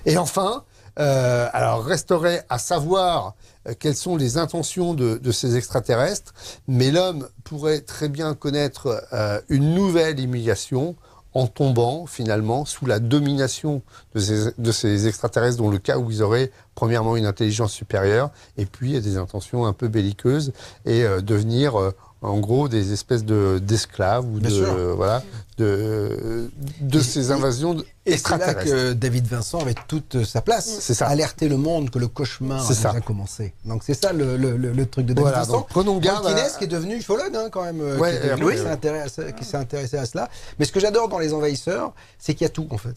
Et enfin, euh, alors resterait à savoir euh, quelles sont les intentions de, de ces extraterrestres, mais l'homme pourrait très bien connaître euh, une nouvelle humiliation en tombant finalement sous la domination de ces, de ces extraterrestres, dans le cas où ils auraient premièrement une intelligence supérieure et puis des intentions un peu belliqueuses et euh, devenir euh, en gros des espèces de d'esclaves ou de euh, voilà de de et, ces invasions et, et extraterrestres. Et c'est là que David Vincent avait toute sa place. C'est ça. Alerter le monde que le cauchemar a ça. déjà commencé. Donc c'est ça le, le, le truc de David voilà, Vincent. Donc, prenons garde. Kines, à... qui est devenu Follon hein, quand même, ouais, qui, devenu, oui. qui s'est intéressé, intéressé à cela. Mais ce que j'adore dans Les Envahisseurs, c'est qu'il y a tout en fait.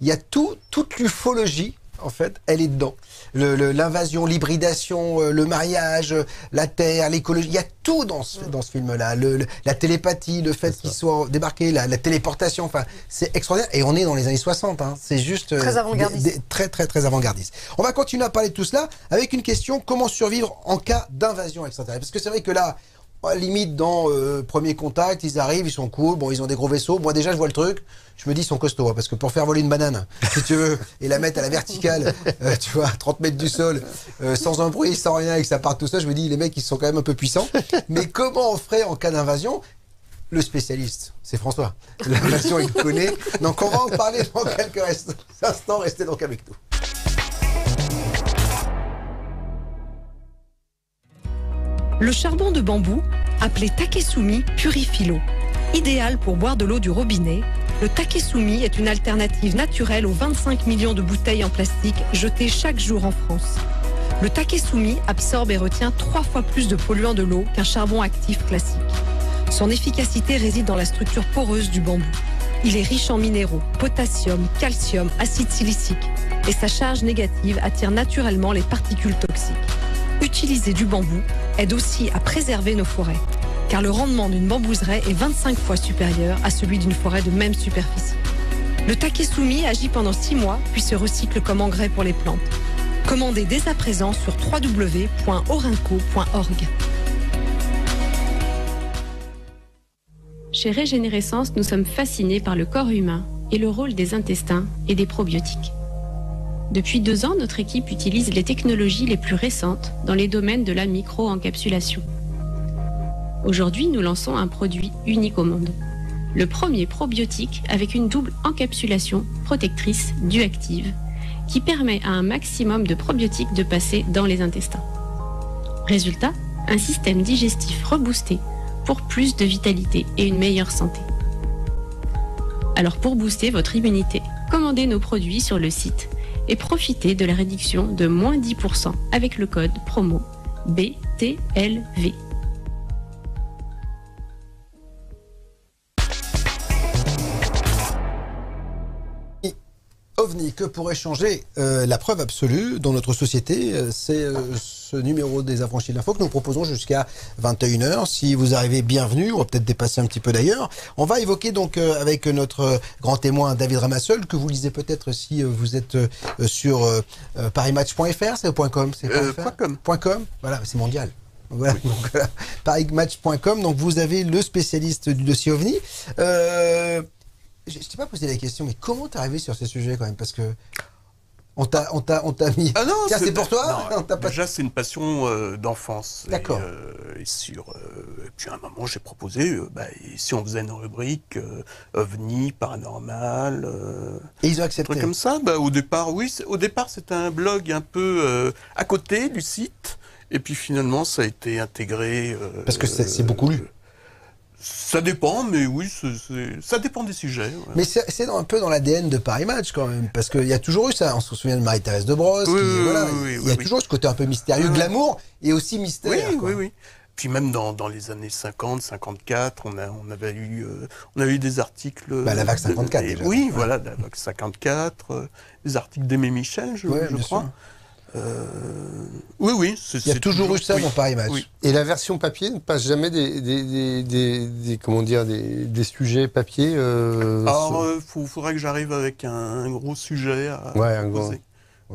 Il y a tout, toute l'ufologie. En fait, elle est dedans. L'invasion, l'hybridation, le mariage, la terre, l'écologie, il y a tout dans ce, dans ce film-là. La télépathie, le fait qu'ils soient débarqués, la, la téléportation, enfin, c'est extraordinaire. Et on est dans les années soixante, hein. C'est juste... Très avant-gardiste. Des, des, très, très, très avant-gardiste. On va continuer à parler de tout cela avec une question, comment survivre en cas d'invasion extraterrestre? Parce que c'est vrai que là, limite dans euh, Premier Contact, ils arrivent, ils sont cool, bon, ils ont des gros vaisseaux. Moi, déjà, je vois le truc. Je me dis, ils sont costauds, hein, parce que pour faire voler une banane, si tu veux, et la mettre à la verticale, euh, tu vois, à trente mètres du sol, euh, sans un bruit, sans rien, et que ça parte tout ça, je me dis, les mecs, ils sont quand même un peu puissants. Mais comment on ferait en cas d'invasion? Le spécialiste, c'est François. L'invasion, il connaît. Donc, on va en parler dans quelques instants. Restez donc avec nous. Le charbon de bambou, appelé takesumi, purifie l'eau. Idéal pour boire de l'eau du robinet, le takesumi est une alternative naturelle aux vingt-cinq millions de bouteilles en plastique jetées chaque jour en France. Le takesumi absorbe et retient trois fois plus de polluants de l'eau qu'un charbon actif classique. Son efficacité réside dans la structure poreuse du bambou. Il est riche en minéraux, potassium, calcium, acide silicique, et sa charge négative attire naturellement les particules toxiques. Utiliser du bambou aide aussi à préserver nos forêts, car le rendement d'une bambouseraie est vingt-cinq fois supérieur à celui d'une forêt de même superficie. Le takesumi agit pendant six mois, puis se recycle comme engrais pour les plantes. Commandez dès à présent sur w w w point orinco point org. Chez Régénérescence, nous sommes fascinés par le corps humain et le rôle des intestins et des probiotiques. Depuis deux ans, notre équipe utilise les technologies les plus récentes dans les domaines de la micro-encapsulation. Aujourd'hui, nous lançons un produit unique au monde. Le premier probiotique avec une double encapsulation protectrice duactive qui permet à un maximum de probiotiques de passer dans les intestins. Résultat, un système digestif reboosté pour plus de vitalité et une meilleure santé. Alors pour booster votre immunité, commandez nos produits sur le site et profitez de la réduction de moins dix pour cent avec le code promo B T L V. OVNI, que pourrait changer euh, la preuve absolue dans notre société? euh, C'est euh, ce numéro des Affranchis de l'Info que nous proposons jusqu'à vingt et une heures. Si vous arrivez, bienvenue. On va peut-être dépasser un petit peu d'ailleurs. On va évoquer donc euh, avec notre grand témoin David Ramasseul, que vous lisez peut-être si euh, vous êtes euh, sur euh, paris match point f r, c'est .com, c'est euh, .com. .com, voilà, c'est mondial. Voilà, oui. Donc voilà, paris match point com. Donc vous avez le spécialiste du dossier OVNI. Euh... Je ne t'ai pas posé la question, mais comment t'es arrivé sur ces sujets quand même? Parce que on t'a mis... Ah non, c'est pour toi non, non, déjà, pas... c'est une passion euh, d'enfance. D'accord. Et, euh, et sur... Euh, et puis à un moment, j'ai proposé, euh, bah, et si on faisait une rubrique euh, OVNI, paranormal... Euh, et ils ont accepté. Comme ça, bah, au départ, oui. Au départ, c'était un blog un peu euh, à côté du site. Et puis finalement, ça a été intégré... Euh, Parce que c'est euh, beaucoup lu. Ça dépend, mais oui, c est, c est, ça dépend des sujets. Ouais. Mais c'est un peu dans l'A D N de Paris Match quand même, parce qu'il y a toujours eu ça. On se souvient de Marie-Thérèse de Brosse. Oui, oui, voilà, oui, il oui, y a oui. toujours ce côté un peu mystérieux, oui. glamour et aussi mystère. Oui, quoi. oui, oui. Puis même dans, dans les années cinquante, cinquante-quatre, on a, on avait eu, euh, on a eu des articles. Bah, la vague cinquante-quatre. De, déjà. Oui, ouais. voilà, la vague cinquante-quatre, euh, des articles d'Aimé Michel, je, ouais, je crois. Euh... Oui, oui. Il y a toujours, toujours eu ça oui. dans Paris Match. Oui. Et la version papier ne passe jamais des, des, des, des, des comment dire, des, des sujets papier. Euh, Alors, il ce... euh, faudrait que j'arrive avec un, un gros sujet à ouais, poser, gros... ouais.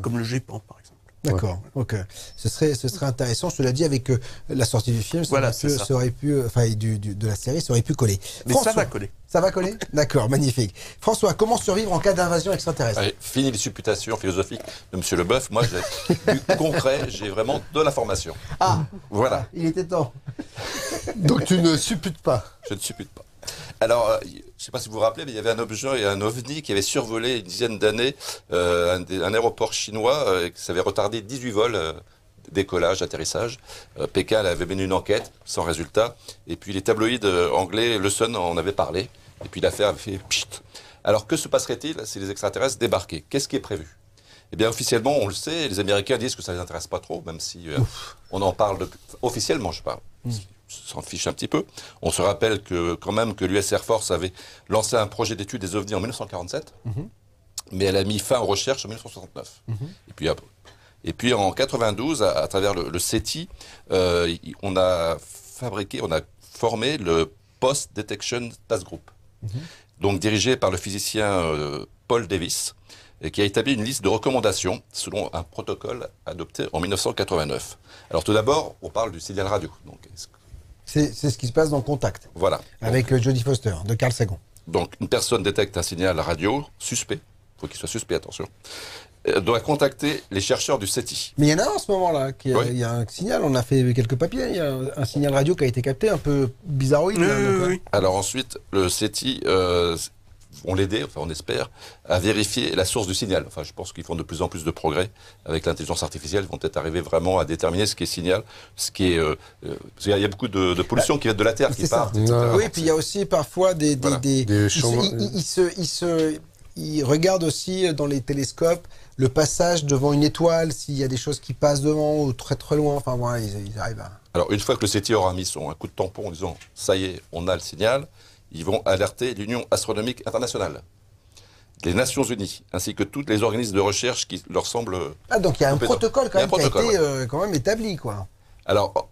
comme le G P A N, par exemple. D'accord, ouais. Ok. Ce serait, ce serait intéressant, je te l'ai dit, avec euh, la sortie du film, ça voilà, aurait pu, ça. Ça aurait pu, enfin, du, du, de la série, ça aurait pu coller. Mais François, ça va coller. Ça va coller. D'accord, magnifique. François, comment survivre en cas d'invasion extraterrestre? Allez, fini les supputations philosophiques de M. Lebeuf. Moi, j'ai du concret, j'ai vraiment de l'information. Ah, voilà. Ah, il était temps. Donc tu ne supputes pas? Je ne suppute pas. Alors, euh, je ne sais pas si vous vous rappelez, mais il y avait un objet, un ovni qui avait survolé une dizaine d'années euh, un, un aéroport chinois euh, qui s'avait retardé dix-huit vols, euh, décollage, atterrissage. Euh, Pékin avait mené une enquête sans résultat. Et puis les tabloïds euh, anglais, Le Sun, en avaient parlé. Et puis l'affaire avait fait pchit. Alors que se passerait-il si les extraterrestres débarquaient? Qu'est-ce qui est prévu? Eh bien, officiellement, on le sait, les Américains disent que ça ne les intéresse pas trop, même si euh, on en parle de... officiellement, je parle. Mmh. S'en fiche un petit peu. On se rappelle que, quand même que l'U S Air Force avait lancé un projet d'étude des ovnis en mille neuf cent quarante-sept, mm-hmm. mais elle a mis fin aux recherches en mille neuf cent soixante-neuf. Mm-hmm. Et puis, et puis en mille neuf cent quatre-vingt-douze, à, à travers le, le SETI, euh, on a fabriqué, on a formé le Post Detection Task Group, mm-hmm. donc dirigé par le physicien euh, Paul Davis, et qui a établi une liste de recommandations selon un protocole adopté en mille neuf cent quatre-vingt-neuf. Alors tout d'abord, on parle du signal radio. Donc, est-ce que c'est ce qui se passe dans Contact, voilà. Avec euh, Jodie Foster, de Carl Sagan. Donc, une personne détecte un signal radio suspect. Il faut qu'il soit suspect, attention. Elle doit contacter les chercheurs du SETI. Mais il y en a un en ce moment-là. Il oui. y a un signal, on a fait quelques papiers. Il y a un, un signal radio qui a été capté, un peu bizarroïde. Oui, hein, donc, oui. Alors ensuite, le SETI, euh, on l'aidait, enfin on espère, à vérifier la source du signal. Enfin, je pense qu'ils font de plus en plus de progrès avec l'intelligence artificielle. Ils vont peut-être arriver vraiment à déterminer ce qui est signal, ce qui est... Euh, euh, il y a beaucoup de, de pollution bah, qui vient de la Terre, qui part. Oui, et puis il y a aussi parfois des... des, voilà. des, des ils se, il, il se, il se, regardent aussi dans les télescopes le passage devant une étoile, s'il y a des choses qui passent devant ou très très loin. Enfin, voilà, ils, ils arrivent à... Alors, une fois que le SETI aura mis son un coup de tampon en disant « ça y est, on a le signal », ils vont alerter l'Union astronomique internationale, les Nations Unies, ainsi que tous les organismes de recherche qui leur semblent... Ah, donc il y a un protocole quand même qui a été ouais. euh, quand même établi, quoi. Alors,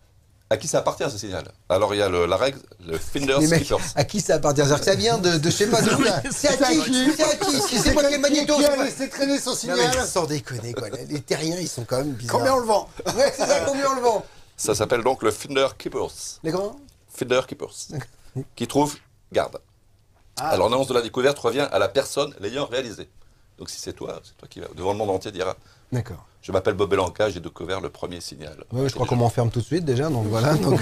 à qui ça appartient, ce signal? Alors, il y a le, la règle, le Finders Keepers. À qui ça appartient? C'est-à-dire que ça vient de, de je sais pas, de là. C'est à qui? C'est à qui? C'est moi qui ai magnéto. C'est traîner son signal. Sans déconner, quoi. Les terriens, ils sont quand même bizarres. Combien on le vend? Ouais, c'est ça, combien on le vend? Ça s'appelle donc le Finder Keepers. Les grands Finder Keepers. Qui trouve... garde. Ah. Alors l'annonce de la découverte revient à la personne l'ayant réalisée. Donc si c'est toi, c'est toi qui vas devant le monde entier dira. D'accord. Je m'appelle Bob Belanca, j'ai découvert le premier signal. Ouais, je crois qu'on m'enferme tout de suite déjà, donc voilà. Donc...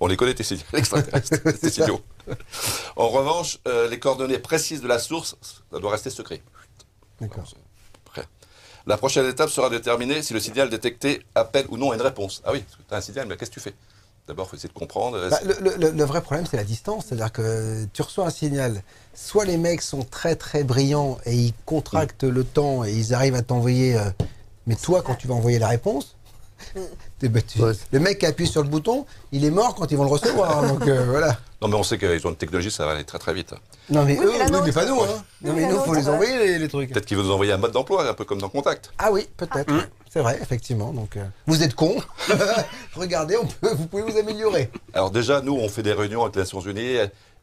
on les connaît tes signaux extraterrestres. tes signaux. En revanche, euh, les coordonnées précises de la source, ça doit rester secret. D'accord. La prochaine étape sera de déterminer si le signal détecté appelle ou non à une réponse. Ah oui, parce que tu as un signal, mais qu'est-ce que tu fais? D'abord, il faut essayer de comprendre. Bah, le, le, le vrai problème, c'est la distance. C'est-à-dire que tu reçois un signal, soit les mecs sont très très brillants et ils contractent mmh. le temps et ils arrivent à t'envoyer... Euh... Mais toi, quand tu vas envoyer la réponse, t'es battu. Ouais. Le mec qui appuie sur le bouton, il est mort quand ils vont le recevoir. donc, euh, voilà. Non, mais on sait qu'ils ont une technologie, ça va aller très très vite. Non, mais oui, eux, mais, oui, mais pas nous. Ouais. Hein. Non, mais, mais nous, il faut les envoyer, les, les trucs. Peut-être qu'ils vont nous envoyer un mode d'emploi, un peu comme dans Contact. Ah oui, peut-être. Mmh. C'est vrai, effectivement. Donc, euh, vous êtes cons. Regardez, on peut, vous pouvez vous améliorer. Alors déjà, nous, on fait des réunions avec les Nations Unies.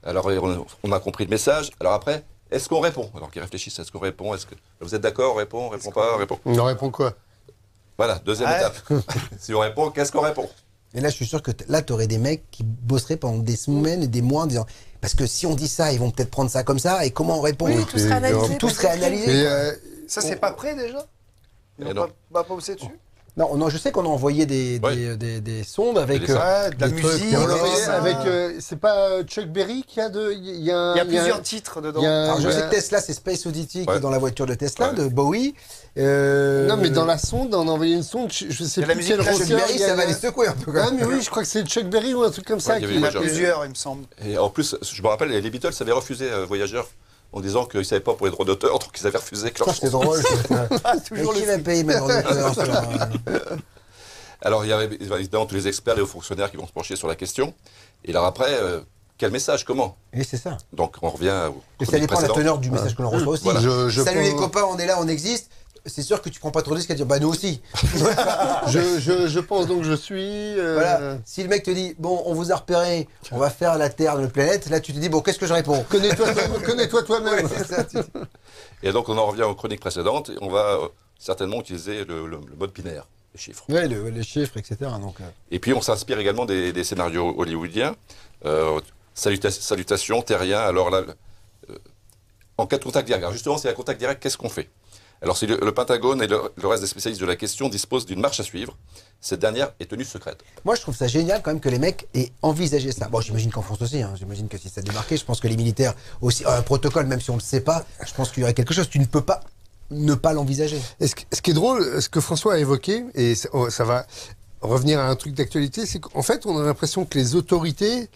Alors, on, on a compris le message. Alors après, est-ce qu'on répond? Alors qu'ils réfléchissent, est-ce qu'on répond? Est-ce que vous êtes d'accord? On répond, on répond pas, on répond. On répond quoi? Voilà, deuxième ouais. étape. Si on répond, qu'est-ce qu'on répond? Et là, je suis sûr que là, tu aurais des mecs qui bosseraient pendant des semaines et des mois en disant... Parce que si on dit ça, ils vont peut-être prendre ça comme ça. Et comment on répond? Oui, tout serait analysé. Tout serait analysé. Et euh, ça, c'est on... pas prêt déjà? Ils n'ont pas poussé dessus? Non, non, je sais qu'on a envoyé des, des, oui. des, des, des sondes avec des euh, de la des musique. Euh, c'est pas Chuck Berry qui a de. Il y, y a plusieurs y a, titres dedans. A, Alors, je ouais. sais que Tesla, c'est Space Oddity ouais. qui est dans la voiture de Tesla, ouais. de Bowie. Euh, non, mais dans la sonde, on a envoyé une sonde, je, je sais plus quel rossier. Chuck Berry, ça va les secouer un peu quand même. Ah, mais oui, je crois que c'est Chuck Berry ou un truc comme ouais, ça. Il y, qui... y en a plusieurs, il me semble. Et en plus, je me rappelle, les Beatles avaient refusé euh, Voyageurs. En disant qu'ils ne savaient pas pour les droits d'auteur, donc ils avaient refusé que leur... C'était drôle. ah, toujours qui va payer mes droits d'auteur? Alors, il y avait évidemment tous les experts et les fonctionnaires qui vont se pencher sur la question. Et alors après, euh, quel message? Comment? Et c'est ça. Donc, on revient au... Et ça dépend de la teneur du message que l'on reçoit aussi. Voilà. Je, je Salut prends... les copains, on est là, on existe. C'est sûr que tu prends pas trop de risques à dire, bah nous aussi. je, je, je pense donc je suis... Euh... Voilà. Si le mec te dit, bon, on vous a repéré, on va faire la Terre, notre planète, là tu te dis, bon, qu'est-ce que je réponds? Connais-toi toi-même. Connais-toi toi-même. Ouais, c'est ça, tu... Et donc on en revient aux chroniques précédentes, et on va certainement utilisé le, le, le mode binaire, les chiffres. Oui, le, les chiffres, et cetera. Donc, euh... Et puis on s'inspire également des, des scénarios hollywoodiens. Euh, saluta salutation, terrien, alors là, euh, en cas de contact direct. Alors justement, c'est un contact direct, qu'est-ce qu'on fait? Alors si le, le Pentagone et le, le reste des spécialistes de la question disposent d'une marche à suivre, cette dernière est tenue secrète. Moi je trouve ça génial quand même que les mecs aient envisagé ça. Bon, j'imagine qu'en France aussi, hein, j'imagine que si ça débarquait, je pense que les militaires aussi, un protocole, même si on ne le sait pas, je pense qu'il y aurait quelque chose, tu ne peux pas ne pas l'envisager. Ce, ce qui est drôle, ce que François a évoqué, et ça, oh, ça va revenir à un truc d'actualité, c'est qu'en fait on a l'impression que les autorités...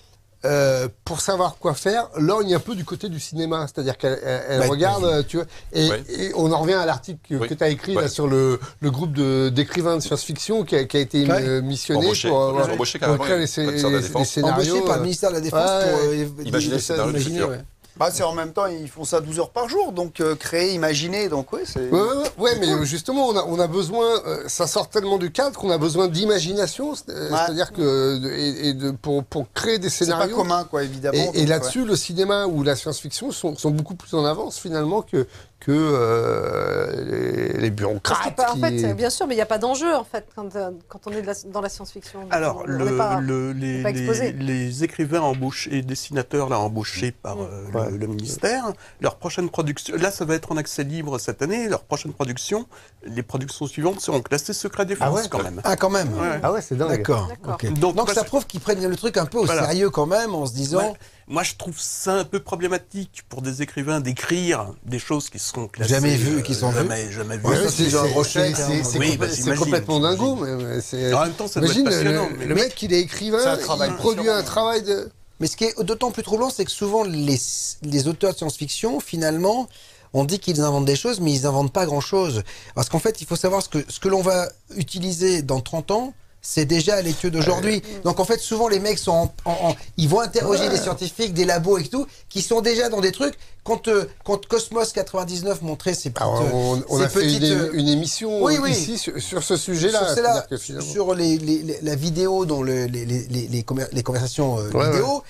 Euh, pour savoir quoi faire, lorgne un peu du côté du cinéma, c'est-à-dire qu'elle bah, regarde, oui. tu vois, et, oui. et on en revient à l'article oui. que tu as écrit oui. là, sur le, le groupe d'écrivains de, de science-fiction qui a, qui a été oui. missionné embauché. pour, pour, pour, pour créer les, les, les, les scénarios. Embauché par le ministère de la Défense ouais, pour euh, imaginer les scénarios du futur. Ouais. Bah, c'est en même temps, ils font ça douze heures par jour, donc euh, créer, imaginer, donc oui, c'est... Oui, ouais, ouais, mais cool. justement, on a, on a besoin, euh, ça sort tellement du cadre qu'on a besoin d'imagination, c'est-à-dire ouais. que et, et de, pour, pour créer des scénarios... C'est pas commun, quoi, évidemment. Et, et là-dessus, ouais. le cinéma ou la science-fiction sont, sont beaucoup plus en avance, finalement, que, que euh, les, les bureaucrates. Pas, en fait, est... bien sûr, mais il n'y a pas d'enjeu, en fait, quand, quand on est de la, dans la science-fiction. Alors, on, le, on pas, le, les, les, les écrivains embauchés et dessinateurs là, embauchés par... Mmh. Euh, ouais. Le ministère, leur prochaine production, là ça va être en accès libre cette année, leur prochaine production, les productions suivantes seront classées secret défense ah ouais quand même. Ah quand même ouais. Ah ouais c'est dingue. D'accord. Okay. Donc, Donc ça que... prouve qu'ils prennent le truc un peu au voilà. sérieux quand même en se disant... Ouais. Moi je trouve ça un peu problématique pour des écrivains d'écrire des choses qui seront classées... Jamais vues, euh, qui sont jamais, vues. Jamais vues. Ouais, c'est oui, bah, complètement dingo. Mais mais en même temps ça doit être passionnant. Le, mais le mec il est écrivain, il produit un travail de... Mais ce qui est d'autant plus troublant, c'est que souvent les, les auteurs de science-fiction, finalement, on dit qu'ils inventent des choses, mais ils n'inventent pas grand-chose. Parce qu'en fait, il faut savoir ce que, ce que l'on va utiliser dans trente ans, c'est déjà à l'étude d'aujourd'hui. Euh... Donc en fait, souvent les mecs, sont en, en, en, ils vont interroger ouais. des scientifiques, des labos et tout, qui sont déjà dans des trucs... Quand, euh, quand Cosmos quatre-vingt-dix-neuf montrait ses petites... Alors, on, on ses a petites, fait une, une émission oui, oui. ici sur, sur ce sujet-là. Sur, là, que finalement... sur les, les, les, la vidéo, dans le, les, les, les, conver les conversations euh, ouais, vidéo... Ouais.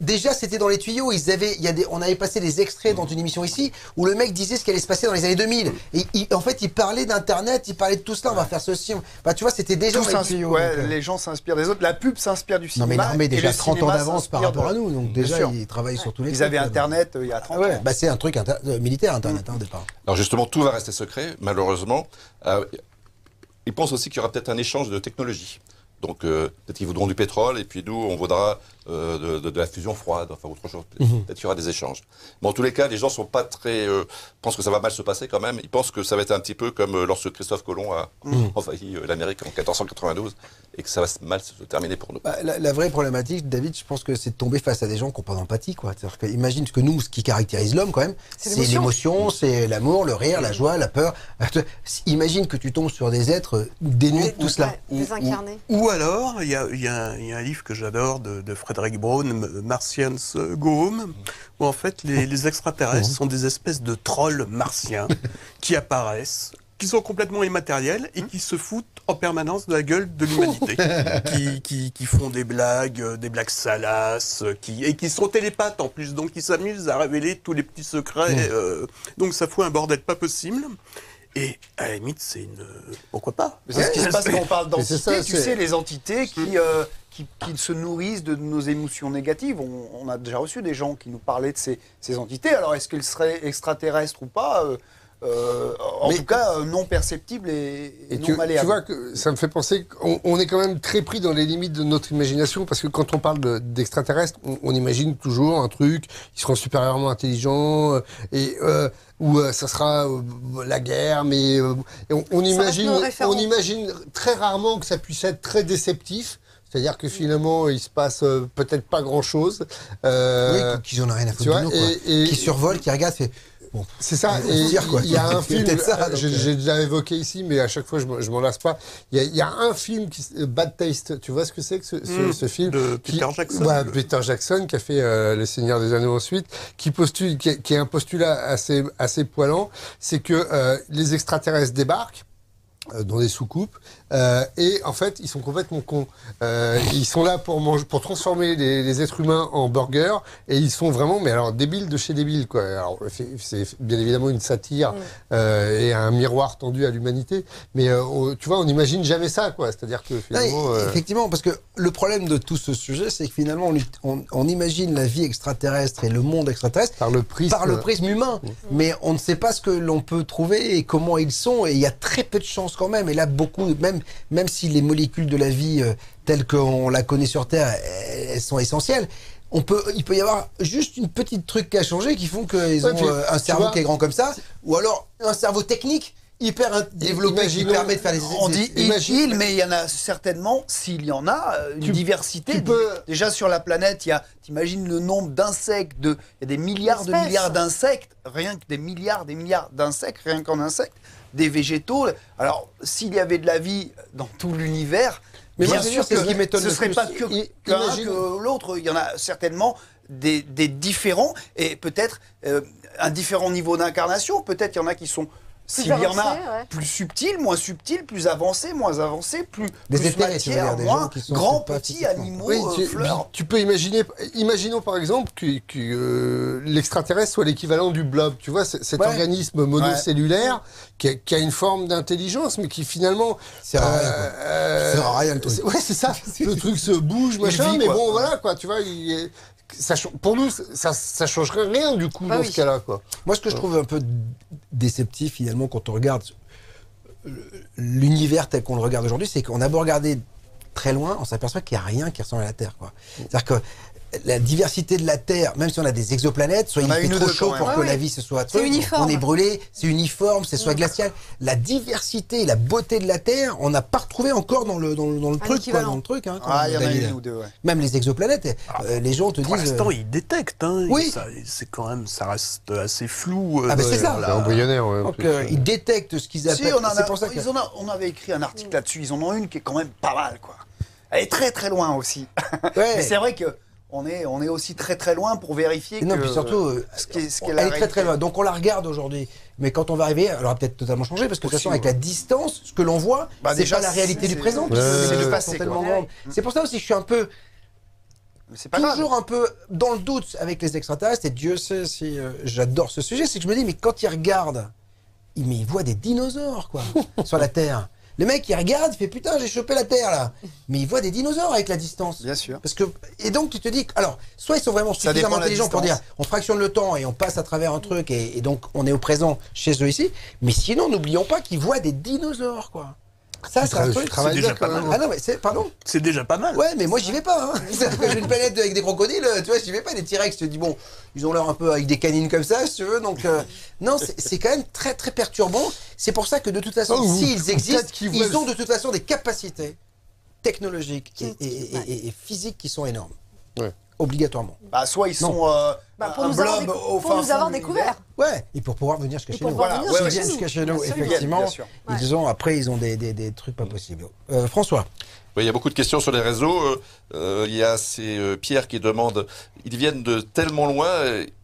Déjà, c'était dans les tuyaux. Ils avaient, il y a des, on avait passé des extraits dans une émission ici où le mec disait ce qui allait se passer dans les années deux mille. Et il, en fait, il parlait d'Internet, il parlait de tout cela. On va faire ceci. Bah, tu vois, c'était déjà dans les tuyaux. Ouais, donc, les gens s'inspirent des autres. La pub s'inspire du cinéma. Non, mais l'armée déjà trente ans d'avance par rapport de... à nous. Donc déjà, ils travaillent sur tous les. Ils trucs, avaient là, Internet donc. Il y a trente ah ouais. ans. Bah, c'est un truc inter... militaire, Internet, mmh. hein, au départ. Alors justement, tout va rester secret, malheureusement. Euh, ils pensent aussi qu'il y aura peut-être un échange de technologies. Donc euh, peut-être qu'ils voudront du pétrole et puis nous on voudra euh, de, de, de la fusion froide, enfin autre chose, peut-être qu'il y aura des échanges. Mais en tous les cas, les gens sont pas très, euh, pensent que ça va mal se passer quand même, ils pensent que ça va être un petit peu comme lorsque Christophe Colomb a mmh. envahi l'Amérique en quatorze cent quatre-vingt-douze et que ça va mal se terminer pour nous. Bah, la, la vraie problématique, David, je pense que c'est de tomber face à des gens qui n'ont pas d'empathie. C'est-à-dire que, imagine ce que nous, ce qui caractérise l'homme quand même, c'est l'émotion, c'est l'amour, le rire, la joie, la peur. Imagine que tu tombes sur des êtres dénués de tout cela. Désincarnés. Ou alors, il y, y, y a un livre que j'adore de, de Frédéric Brown, Martians Go Home, où en fait les, les extraterrestres sont des espèces de trolls martiens qui apparaissent, qui sont complètement immatériels et qui se foutent en permanence de la gueule de l'humanité, qui, qui, qui font des blagues, des blagues salaces, qui, et qui sont télépathes en plus, donc qui s'amusent à révéler tous les petits secrets. Mmh. Euh, donc ça fout un bordel pas possible. Et à la limite, c'est une... Pourquoi pas? C'est ce qui se passe quand on parle d'entités. Tu sais, les entités qui... Euh... Qui, qui se nourrissent de nos émotions négatives. On, on a déjà reçu des gens qui nous parlaient de ces, ces entités. Alors, est-ce qu'elles seraient extraterrestres ou pas? euh, euh, En mais, tout cas, euh, non perceptibles et, et, et non tu, malléables. Tu vois, que ça me fait penser qu'on est quand même très pris dans les limites de notre imagination, parce que quand on parle d'extraterrestres, de, on, on imagine toujours un truc, ils seront supérieurement intelligents, et... Euh, où euh, ça sera euh, la guerre, mais euh, on, on, imagine, on imagine très rarement que ça puisse être très déceptif, c'est-à-dire que finalement, il se passe euh, peut-être pas grand-chose. Euh, oui, qu'ils n'en ont rien à foutre de nous, et, et, qui survolent, qui regardent, fait... Bon, c'est ça, il y a un film, j'ai déjà évoqué ici, mais à chaque fois je m'en lasse pas, il y, y a un film, qui, Bad Taste, tu vois ce que c'est que ce, mmh, ce, ce film de qui, Peter Jackson. Ouais, Peter Jackson, qui a fait euh, Les Seigneurs des Anneaux ensuite, qui, postule, qui, qui est un postulat assez, assez poilant, c'est que euh, les extraterrestres débarquent, dans des soucoupes, euh, et en fait ils sont complètement cons. Euh, ils sont là pour manger, pour transformer les, les êtres humains en burgers, et ils sont vraiment, mais alors débiles de chez débiles, quoi. Alors c'est bien évidemment une satire, mmh. euh, et un miroir tendu à l'humanité, mais euh, on, tu vois, on n'imagine jamais ça, quoi. C'est-à-dire que finalement, non, et, euh... effectivement, parce que le problème de tout ce sujet, c'est que finalement on, on, on imagine la vie extraterrestre et le monde extraterrestre par le prisme, par le prisme humain, mmh. mais on ne sait pas ce que l'on peut trouver et comment ils sont, et il y a très peu de chances quand même, et là beaucoup, même, même si les molécules de la vie euh, telles qu'on la connaît sur Terre, elles sont essentielles, on peut, il peut y avoir juste une petite truc à changer qui font qu'ils ont ouais, puis, euh, un cerveau vois, qui est grand comme ça, ou alors un cerveau technique hyper développé qui permet de faire les... On dit il, mais il y en a certainement, s'il y en a, une tu, diversité. Tu peux... Déjà sur la planète, il y a, t'imagines le nombre d'insectes, de, il y a des milliards de milliards d'insectes, rien que des milliards des milliards d'insectes, rien qu'en insectes, des végétaux. Alors, s'il y avait de la vie dans tout l'univers, bien moi, sûr que, que ce ne serait plus. Pas que, que, que l'autre, il y en a certainement des, des différents, et peut-être euh, un différent niveau d'incarnation, peut-être qu'il y en a qui sont... S'il y en a ouais. plus subtil, moins subtil, plus avancé, moins avancé, plus, des plus éthérés, matière, des moins, grands, petits, animaux, oui, tu, euh, fleurs. Tu peux imaginer, imaginons par exemple que, que euh, l'extraterrestre soit l'équivalent du blob, tu vois, cet ouais. organisme monocellulaire ouais. qui, a, qui a une forme d'intelligence, mais qui finalement... C'est euh, euh, rien le truc. Ouais, c'est ça, le truc se bouge, machin, vit, mais bon, voilà, quoi, tu vois, il est... Ça, pour nous, ça ne changerait rien du coup ah dans oui. ce cas-là. Moi, ce que je trouve un peu déceptif finalement quand on regarde l'univers tel qu'on le regarde aujourd'hui, c'est qu'on a beau regarder très loin, on s'aperçoit qu'il n'y a rien qui ressemble à la Terre. C'est-à-dire que la diversité de la Terre, même si on a des exoplanètes, soit on il fait trop chaud pour ouais, que ouais. la vie se soit... C'est uniforme. On est brûlé, c'est uniforme, c'est soit ouais. glacial. La diversité, la beauté de la Terre, on n'a pas retrouvé encore dans le, dans le, dans le truc. Quoi, dans le truc hein, ah, y en a une ou deux, ouais. Même les exoplanètes, ah, euh, les gens te pour disent... Pour l'instant, euh... ils détectent. Hein, oui. C'est quand même, ça reste assez flou. Euh, ah, mais c'est ça. C'est embryonnaire. Ouais, donc, euh, ils détectent ce qu'ils appellent... Si, on avait écrit un article là-dessus. Ils en ont une qui est quand même pas mal. Elle est très très loin aussi. Mais c'est vrai que... On est, on est aussi très très loin pour vérifier non, que... Non, puis surtout, euh, ce qui est, ce qui elle est très très loin. Donc on la regarde aujourd'hui. Mais quand on va arriver, elle aura peut-être totalement changé. Parce que de toute façon, avec la distance, ce que l'on voit, bah, c'est déjà pas la réalité du présent. Euh, c'est le passé. C'est pour ça aussi que je suis un peu... C'est toujours grave. Un peu dans le doute avec les extraterrestres. Et Dieu sait si euh, j'adore ce sujet. C'est que je me dis, mais quand ils regardent, ils, mais ils voient des dinosaures, quoi, sur la Terre. Le mec, il regarde, il fait putain, j'ai chopé la Terre là. Mais il voit des dinosaures avec la distance. Bien sûr. Parce que, et donc tu te dis, alors, soit ils sont vraiment suffisamment intelligents pour dire, on fractionne le temps et on passe à travers un truc et, et donc on est au présent chez eux ici. Mais sinon, n'oublions pas qu'ils voient des dinosaures, quoi. Ça, c'est un truc. C'est déjà pas mal. Ah non, mais c'est, pardon. C'est déjà pas mal. Ouais, mais moi, j'y vais pas. Hein. J'ai une planète avec des crocodiles, tu vois, j'y vais pas. Des T-Rex, tu te dis, bon, ils ont l'air un peu avec des canines comme ça, si tu veux. Donc, euh, non, c'est quand même très, très perturbant. C'est pour ça que, de toute façon, oh, s'ils existent, ils, ils ont de toute façon des capacités technologiques et, et, et, et, et physiques qui sont énormes. Ouais. Obligatoirement. Bah, soit ils sont euh, bah, pour un nous blob au pour nous avoir découvert. Ouais, et pour pouvoir venir se cacher nous. Voilà. Ouais, ouais, se cacher nous. Effectivement, ils ont, après, ils ont des, des, des trucs pas possibles. Euh, François. Oui, il y a beaucoup de questions sur les réseaux. Euh, il y a ces euh, Pierre qui demande, ils viennent de tellement loin,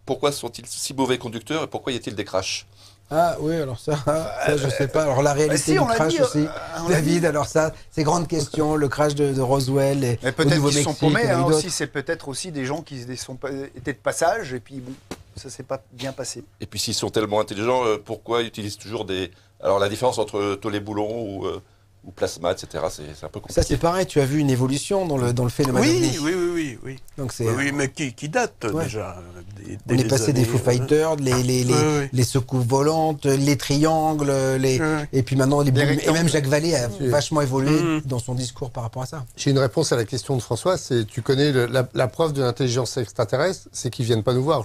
pourquoi sont-ils si mauvais conducteurs et pourquoi y a-t-il des crashs? Ah oui, alors ça, ça je sais pas. Alors la réalité si, du crash dit, aussi, David, alors ça, c'est grande question, le crash de, de Roswell et mais peut-être qu'ils sont paumés, hein, aussi, c'est peut-être aussi des gens qui sont, étaient de passage et puis bon, ça s'est pas bien passé. Et puis s'ils sont tellement intelligents, euh, pourquoi ils utilisent toujours des... Alors la différence entre Tolé-Boulon ou... Euh, ou plasma, et cetera. C'est un peu compliqué. Ça, c'est pareil. Tu as vu une évolution dans le, dans le phénomène. Oui, oui, oui, oui, oui. Donc c'est. Oui, oui, mais qui, qui date ouais. déjà. Des, des, on est passé années, des Foo Fighters, les, les, les, les, oui. les secousses volantes, les triangles, les oui. et puis maintenant les boum, et même Jacques Vallée a oui. vachement évolué mmh. dans son discours par rapport à ça. J'ai une réponse à la question de François. C'est tu connais le, la, la preuve de l'intelligence extraterrestre, c'est qu'ils viennent pas nous voir.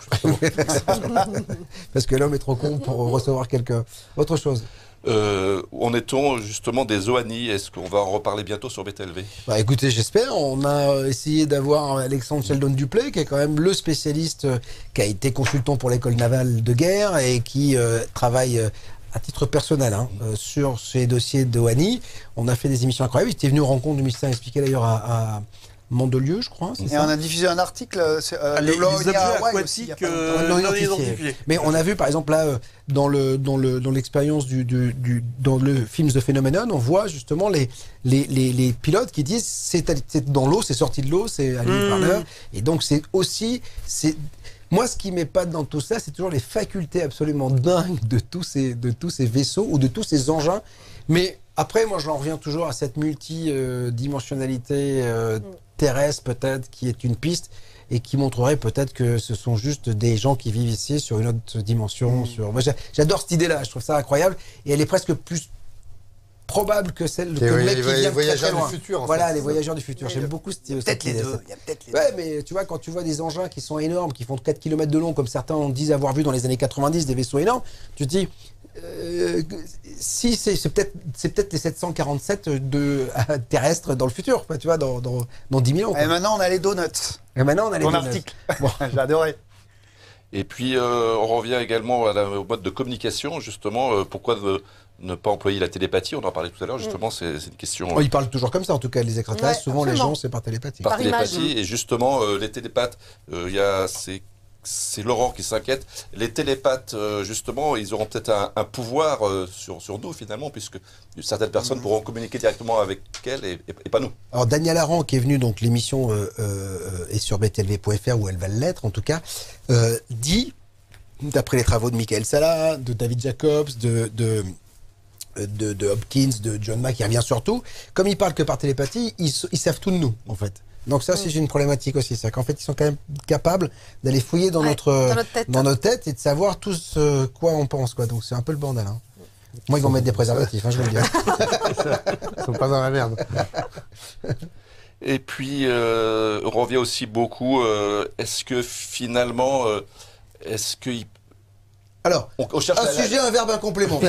Parce que l'homme est trop con pour recevoir quelque autre chose. Euh, en est-on justement des O A N I? Est-ce qu'on va en reparler bientôt sur B T L V? Bah écoutez, j'espère. On a essayé d'avoir Alexandre Sheldon Duplay, qui est quand même le spécialiste, qui a été consultant pour l'école navale de guerre et qui euh, travaille euh, à titre personnel hein, euh, sur ces dossiers d'O A N I. On a fait des émissions incroyables. Il était venu aux rencontres du mystère expliqué d'ailleurs à, à Mandelieu, je crois. Et ça on a diffusé un article, euh, les, le les objets aquatiques euh, non, non identifiés. Identifiés. Mais on a vu, par exemple, là, dans le dans le dans l'expérience du, du du dans le film The Phenomenon, on voit justement les les les, les pilotes qui disent c'est dans l'eau, c'est sorti de l'eau, c'est allé mmh. par là. Et donc c'est aussi c'est moi, ce qui m'est pas dans tout ça, c'est toujours les facultés absolument dingues de tous ces de tous ces vaisseaux ou de tous ces engins. Mais après, moi, j'en reviens toujours à cette multidimensionnalité euh, euh, terrestre, peut-être, qui est une piste et qui montrerait peut-être que ce sont juste des gens qui vivent ici sur une autre dimension. Mmh. Sur... Moi, j'adore cette idée-là, je trouve ça incroyable. Et elle est presque plus probable que celle que le mec qui vient très très loin. Voilà, les voyageurs du futur. J'aime beaucoup cette idée. Peut-être les deux. Il y a peut-être les deux. Ouais, mais tu vois, quand tu vois des engins qui sont énormes, qui font quatre kilomètres de long, comme certains disent avoir vu dans les années quatre-vingt-dix, des vaisseaux énormes, tu te dis... Euh, si c'est peut-être c'est peut-être les sept cent quarante-sept de euh, terrestres dans le futur, quoi, tu vois, dans dans, dans dix mille ans. Quoi. Et maintenant on a les donuts. Et maintenant on a les donuts. Ton article. Bon, j'ai adoré. Et puis euh, on revient également à la, au mode de communication justement. Euh, pourquoi ne, ne pas employer la télépathie? On en parlait tout à l'heure justement. Mmh. C'est une question. Oh, ils parlent toujours comme ça en tout cas les extraterrestres. Ouais, souvent absolument. Les gens c'est par télépathie. Par, par télépathie image, oui. Et justement euh, les télépathes, il euh, y a ces c'est Laurent qui s'inquiète. Les télépathes, euh, justement, ils auront peut-être un, un pouvoir euh, sur, sur nous, finalement, puisque certaines personnes pourront communiquer directement avec elles et, et, et pas nous. Alors, Daniel Aran, qui est venu, donc l'émission euh, euh, est sur b t l v point f r, où elle va l'être, en tout cas, euh, dit, d'après les travaux de Michael Salah, de David Jacobs, de... de De, de Hopkins, de John Mack, qui revient surtout. Comme ils parlent que par télépathie, ils, ils savent tout de nous, en fait. Donc ça, c'est une problématique aussi. C'est qu'en fait, ils sont quand même capables d'aller fouiller dans, ouais, notre, dans, notre tête, dans notre tête et de savoir tout ce quoi on pense. Quoi. Donc c'est un peu le bordel. Hein. Moi, ils vont mettre des préservatifs, hein, je vous le dis. Ils sont pas dans la merde. Et puis, euh, on revient aussi beaucoup. Euh, est-ce que finalement, euh, est-ce qu'ils Alors, on, on cherche un la... sujet, un verbe, un complément.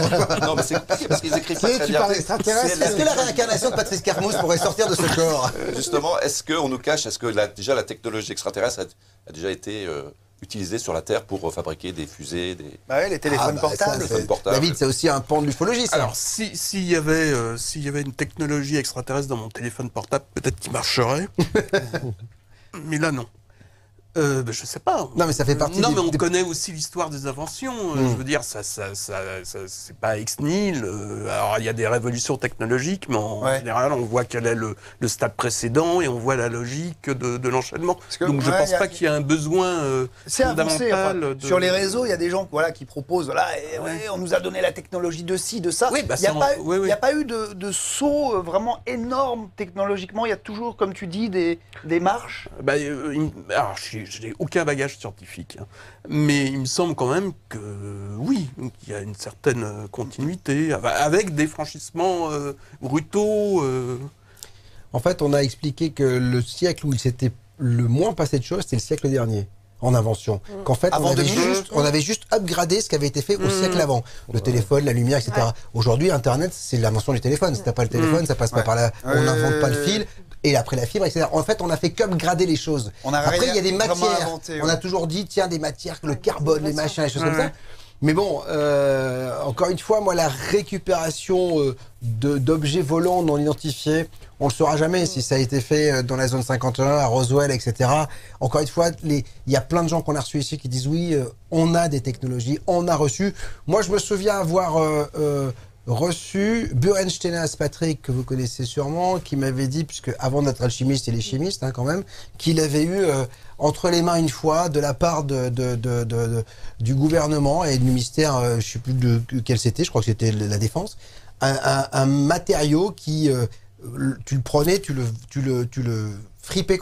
Non, mais c'est compliqué parce qu'ils écrivent pas très bien. Est-ce la... que la réincarnation de Patrice Carmousse pourrait sortir de ce corps? Justement, est-ce qu'on nous cache, est-ce que la, déjà la technologie extraterrestre a, a déjà été euh, utilisée sur la Terre pour euh, fabriquer des fusées, des... Bah oui, les téléphones ah, bah, portables. Ça, portables. David, c'est aussi un pan de l'ufologie, ça. Alors, s'il si y, euh, si y avait une technologie extraterrestre dans mon téléphone portable, peut-être qu'il marcherait. Mais là, non. Euh, ben, je sais pas. Non mais ça fait partie. Non des, mais on des... connaît aussi l'histoire des inventions. Mmh. Je veux dire, ça, ça, ça, ça c'est pas ex nihil. Alors il y a des révolutions technologiques, mais en ouais. général, on voit quel est le, le stade précédent et on voit la logique de, de l'enchaînement. Donc ouais, je pense a... pas qu'il y a un besoin euh, fondamental. Enfin, de... Sur les réseaux, il y a des gens, voilà, qui proposent. Voilà, et, ouais, ouais. on nous a donné la technologie de ci, de ça. Il oui, n'y bah, a, en... oui, oui. a pas eu de, de saut vraiment énorme technologiquement. Il y a toujours, comme tu dis, des, des marches. Bah, euh, une... Alors je suis Je n'ai aucun bagage scientifique, hein. Mais il me semble quand même que oui, qu'il y a une certaine continuité, avec des franchissements euh, brutaux. Euh. En fait, on a expliqué que le siècle où il s'était le moins passé de choses, c'était le siècle dernier. En invention, mmh. qu'en fait on avait, juste, on avait juste upgradé ce qui avait été fait au mmh. siècle avant, le ouais. téléphone, la lumière, et cetera. Ouais. Aujourd'hui, Internet, c'est l'invention du téléphone. Si t'as pas le téléphone, mmh. ça passe ouais. pas par là. La... Euh... On n'invente pas le fil et après la fibre, et cetera. En fait, on a fait qu'upgrader les choses. On a après, il y a des matières. Inventé, ouais. On a toujours dit tiens des matières, le carbone, les machins, les choses ouais. comme ça. Mais bon, euh, encore une fois, moi, la récupération euh, d'objets volants non identifiés, on ne le saura jamais si ça a été fait dans la zone cinquante et un, à Roswell, et cetera. Encore une fois, il y a plein de gens qu'on a reçus ici qui disent oui, euh, on a des technologies, on a reçu. Moi, je me souviens avoir euh, euh, reçu Burenstenas Patrick, que vous connaissez sûrement, qui m'avait dit, puisque avant d'être alchimiste, il est chimiste hein, quand même, qu'il avait eu... Euh, entre les mains une fois de la part de, de, de, de, de, du gouvernement et du ministère, euh, je ne sais plus de quel c'était, je crois que c'était la Défense, un, un, un matériau qui, euh, tu le prenais, tu le, tu le, tu le fripais.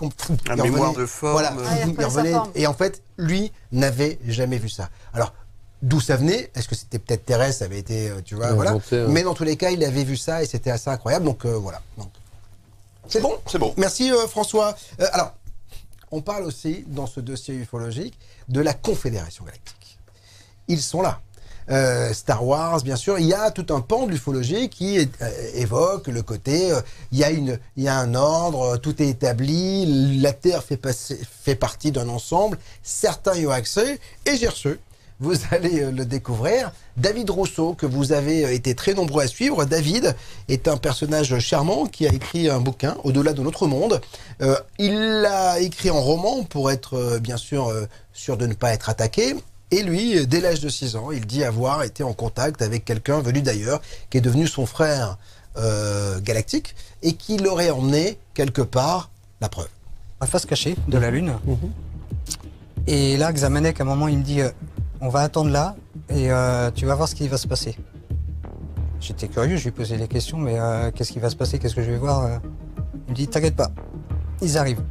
Un mémoire revenait, de forme. Voilà, ah, il revenait, forme. Et en fait, lui n'avait jamais vu ça. Alors, d'où ça venait? Est-ce que c'était peut-être terrestre? Ça avait été, tu vois, ouais, voilà. Inventé, ouais. Mais dans tous les cas, il avait vu ça et c'était assez incroyable. Donc, euh, voilà. C'est bon? C'est bon. Merci, euh, François. Euh, alors... On parle aussi, dans ce dossier ufologique, de la Confédération Galactique. Ils sont là. Euh, Star Wars, bien sûr. Il y a tout un pan de l'ufologie qui est, euh, évoque le côté... Euh, il, y a une, il y a un ordre, tout est établi, la Terre fait, passer, fait partie d'un ensemble. Certains y ont accès. Et j'ai reçu vous allez le découvrir. David Rousseau, que vous avez été très nombreux à suivre. David est un personnage charmant qui a écrit un bouquin, Au-delà de notre monde. Euh, il l'a écrit en roman pour être, euh, bien sûr, euh, sûr de ne pas être attaqué. Et lui, dès l'âge de six ans, il dit avoir été en contact avec quelqu'un venu d'ailleurs, qui est devenu son frère euh, galactique, et qui l'aurait emmené quelque part, la preuve. À face cachée de la Lune. Mmh. Et là, Xamanek, à un moment, il me dit euh, « On va attendre là, et euh, tu vas voir ce qui va se passer. » J'étais curieux, je lui posais des questions, mais euh, qu'est-ce qui va se passer, qu'est-ce que je vais voir? Il me dit « T'inquiète pas, ils arrivent. »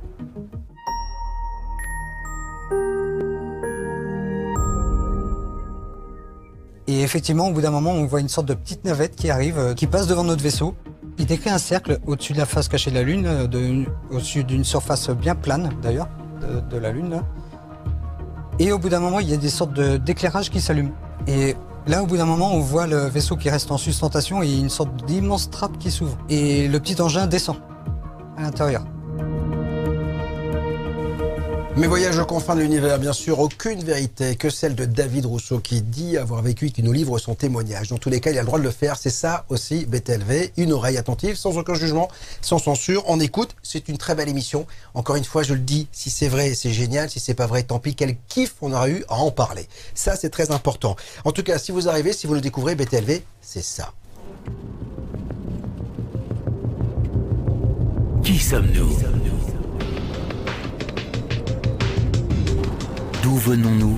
Et effectivement, au bout d'un moment, on voit une sorte de petite navette qui arrive, euh, qui passe devant notre vaisseau. Il décrit un cercle au-dessus de la face cachée de la Lune, euh, au-dessus d'une surface bien plane, d'ailleurs, de, de la Lune. Là. Et au bout d'un moment, il y a des sortes d'éclairages de, qui s'allument. Et là, au bout d'un moment, on voit le vaisseau qui reste en sustentation et une sorte d'immense trappe qui s'ouvre. Et le petit engin descend à l'intérieur. Mes voyages aux confins de l'univers, bien sûr, aucune vérité que celle de David Rousseau qui dit avoir vécu et qui nous livre son témoignage. Dans tous les cas, il a le droit de le faire. C'est ça aussi, B T L V. Une oreille attentive, sans aucun jugement, sans censure. On écoute. C'est une très belle émission. Encore une fois, je le dis, si c'est vrai, c'est génial. Si c'est pas vrai, tant pis. Quel kiff on aura eu à en parler. Ça, c'est très important. En tout cas, si vous arrivez, si vous le découvrez, B T L V, c'est ça. Qui sommes-nous ? D'où venons-nous?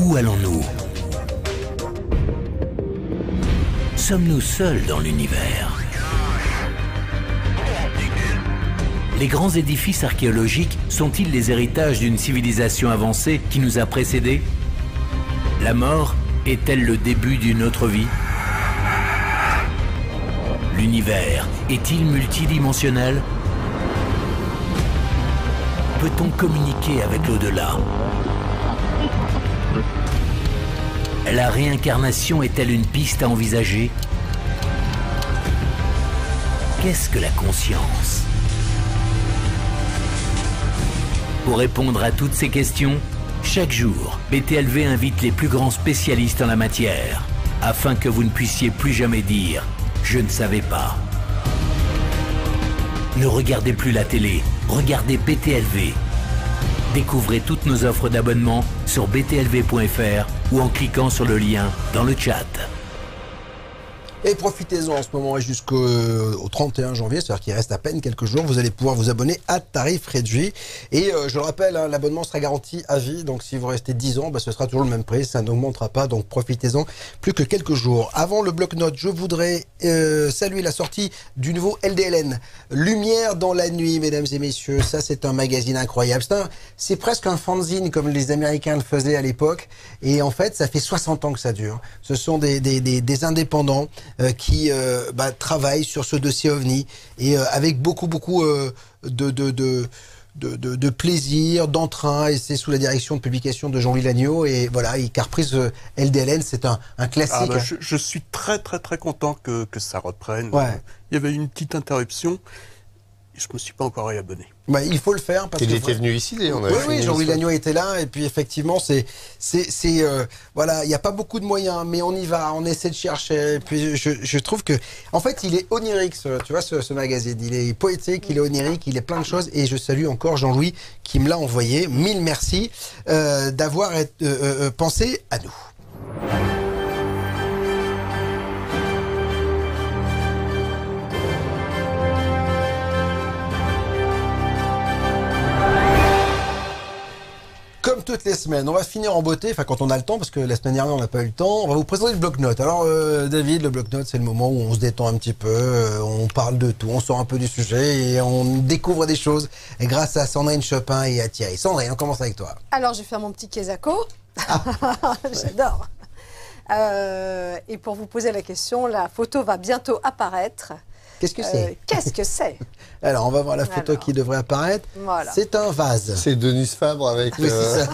Où allons-nous? Sommes-nous seuls dans l'univers? Les grands édifices archéologiques sont-ils les héritages d'une civilisation avancée qui nous a précédés? La mort est-elle le début d'une autre vie? L'univers est-il multidimensionnel? Peut-on communiquer avec l'au-delà? La réincarnation est-elle une piste à envisager? Qu'est-ce que la conscience? Pour répondre à toutes ces questions, chaque jour, B T L V invite les plus grands spécialistes en la matière, afin que vous ne puissiez plus jamais dire « je ne savais pas ». Ne regardez plus la télé, regardez B T L V. Découvrez toutes nos offres d'abonnement sur b t l v point f r ou en cliquant sur le lien dans le chat. Et profitez-en en ce moment jusqu'au trente et un janvier, c'est-à-dire qu'il reste à peine quelques jours. Vous allez pouvoir vous abonner à tarif réduit. Et euh, je le rappelle, hein, l'abonnement sera garanti à vie. Donc si vous restez dix ans, bah, ce sera toujours le même prix. Ça n'augmentera pas, donc profitez-en plus que quelques jours. Avant le bloc-notes, je voudrais euh, saluer la sortie du nouveau L D L N. Lumière dans la nuit, mesdames et messieurs. Ça, c'est un magazine incroyable. C'est presque un fanzine comme les Américains le faisaient à l'époque. Et en fait, ça fait soixante ans que ça dure. Ce sont des, des, des, des indépendants Euh, qui euh, bah, travaille sur ce dossier OVNI et euh, avec beaucoup beaucoup euh, de, de, de, de, de plaisir, d'entrain, et c'est sous la direction de publication de Jean-Louis Lagneau, et voilà, et Carprise euh, L D L N, c'est un, un classique. Ah bah, je, je suis très très très content que, que ça reprenne. Ouais. Il y avait une petite interruption. Je ne me suis pas encore réabonné. Bah, il faut le faire. Parce il que était venu ici. On oui, oui Jean-Louis Lagneau était là. Et puis, effectivement, c'est, c'est, c'est, euh, voilà, il n'y a pas beaucoup de moyens, mais on y va, on essaie de chercher. Et puis, je, je trouve que... En fait, il est onirique, ce, tu vois, ce, ce magazine. Il est poétique, il est onirique, il est plein de choses. Et je salue encore Jean-Louis qui me l'a envoyé. Mille merci euh, d'avoir euh, euh, pensé à nous. Comme toutes les semaines, on va finir en beauté, enfin quand on a le temps, parce que la semaine dernière on n'a pas eu le temps, on va vous présenter le bloc-notes. Alors euh, David, le bloc-notes, c'est le moment où on se détend un petit peu, euh, on parle de tout, on sort un peu du sujet et on découvre des choses grâce à Sandrine Chopin et à Thierry. Sandrine, on commence avec toi. Alors je vais faire mon petit quesaco, ah. J'adore. Euh, et pour vous poser la question, la photo va bientôt apparaître. Qu'est-ce que c'est? euh, Qu'est-ce que c'est? Alors, on va voir la photo Alors. qui devrait apparaître. Voilà. C'est un vase. C'est Denis Fabre avec... Oui, euh...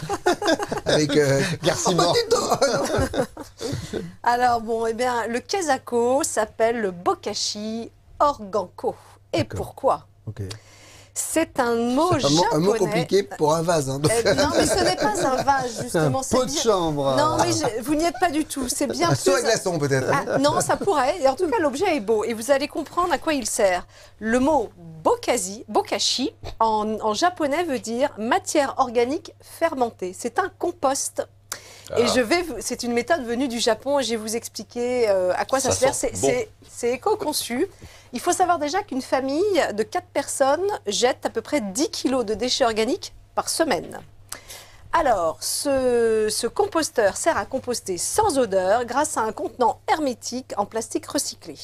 avec euh... Garcimore. Oh, bah, Alors, bon, eh bien, le quesaco s'appelle le bokashi organko. Et pourquoi? okay. C'est un mot un japonais. Mot, un mot compliqué pour un vase. Hein. Euh, non, mais ce n'est pas un vase, justement. Un pot de bien... chambre. Non, mais je... vous n'y êtes pas du tout. C'est bien un plus... Un seau à glaçons, peut-être. Ah, non, ça pourrait. Et en tout cas, l'objet est beau. Et vous allez comprendre à quoi il sert. Le mot bokashi, bokashi en, en japonais, veut dire matière organique fermentée. C'est un compost. Ah. Et je vais, c'est une méthode venue du Japon et je vais vous expliquer euh, à quoi ça, ça sert. C'est bon. éco-conçu. Il faut savoir déjà qu'une famille de quatre personnes jette à peu près dix kilos de déchets organiques par semaine. Alors, ce, ce composteur sert à composter sans odeur grâce à un contenant hermétique en plastique recyclé.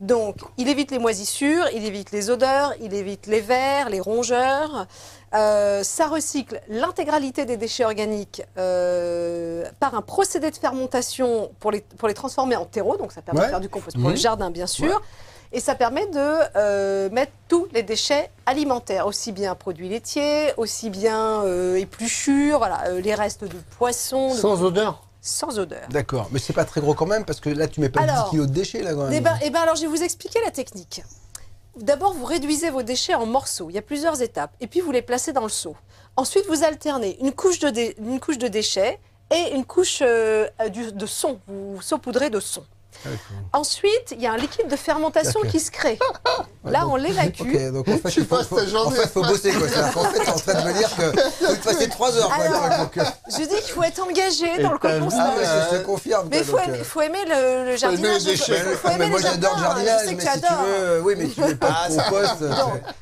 Donc, il évite les moisissures, il évite les odeurs, il évite les vers, les rongeurs. Euh, ça recycle l'intégralité des déchets organiques euh, par un procédé de fermentation pour les, pour les transformer en terreau. Donc, ça permet ouais. de faire du compost pour mmh. le jardin, bien sûr. Ouais. Et ça permet de euh, mettre tous les déchets alimentaires, aussi bien produits laitiers, aussi bien euh, épluchures, voilà, euh, les restes de poissons. Sans de... odeur. Sans odeur. D'accord, mais c'est pas très gros quand même, parce que là, tu mets pas alors, dix kilos de déchets, là, quand même. Eh ben, eh ben, alors, je vais vous expliquer la technique. D'abord, vous réduisez vos déchets en morceaux. Il y a plusieurs étapes. Et puis, vous les placez dans le seau. Ensuite, vous alternez une couche de, dé... une couche de déchets et une couche euh, du... de son. Vous saupoudrez de son. Ah, oui. Ensuite, il y a un liquide de fermentation okay. qui se crée. Là, donc, on l'évacue. Okay, donc en fait, tu il faut, faut, en fait, faut bosser. Quoi. En fait, tu es en train de me dire que tu passer trois heures. Alors, quoi, donc, je dis qu'il faut être engagé et dans le compostage. Ah, ouais, je te confirme. Mais il faut, faut aimer le, le jardinage. Aimer faut, faut aimer mais moi, j'adore le jardinage. Je sais que mais si tu veux, oui, mais tu mets pas de compost,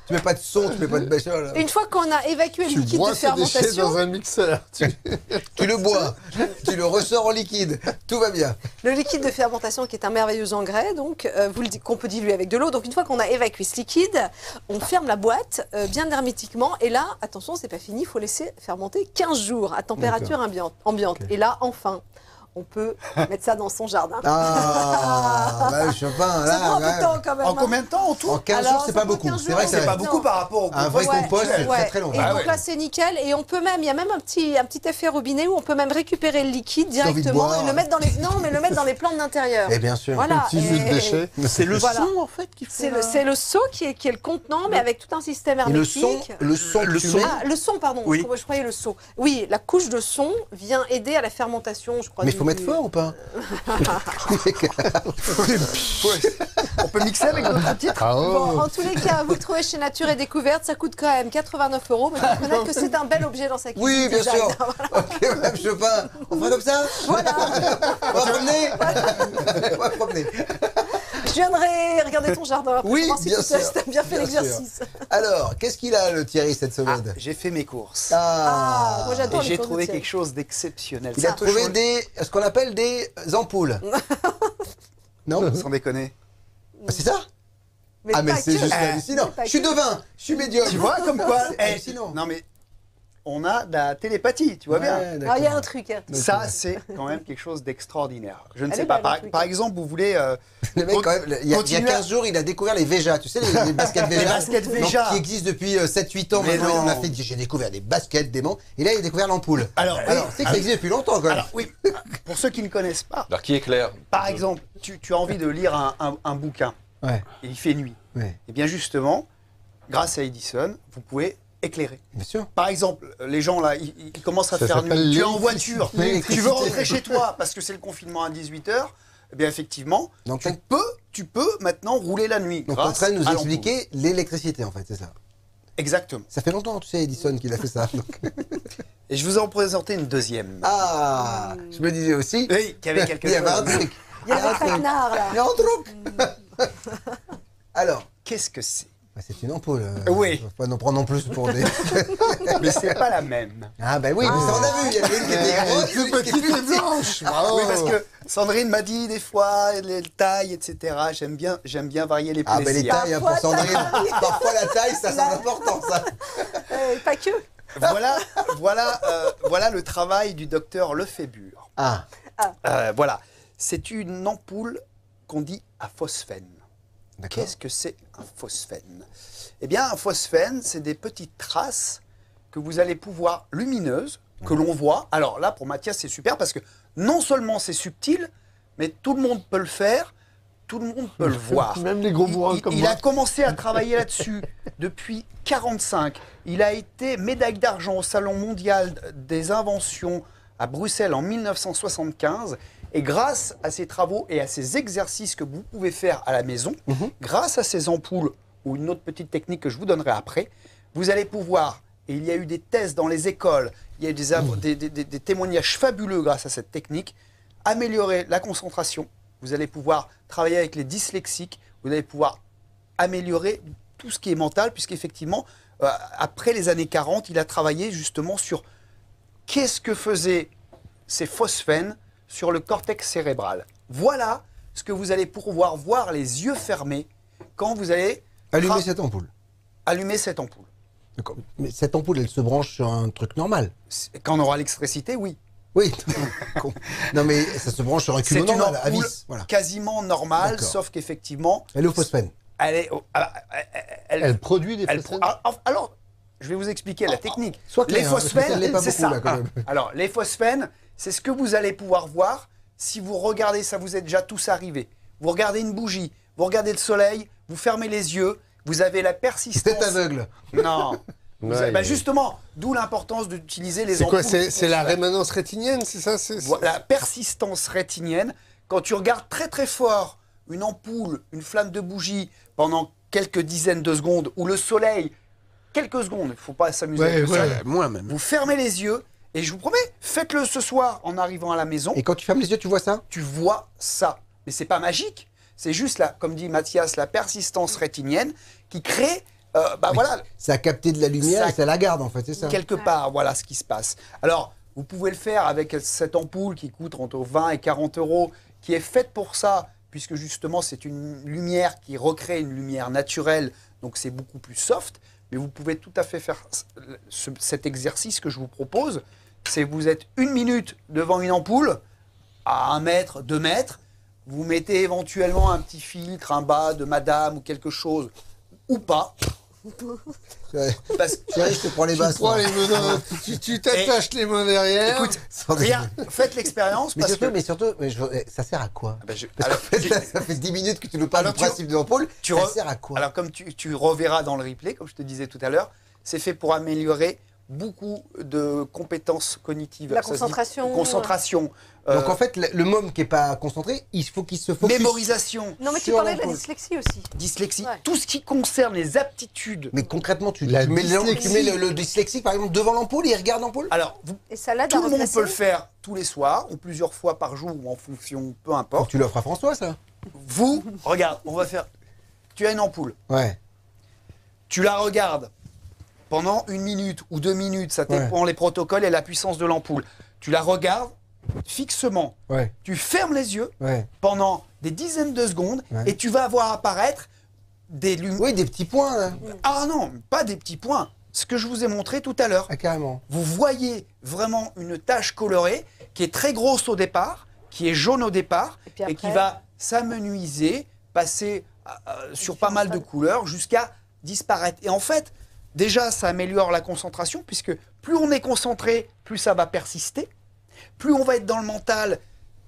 tu mets pas de son, tu mets pas de béchol. Une fois qu'on a évacué le liquide de fermentation, tu bois dans un mixeur. Tu le bois, tu le ressors en liquide. Tout va bien. Le liquide de fermentation, qui est un merveilleux engrais, donc euh, qu'on peut diluer avec de l'eau. Donc une fois qu'on a évacué ce liquide, on ferme la boîte euh, bien hermétiquement. Et là, attention, c'est pas fini, il faut laisser fermenter quinze jours à température ambiante. ambiante. Okay. Et là, enfin, on peut mettre ça dans son jardin. Ah, bah, je sais pas, là, ça prend ouais. du temps quand même. En combien de temps en tout? En quinze jours, c'est pas beaucoup. C'est vrai que c'est pas beaucoup par rapport au compost. Un vrai ouais, compost, c'est ouais. très très long. Et ah, donc ouais. là, c'est nickel. Et on peut même, il y a même un petit, un petit effet robinet où on peut même récupérer le liquide directement et le mettre dans les, non, mais le mettre dans les plantes d'intérieur. Et bien sûr, voilà. Petit jus de déchets. C'est le voilà. son en fait qui fait. C'est le, c'est le seau qui est, qui est le contenant, mais avec tout un système hermétique. Et le son, le son, ah, le son, pardon. Je croyais le seau. Oui, la couche de son vient aider à la fermentation, je crois. Faut mettre fort ou pas? On peut mixer avec notre outil. Ah oh. Bon, en tous les cas, vous le trouvez chez Nature et Découverte, ça coûte quand même quatre-vingt-neuf euros, mais vous comprenez que c'est un bel objet dans sa cuisine. Oui, bien sûr. Voilà. Ok, même Chopin. On fera comme ça. Voilà. On va promener. On va promener. Je viendrai regarder ton jardin. Après, oui, bien sûr. Si tu as bien fait l'exercice. Alors, qu'est-ce qu'il a, le Thierry, cette semaine? Ah, j'ai fait mes courses. Ah, ah moi j'adore. J'ai trouvé quelque chose d'exceptionnel. Il a trouvé des, ce qu'on appelle des ampoules. Non, sans déconner. Ah, c'est ça? Mais ah, mais c'est juste euh, hallucinant. Je suis devin, je suis médium. Tu vois, comme quoi. Eh, sinon. Non, mais on a de la télépathie, tu vois ouais, bien. Il y a un truc. Hein. Ça, c'est quand même quelque chose d'extraordinaire. Je ne Elle sais pas. Par, par exemple, vous voulez. Euh, le mec, quand même, il y a, il y a quinze jours, il a découvert les Véja. Tu sais, les, les baskets Véja. Les baskets Véja. Qui existent depuis euh, sept huit ans. Maintenant, on a fait. J'ai découvert des baskets, des manches. Et là, il a découvert l'ampoule. Alors, alors, alors c'est que ça existe depuis longtemps, quand même. Alors, oui. Pour ceux qui ne connaissent pas. Alors, qui éclaire. Par exemple, tu, tu as envie de lire un, un, un bouquin. Ouais. Et il fait nuit. Ouais. Et bien, justement, grâce à Edison, vous pouvez. Éclairé. Bien sûr. Par exemple, les gens là, ils, ils commencent à ça faire nuit. Tu es en voiture, tu veux rentrer chez toi parce que c'est le confinement à dix-huit heures. Eh bien effectivement, donc, tu peux, tu peux maintenant rouler la nuit. Donc, en train de nous expliquer l'électricité en fait, c'est ça. Exactement. Ça fait longtemps, tu sais, Edison qu'il a fait ça. Donc. Et je vous ai en présenté une deuxième. Ah, je me disais aussi. Oui, qu'il y avait quelque chose. Il y avait un truc. Il y avait un traquenard là. Il y a un truc. Alors, qu'est-ce que c'est? C'est une ampoule. Euh, oui. On ne peut pas en prendre en plus pour des. Mais c'est pas la même. Ah, ben bah oui, ah. mais ça, on a vu. Il y avait une qui était grosse, une petite et blanche. Bravo. Oui, parce que Sandrine m'a dit des fois, les tailles, et cetera. J'aime bien, j'aime bien varier les plaisirs. Ah, ben bah les tailles, hein, pour Sandrine. Parfois, la taille, ça, c'est important, ça. Euh, pas que. Voilà, voilà, euh, voilà le travail du docteur Lefébure. Ah. ah. Euh, voilà. C'est une ampoule qu'on dit à phosphène. Qu'est-ce que c'est un phosphène? Eh bien, un phosphène, c'est des petites traces que vous allez pouvoir lumineuses, que l'on voit. Alors là, pour Mathias, c'est super parce que non seulement c'est subtil, mais tout le monde peut le faire. tout le monde peut le voir. Même les gros bourrins comme il, moi. Il a commencé à travailler là-dessus depuis mille neuf cent quarante-cinq. Il a été médaille d'argent au Salon mondial des inventions à Bruxelles en mille neuf cent soixante-quinze. Et grâce à ses travaux et à ses exercices que vous pouvez faire à la maison, mmh. grâce à ces ampoules ou une autre petite technique que je vous donnerai après, vous allez pouvoir, et il y a eu des tests dans les écoles, il y a eu des, mmh. des, des, des, des témoignages fabuleux grâce à cette technique, améliorer la concentration. Vous allez pouvoir travailler avec les dyslexiques, vous allez pouvoir améliorer tout ce qui est mental, puisqu'effectivement, euh, après les années quarante, il a travaillé justement sur qu'est-ce que faisaient ces phosphènes sur le cortex cérébral. Voilà ce que vous allez pouvoir voir les yeux fermés quand vous allez... Allumer cette ampoule. Allumer cette ampoule. D'accord. Mais cette ampoule, elle se branche sur un truc normal. Quand on aura l'électricité, oui. Oui, non mais ça se branche sur un culot normal, à vis. Voilà. Quasiment normal, sauf qu'effectivement... Elle est au phosphène. Elle, est au, elle, elle, elle produit des phosphènes. Alors, je vais vous expliquer ah, la technique. Soit les phosphènes, c'est ça. Là, quand même. Alors, les phosphènes, c'est ce que vous allez pouvoir voir si vous regardez, ça vous est déjà tous arrivé. Vous regardez une bougie, vous regardez le soleil, vous fermez les yeux, vous avez la persistance... Vous êtes aveugle. Non. Ouais, avez, bah justement, d'où l'importance d'utiliser les ampoules. C'est quoi, c'est la rémanence rétinienne, c'est ça? La persistance rétinienne. Quand tu regardes très très fort une ampoule, une flamme de bougie pendant quelques dizaines de secondes, ou le soleil, quelques secondes, il ne faut pas s'amuser ouais, avec ouais, ça. Moi même. Vous fermez les yeux, et je vous promets, faites-le ce soir en arrivant à la maison. Et quand tu fermes les yeux, tu vois ça? Tu vois ça. Mais c'est pas magique, c'est juste, là, comme dit Mathias, la persistance rétinienne qui crée... Euh, bah, voilà. Ça a capté de la lumière ça, et ça la garde en fait, c'est ça? Quelque part, voilà ce qui se passe. Alors, vous pouvez le faire avec cette ampoule qui coûte entre vingt et quarante euros, qui est faite pour ça, puisque justement c'est une lumière qui recrée une lumière naturelle, donc c'est beaucoup plus soft, mais vous pouvez tout à fait faire ce, cet exercice que je vous propose, c'est vous êtes une minute devant une ampoule, à un mètre, deux mètres, vous mettez éventuellement un petit filtre, un bas de madame ou quelque chose, ou pas. Parce que Thierry, je te prends les bases, tu prends les menons, tu t'attaches les mains derrière. Écoute, rien, faites l'expérience. Mais, que... mais surtout, mais je... ça sert à quoi? Ben je... alors, fait, tu... là, ça fait dix minutes que tu nous parles alors, du principe tu... de l'ampoule. Ça re... sert à quoi? Alors, comme tu, tu reverras dans le replay, comme je te disais tout à l'heure, c'est fait pour améliorer beaucoup de compétences cognitives. La concentration. Dit, concentration. Euh... Donc en fait, le môme qui n'est pas concentré, il faut qu'il se focus. Mémorisation. Non mais tu parlais de la dyslexie aussi. Dyslexie, ouais. Tout ce qui concerne les aptitudes. Mais concrètement, tu, la tu mets, le, le dyslexique par exemple devant l'ampoule et il regarde l'ampoule. Alors, vous, et ça tout le monde peut le faire tous les soirs, ou plusieurs fois par jour, ou en fonction, peu importe. Tu l'offres à François, ça? Vous, regarde, on va faire... Tu as une ampoule. Ouais. Tu la regardes. Pendant une minute ou deux minutes, ça dépend ouais. les protocoles et la puissance de l'ampoule. Tu la regardes fixement, ouais. tu fermes les yeux ouais. pendant des dizaines de secondes ouais. et tu vas voir apparaître des lumières. Oui, des petits points. Là. Ah non, pas des petits points. Ce que je vous ai montré tout à l'heure. Ah, carrément. Vous voyez vraiment une tache colorée qui est très grosse au départ, qui est jaune au départ et, puis après, et qui va s'amenuiser, passer euh, sur pas mal de couleurs jusqu'à disparaître. Et en fait... Déjà, ça améliore la concentration, puisque plus on est concentré, plus ça va persister. Plus on va être dans le mental,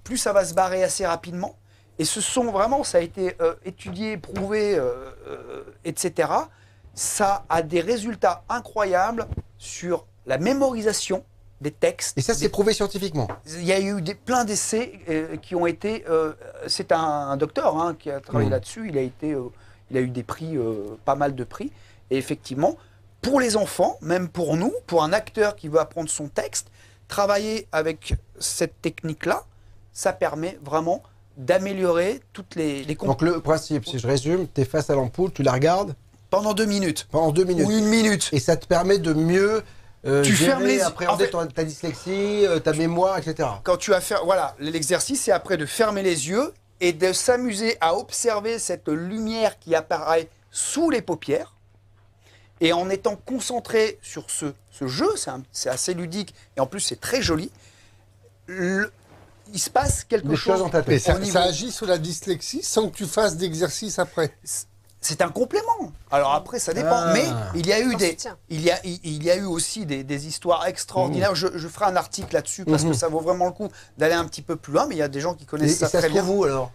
plus ça va se barrer assez rapidement. Et ce sont vraiment, ça a été euh, étudié, prouvé, euh, euh, et cetera. Ça a des résultats incroyables sur la mémorisation des textes. Et ça, c'est des... prouvé scientifiquement. Il y a eu des, plein d'essais euh, qui ont été... Euh, c'est un, un docteur hein, qui a travaillé mmh. là-dessus. Il a été, euh, il a eu des prix, euh, pas mal de prix. Et effectivement... Pour les enfants, même pour nous, pour un acteur qui veut apprendre son texte, travailler avec cette technique-là, ça permet vraiment d'améliorer toutes les, les compétences. Donc le principe, si je résume, tu es face à l'ampoule, tu la regardes pendant deux minutes. Pendant deux minutes. Ou une minute. Et ça te permet de mieux euh, tu gérer, fermes les... appréhender en fait, ton, ta dyslexie, euh, ta tu... mémoire, et cetera. Quand tu vas faire, voilà, l'exercice, c'est après de fermer les yeux et de s'amuser à observer cette lumière qui apparaît sous les paupières. Et en étant concentré sur ce, ce jeu, c'est assez ludique, et en plus c'est très joli, le, il se passe quelque des chose en ta tête. Ça, ça agit sur la dyslexie sans que tu fasses d'exercice après. C'est un complément. Alors après, ça dépend. Ah. Mais il y a eu, des, il y a, il y a eu aussi des, des histoires extraordinaires. Mmh. Je, je ferai un article là-dessus parce mmh. que ça vaut vraiment le coup d'aller un petit peu plus loin, mais il y a des gens qui connaissent et, ça et ça très bien. Vous alors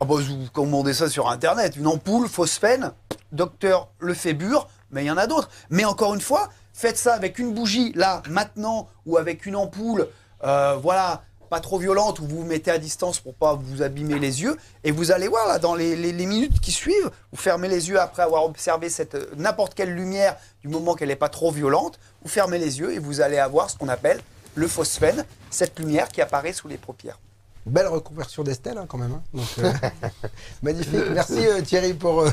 Ah bah, vous commandez ça sur Internet, une ampoule, phosphène, docteur Lefébure, mais il y en a d'autres. Mais encore une fois, faites ça avec une bougie, là, maintenant, ou avec une ampoule, euh, voilà, pas trop violente, où vous vous mettez à distance pour pas vous abîmer les yeux, et vous allez voir, là, dans les, les, les minutes qui suivent, vous fermez les yeux après avoir observé cette euh, n'importe quelle lumière, du moment qu'elle n'est pas trop violente, vous fermez les yeux et vous allez avoir ce qu'on appelle le phosphène, cette lumière qui apparaît sous les paupières. Belle reconversion d'Estelle, hein, quand même. Hein. Donc, euh, magnifique. Merci euh, Thierry pour euh,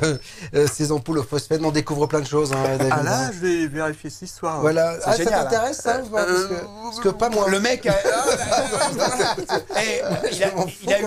euh, ces ampoules au phosphène. On découvre plein de choses. Hein, David. Ah là, je vais vérifier cette histoire. Voilà. Ah, génial, ça t'intéresse, hein, ça euh, parce, que, parce que pas moi. Le mec a... hey, il, a il a eu,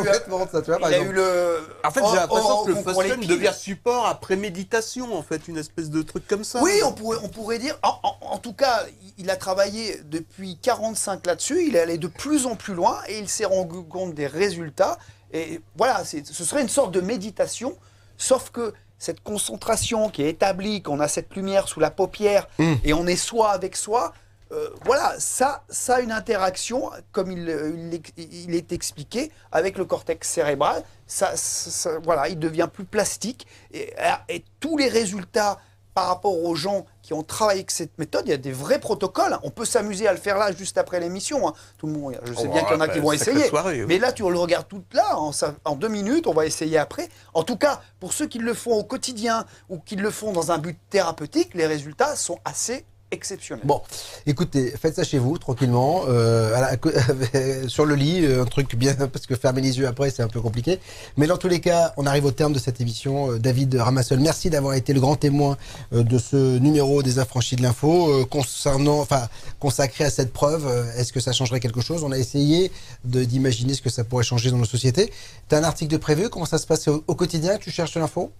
ça, tu vois, par il a eu le... En fait, j'ai l'impression que le phosphène devient support après méditation, en fait, une espèce de truc comme ça. Oui, on pourrait, on pourrait dire... En, en, en tout cas, il a travaillé depuis quarante-cinq là-dessus. Il est allé de plus en plus loin et il s'est rendu compte des résultats, et voilà, ce serait une sorte de méditation, sauf que cette concentration qui est établie, qu'on a cette lumière sous la paupière, mmh. et on est soi avec soi, euh, voilà, ça, ça a une interaction, comme il, il, il est expliqué, avec le cortex cérébral, ça, ça, ça, voilà, il devient plus plastique, et, et tous les résultats par rapport aux gens qui ont travaillé avec cette méthode, il y a des vrais protocoles. On peut s'amuser à le faire là, juste après l'émission. Hein. Tout le monde, je sais oh, bien qu'il y en a bah, qui vont essayer. Soirée, oui. Mais là, tu le regardes tout là, en, en deux minutes, on va essayer après. En tout cas, pour ceux qui le font au quotidien ou qui le font dans un but thérapeutique, les résultats sont assez exceptionnel. Bon, écoutez, faites ça chez vous, tranquillement, euh, à la, sur le lit, un truc bien, parce que fermer les yeux après, c'est un peu compliqué. Mais dans tous les cas, on arrive au terme de cette émission. David Ramasseul, merci d'avoir été le grand témoin de ce numéro des Affranchis de l'Info, concernant, enfin, consacré à cette preuve. Est-ce que ça changerait quelque chose? On a essayé d'imaginer ce que ça pourrait changer dans nos sociétés. Tu as un article de prévu? Comment ça se passe au, au quotidien? Tu cherches l'info?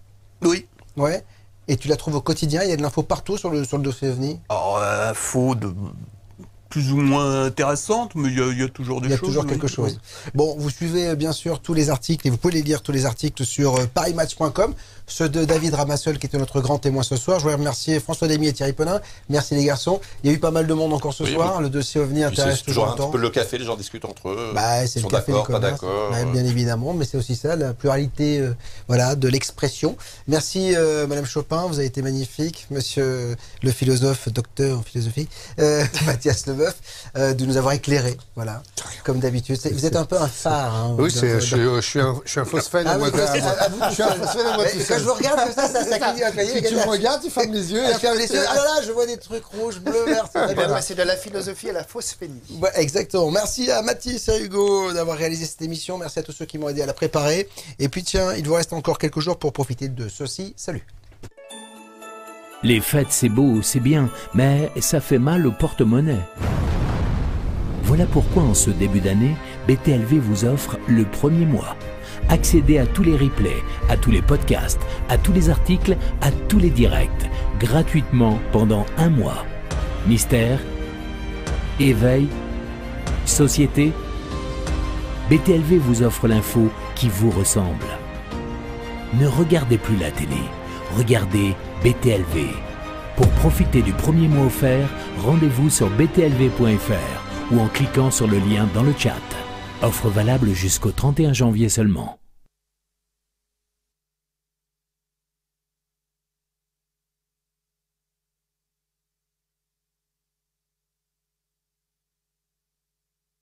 Oui. Ouais. Et tu la trouves au quotidien? Il y a de l'info partout sur le, sur le dossier OVNI? Alors, euh, info de plus ou moins intéressante, mais il y, y a toujours des choses. Il y a choses, toujours quelque oui. chose. Bon, vous suivez bien sûr tous les articles, et vous pouvez les lire tous les articles sur paris match point com. Ceux de David Ramasseul, qui était notre grand témoin ce soir. Je voulais remercier François Demy et Thierry Penin. Merci les garçons. Il y a eu pas mal de monde encore ce oui, soir. Oui. Le dossier OVNI intéresse toujours un temps. Peu le café, les gens discutent entre eux. Bah, c'est le café, d'accord, pas d'accord. Bah, bien évidemment, mais c'est aussi ça, la pluralité euh, voilà, de l'expression. Merci euh, Madame Chopin, vous avez été magnifique. Monsieur le philosophe, docteur en philosophie, euh, Mathias Lebeuf, euh, de nous avoir éclairé. Voilà, comme d'habitude. Vous êtes un peu un phare. Hein, oui, je suis un, un phosphène à moi tout seul. Je suis un phosphène à moi tout seul. Quand je vous regarde comme ça, ça, ça cligne. Si tu me regardes, tu fermes les yeux. Ah, je ferme les yeux. Ah là là, je vois des trucs rouges, bleus, verts. C'est de la philosophie à la phosphénie. Ouais, exactement. Merci à Mathis et à Hugo d'avoir réalisé cette émission. Merci à tous ceux qui m'ont aidé à la préparer. Et puis tiens, il vous reste encore quelques jours pour profiter de ceci. Salut. Les fêtes, c'est beau, c'est bien, mais ça fait mal au porte-monnaie. Voilà pourquoi en ce début d'année, B T L V vous offre le premier mois. Accédez à tous les replays, à tous les podcasts, à tous les articles, à tous les directs, gratuitement pendant un mois. Mystère, éveil, société, B T L V vous offre l'info qui vous ressemble. Ne regardez plus la télé, regardez B T L V. Pour profiter du premier mois offert, rendez-vous sur b t l v point f r ou en cliquant sur le lien dans le chat. Offre valable jusqu'au trente et un janvier seulement.